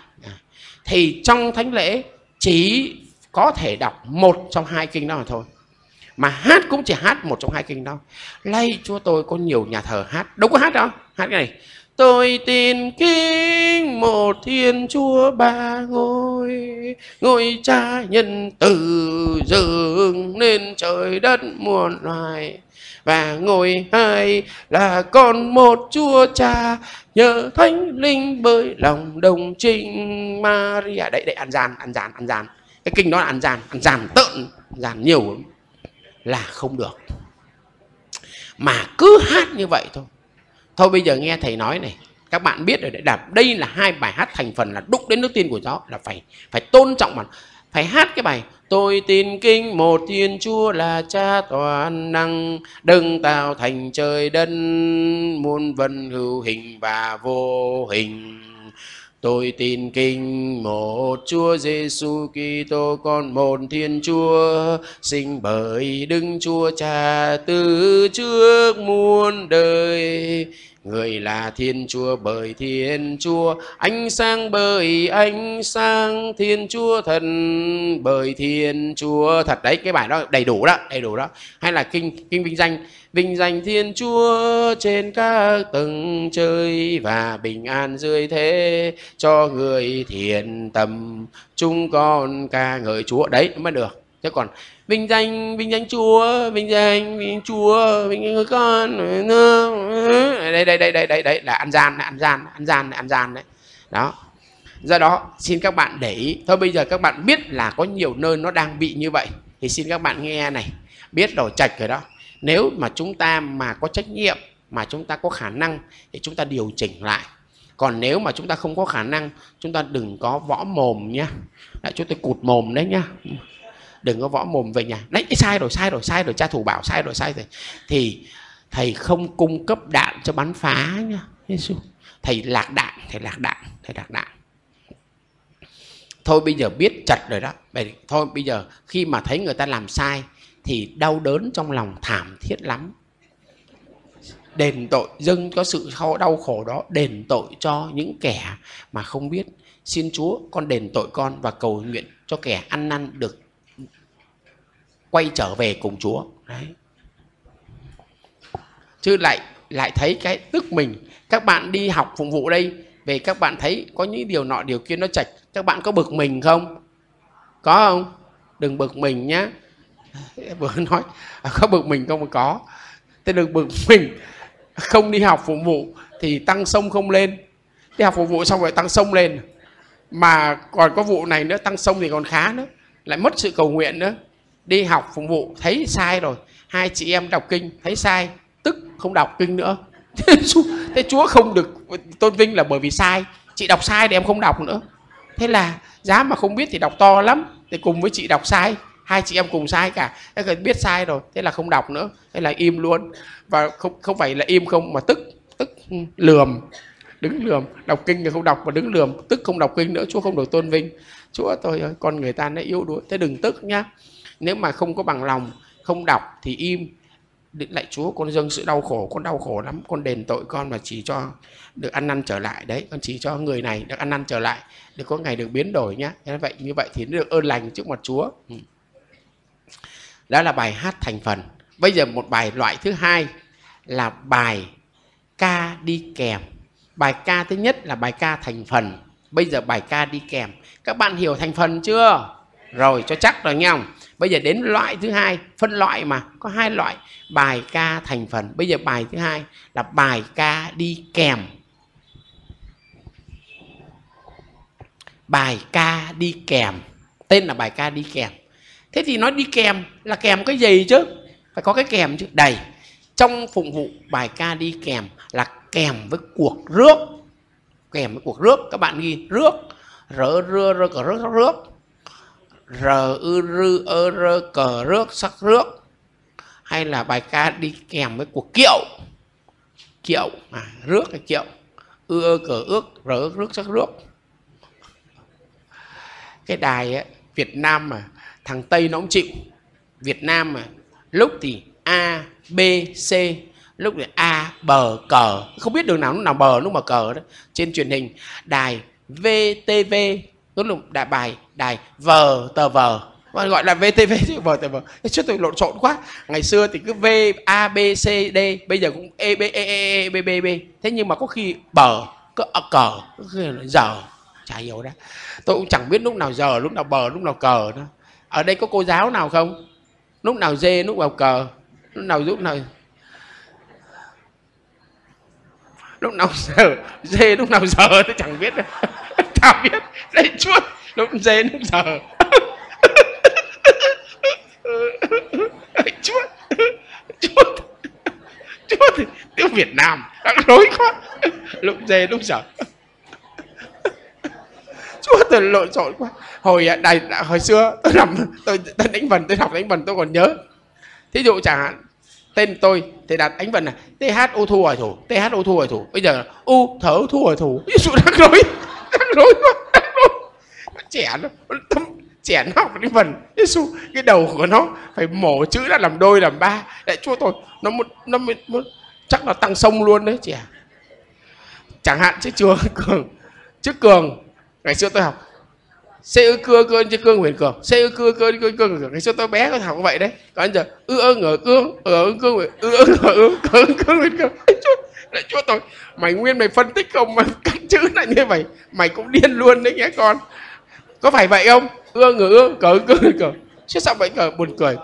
Thì trong thánh lễ chỉ có thể đọc một trong hai kinh đó thôi, mà hát cũng chỉ hát một trong hai kinh đó. Lạy Chúa, tôi có nhiều nhà thờ hát, đâu có hát đó, hát cái này: tôi tin kính một Thiên Chúa ba ngôi, ngôi Cha nhân từ dựng nên trời đất muôn loài, và ngôi hai là con một Chúa Cha nhờ Thánh Linh bởi lòng đồng trinh Maria. Đấy, đấy, ăn gian, ăn gian, ăn gian. Cái kinh đó là ăn gian, ăn gian tợn, ăn gian nhiều lắm. Là không được. Mà cứ hát như vậy thôi. Thôi bây giờ nghe thầy nói này, các bạn biết rồi đấy, đây là hai bài hát thành phần là đúc đến đức tin của giáo, là phải phải tôn trọng mà. Phải hát cái bài tôi tin kinh một Thiên Chúa là Cha toàn năng, đấng tạo thành trời đất, muôn vật hữu hình và vô hình. Tôi tin kinh một Chúa Giêsu Kitô, con một Thiên Chúa sinh bởi Đức Chúa Cha từ trước muôn đời, người là Thiên Chúa bởi Thiên Chúa, ánh sáng bởi ánh sáng, Thiên Chúa thần bởi Thiên Chúa thật. Đấy, cái bài đó đầy đủ đó, đầy đủ đó. Hay là kinh kinh vinh danh, vinh danh Thiên Chúa trên các tầng trời và bình an dưới thế cho người thiện tâm, chúng con ca ngợi Chúa. Đấy mới được. Chứ còn vinh danh, vinh danh Chúa, vinh danh, vinh Chúa, vinh danh người con. Đây, đây, đây, đây, đây, đây là ăn gian, ăn gian, ăn gian, ăn gian đấy. Đó. Do đó, xin các bạn để ý. Thôi bây giờ các bạn biết là có nhiều nơi nó đang bị như vậy. Thì xin các bạn nghe này, biết rồi, chạch rồi đó. Nếu mà chúng ta mà có trách nhiệm, mà chúng ta có khả năng thì chúng ta điều chỉnh lại. Còn nếu mà chúng ta không có khả năng, chúng ta đừng có võ mồm nhá. Lại chúng tôi cụt mồm đấy nhá. Đừng có võ mồm về nhà. Đấy, sai rồi, sai rồi, sai rồi, cha thủ bảo sai rồi, sai rồi. Thì thầy không cung cấp đạn cho bắn phá nhá. Thầy lạc đạn, thầy lạc đạn, thầy lạc đạn. Thôi bây giờ biết chật rồi đó. Thôi bây giờ khi mà thấy người ta làm sai thì đau đớn trong lòng thảm thiết lắm. Đền tội, dâng có sự đau khổ đó, đền tội cho những kẻ mà không biết. Xin Chúa, con đền tội con và cầu nguyện cho kẻ ăn năn được quay trở về cùng Chúa. Đấy. Chứ lại lại thấy cái tức mình. Các bạn đi học phụng vụ đây, về các bạn thấy có những điều nọ điều kia nó chạch, các bạn có bực mình không? Có không? Đừng bực mình nhá. Vừa nói có bực mình không mà có. Thế đừng bực mình. Không đi học phụng vụ thì tăng sông không lên. Đi học phụng vụ xong rồi tăng sông lên. Mà còn có vụ này nữa, tăng sông thì còn khá nữa, lại mất sự cầu nguyện nữa. Đi học phục vụ thấy sai rồi, hai chị em đọc kinh thấy sai, tức không đọc kinh nữa. Thế Chúa không được tôn vinh là bởi vì sai. Chị đọc sai thì em không đọc nữa. Thế là giá mà không biết thì đọc to lắm. Thì cùng với chị đọc sai, hai chị em cùng sai cả. Thế biết sai rồi, thế là không đọc nữa. Thế là im luôn. Và không, không phải là im không mà tức, tức lườm, đứng lườm. Đọc kinh thì không đọc mà đứng lườm, tức không đọc kinh nữa. Chúa không được tôn vinh. Chúa tôi ơi, con người ta nó yếu đuối. Thế đừng tức nhá. Nếu mà không có bằng lòng, không đọc thì im. Lạy Chúa, con dâng sự đau khổ, con đau khổ lắm, con đền tội con mà chỉ cho được ăn năn trở lại. Đấy, con chỉ cho người này được ăn năn trở lại, được có ngày được biến đổi nhá. Vậy như vậy thì được ơn lành trước mặt Chúa. Đó là bài hát thành phần. Bây giờ một bài loại thứ hai là bài ca đi kèm. Bài ca thứ nhất là bài ca thành phần. Bây giờ bài ca đi kèm. Các bạn hiểu thành phần chưa? Rồi, cho chắc rồi nghe không? Bây giờ đến loại thứ hai, phân loại mà, có hai loại, bài ca thành phần. Bây giờ bài thứ hai là bài ca đi kèm. Bài ca đi kèm, tên là bài ca đi kèm. Thế thì nó đi kèm là kèm cái gì chứ? Phải có cái kèm chứ. Đầy. Trong phụng vụ bài ca đi kèm là kèm với cuộc rước. Kèm với cuộc rước. Các bạn ghi rước. Rỡ rưa rơ cờ rước sắc rước. Rờ ư rư ơ rơ cờ rước sắc rước. Hay là bài ca đi kèm với cuộc kiệu. Kiệu. À, rước là kiệu. Ư ơ cờ ước. Rỡ rước sắc rước. Cái đài ấy, Việt Nam mà thằng Tây nó cũng chịu. Việt Nam mà lúc thì A, B, C, lúc thì A, bờ, cờ, không biết đường nào lúc nào bờ lúc mà cờ đó. Trên truyền hình đài vê tê vê lúc nào đại bài đài vờ tờ vờ, gọi là vê tê vê chứ vờ tờ vờ chứ tôi lộn xộn quá. Ngày xưa thì cứ V A B C D, bây giờ cũng E B E E B B B, thế nhưng mà có khi bờ cứ cờ có khi là giờ chả hiểu đó. Tôi cũng chẳng biết lúc nào giờ lúc nào bờ lúc nào cờ đó. Ở đây có cô giáo nào không? Lúc nào dê, lúc nào cờ, lúc nào lúc nào lúc nào giờ, dê lúc nào giờ tôi chẳng biết đâu. Chả biết, đây chuốt, lúc dê lúc giờ. Chuốt, chuốt, chuốt thì tiếng Việt Nam, đáng rối quá. Lúc dê lúc giờ. Chúa tôi lộn xộn quá. Hồi đài, hồi xưa tôi làm tôi, tôi đánh vần, tôi học đánh vần tôi còn nhớ. Thí dụ chẳng hạn tên tôi thì đặt đánh vần là TH ô thu hỏi thủ, TH ô thu hỏi thủ. Bây giờ u thở thu hỏi thủ. Ví dụ đang rối, đang rối quá, trẻ nó tâm trẻ nó học đánh vần. Ví dụ cái đầu của nó phải mổ chữ ra làm đôi làm ba. Lại chúa tôi nó một nó một, chắc là tăng sông luôn đấy trẻ. Chẳng hạn chứ chưa cường, chứ cường ngày xưa tôi học xe ư cưa cơn chứ cương huyền cường, xe ư cưa cơn cương cường. Ngày xưa tôi bé tôi học như vậy đấy. Còn giờ ư ơ ngờ cương ở cương ư ơ ngờ ư cương cương huyền cường. Lại chúa tôi mày nguyên mày phân tích không mà các chữ lại như vậy mày cũng điên luôn đấy nghe con, có phải vậy không? Ư ơ ngờ ư cờ cương huyền cường chứ sao vậy cờ buồn cười.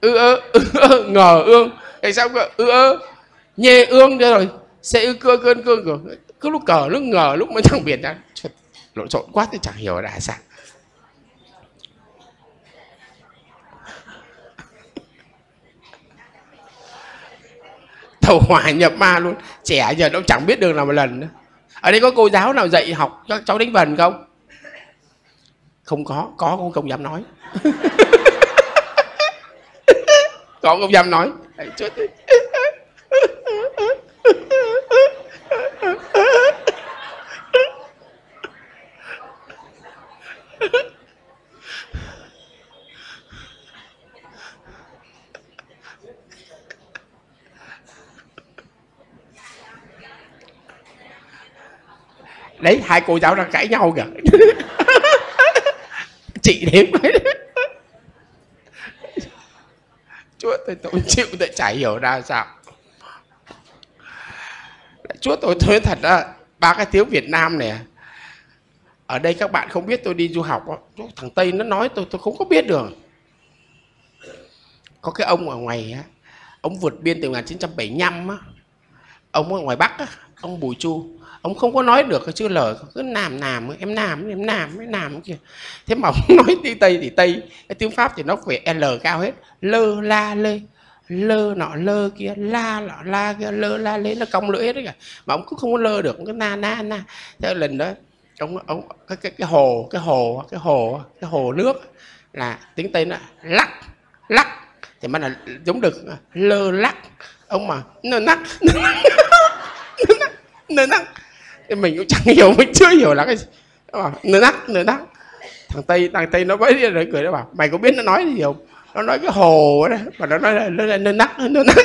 Ư ơ ngờ ương tại sao ư ơ nhê ương ra rồi xe ư cưa cơn cương cường. Cứ lúc cờ lúc ngờ lúc mới thằng biển ra lộn xộn quá thì chẳng hiểu là sao. Thầu hòa nhập ma luôn. Trẻ giờ nó chẳng biết đường nào một lần nữa. Ở đây có cô giáo nào dạy học các cháu đánh vần không? Không có. Có cũng không dám nói. Có không dám nói. Đấy, chút đi. Đấy, hai cô giáo đang cãi nhau kìa. Chị đếm đấy. Chúa tôi tôi chịu tôi chả hiểu ra sao. Chúa tôi tôi thật đó, ba cái tiếng Việt Nam này. Ở đây các bạn không biết tôi đi du học đó, thằng Tây nó nói tôi tôi không có biết được. Có cái ông ở ngoài á, ông vượt biên từ một chín bảy lăm á. Ông ở ngoài Bắc á, ông Bùi Chu. Ông không có nói được cái chữ lời, cứ làm làm em làm em làm em làm kìa. Thế mà ông nói tiếng Tây thì Tây, tiếng Pháp thì nó phải L cao hết, lơ la lê, lơ nọ lơ kia, la nọ la kia, lơ la lê nó cong lưỡi hết đấy cả. Mà ông cứ không có lơ được, cứ na na na. Thế lần đó ông ông cái cái cái hồ, cái hồ, cái hồ, cái hồ nước là tiếng Tây nó lắc, lắc thì mà là giống được lơ lắc. Ông mà nó nắc, nó nắc, nó nắc, nó nắc. Mình cũng chẳng hiểu, mình chưa hiểu là cái gì. Nó nắc, nó nắc. Thằng Tây, thằng Tây nó mới rồi cười nó bảo mày có biết nó nói gì không? Nó nói cái hồ đó, mà nó nói là nó nắc, nó nắc.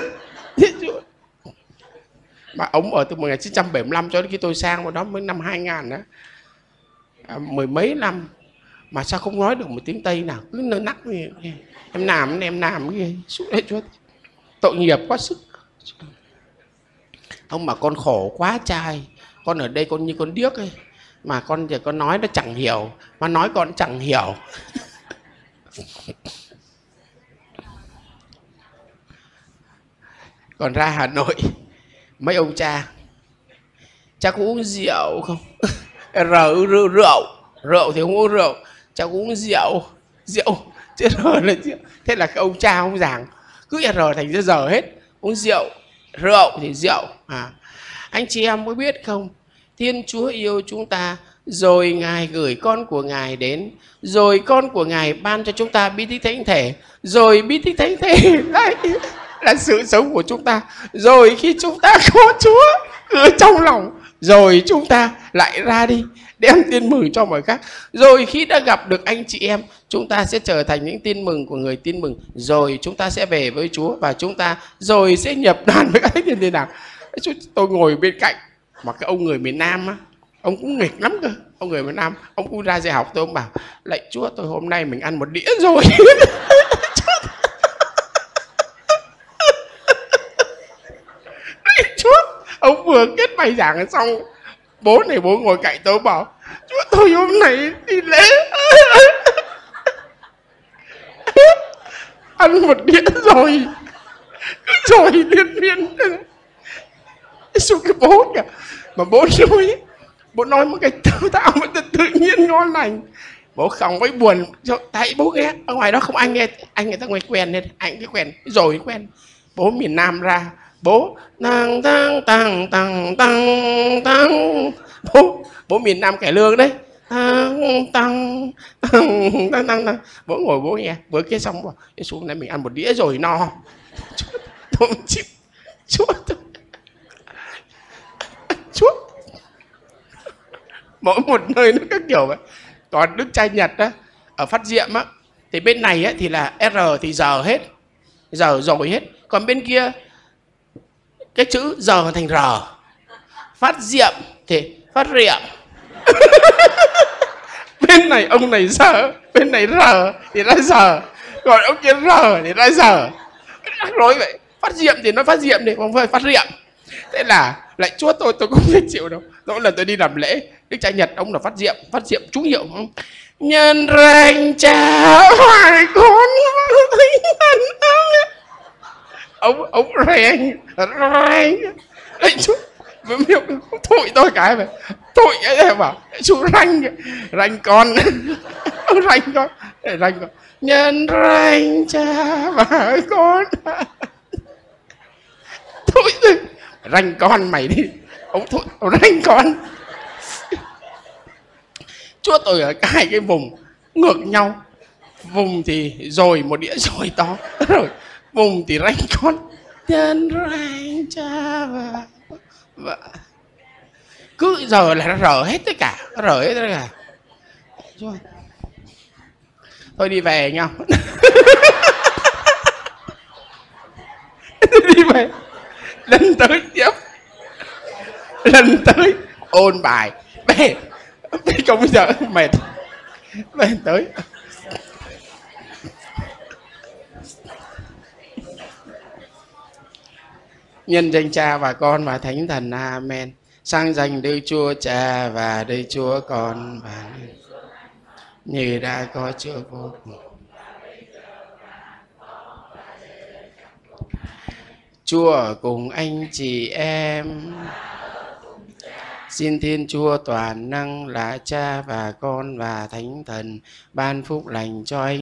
Mà ông ở từ một chín bảy lăm cho đến khi tôi sang vào đó mới năm hai nghìn đó. À, mười mấy năm mà sao không nói được một tiếng Tây nào, cứ nó nắc như vậy. Em làm, em làm cái gì. Tội nghiệp quá sức. Ông mà con khổ quá trai. Con ở đây con như con điếc ấy. Mà con giờ con nói nó chẳng hiểu. Mà nói con chẳng hiểu. Còn ra Hà Nội, mấy ông cha, cha cũng uống rượu không? Rượu, rượu, rượu thì không uống rượu. Cha cũng uống rượu. Rượu, Chữ R lên rượu. Thế là cái ông cha ông giảng cứ R thành ra giờ hết. Uống rượu, rượu thì rượu. À, anh chị em có biết không? Thiên Chúa yêu chúng ta, rồi Ngài gửi con của Ngài đến, rồi con của Ngài ban cho chúng ta bí tích thánh thể, rồi bí tích thánh thể lại là sự sống của chúng ta. Rồi khi chúng ta có Chúa ở trong lòng, rồi chúng ta lại ra đi đem tin mừng cho mọi khác. Rồi khi đã gặp được anh chị em, chúng ta sẽ trở thành những tin mừng của người tin mừng. Rồi chúng ta sẽ về với Chúa, và chúng ta rồi sẽ nhập đoàn với các thánh nhân. Thế nào? Tôi ngồi bên cạnh mà cái ông người miền Nam á, ông cũng nghịch lắm cơ. Ông người miền Nam, ông cũng ra dạy học tôi, ông bảo lạy Chúa, tôi hôm nay mình ăn một đĩa rồi. Chúa, ông vừa kết bài giảng xong, bố này bố ngồi cạnh tôi bảo Chúa, tôi hôm nay đi lễ ăn một đĩa rồi rồi liên liên. Xuống cái bố kìa, mà bố nói bố nói một cái tao tạo một tự, tự nhiên ngon lành. Bố không với buồn, tại bố nghe ở ngoài đó không anh nghe, anh người ta ngoài quen nên anh cái quen rồi quen. Bố miền Nam ra, bố tăng tăng tăng tăng tăng tăng, bố bố miền Nam Cải Lương đấy, tăng tăng tăng tăng tăng. Bố ngồi bố nghe, bữa kia xong bảo xuống này mình ăn một đĩa rồi no. Chúa, chúa, chúa, chúa. Mỗi một nơi nó các kiểu vậy. Còn đức trai Nhật á, ở Phát Diệm á, thì bên này á thì là R thì giờ hết, giờ rồi hết. Còn bên kia cái chữ giờ thành R. Phát Diệm thì phát riệm. Bên này ông này giờ, bên này R thì ra giờ, còn ông kia R thì ra giờ. Rắc rối vậy. Phát Diệm thì nó phát diệm thì không phải phát riệm. Thế là lại Chúa, tôi tôi cũng không chịu đâu. Mỗi lần tôi đi làm lễ, đức cha Nhật ông là phát diệm, phát diệm chú hiệu không? Nhân rành cha hoài con. Ông ông rành, rành. Đấy chú, miệng thổi tôi cái vậy. Thổi cái bảo, chú rành, rành con. Rành con, rành con. Nhân rành cha hoài con. Thổi tôi. Ranh con mày đi. Ông thôi, ranh con. Chúa, tôi ở hai cái vùng ngược nhau. Vùng thì rồi một đĩa rồi to, rồi vùng thì ranh con. Nhân ranh cha và, và cứ giờ là nó rở hết tất cả, rở hết tất cả. Thôi đi về nhau. Đi về. Lần tới tiếp, lần tới ôn bài. Mẹ, mẹ không bây giờ mệt. Mẹ tới. Nhân danh Cha và Con và Thánh Thần, amen. Sang danh Đức Chúa Cha và Đức Chúa Con và như đã có Chúa vô cùng. Chúa ở cùng anh chị em. Xin Thiên Chúa toàn năng là Cha và Con và Thánh Thần ban phúc lành cho anh.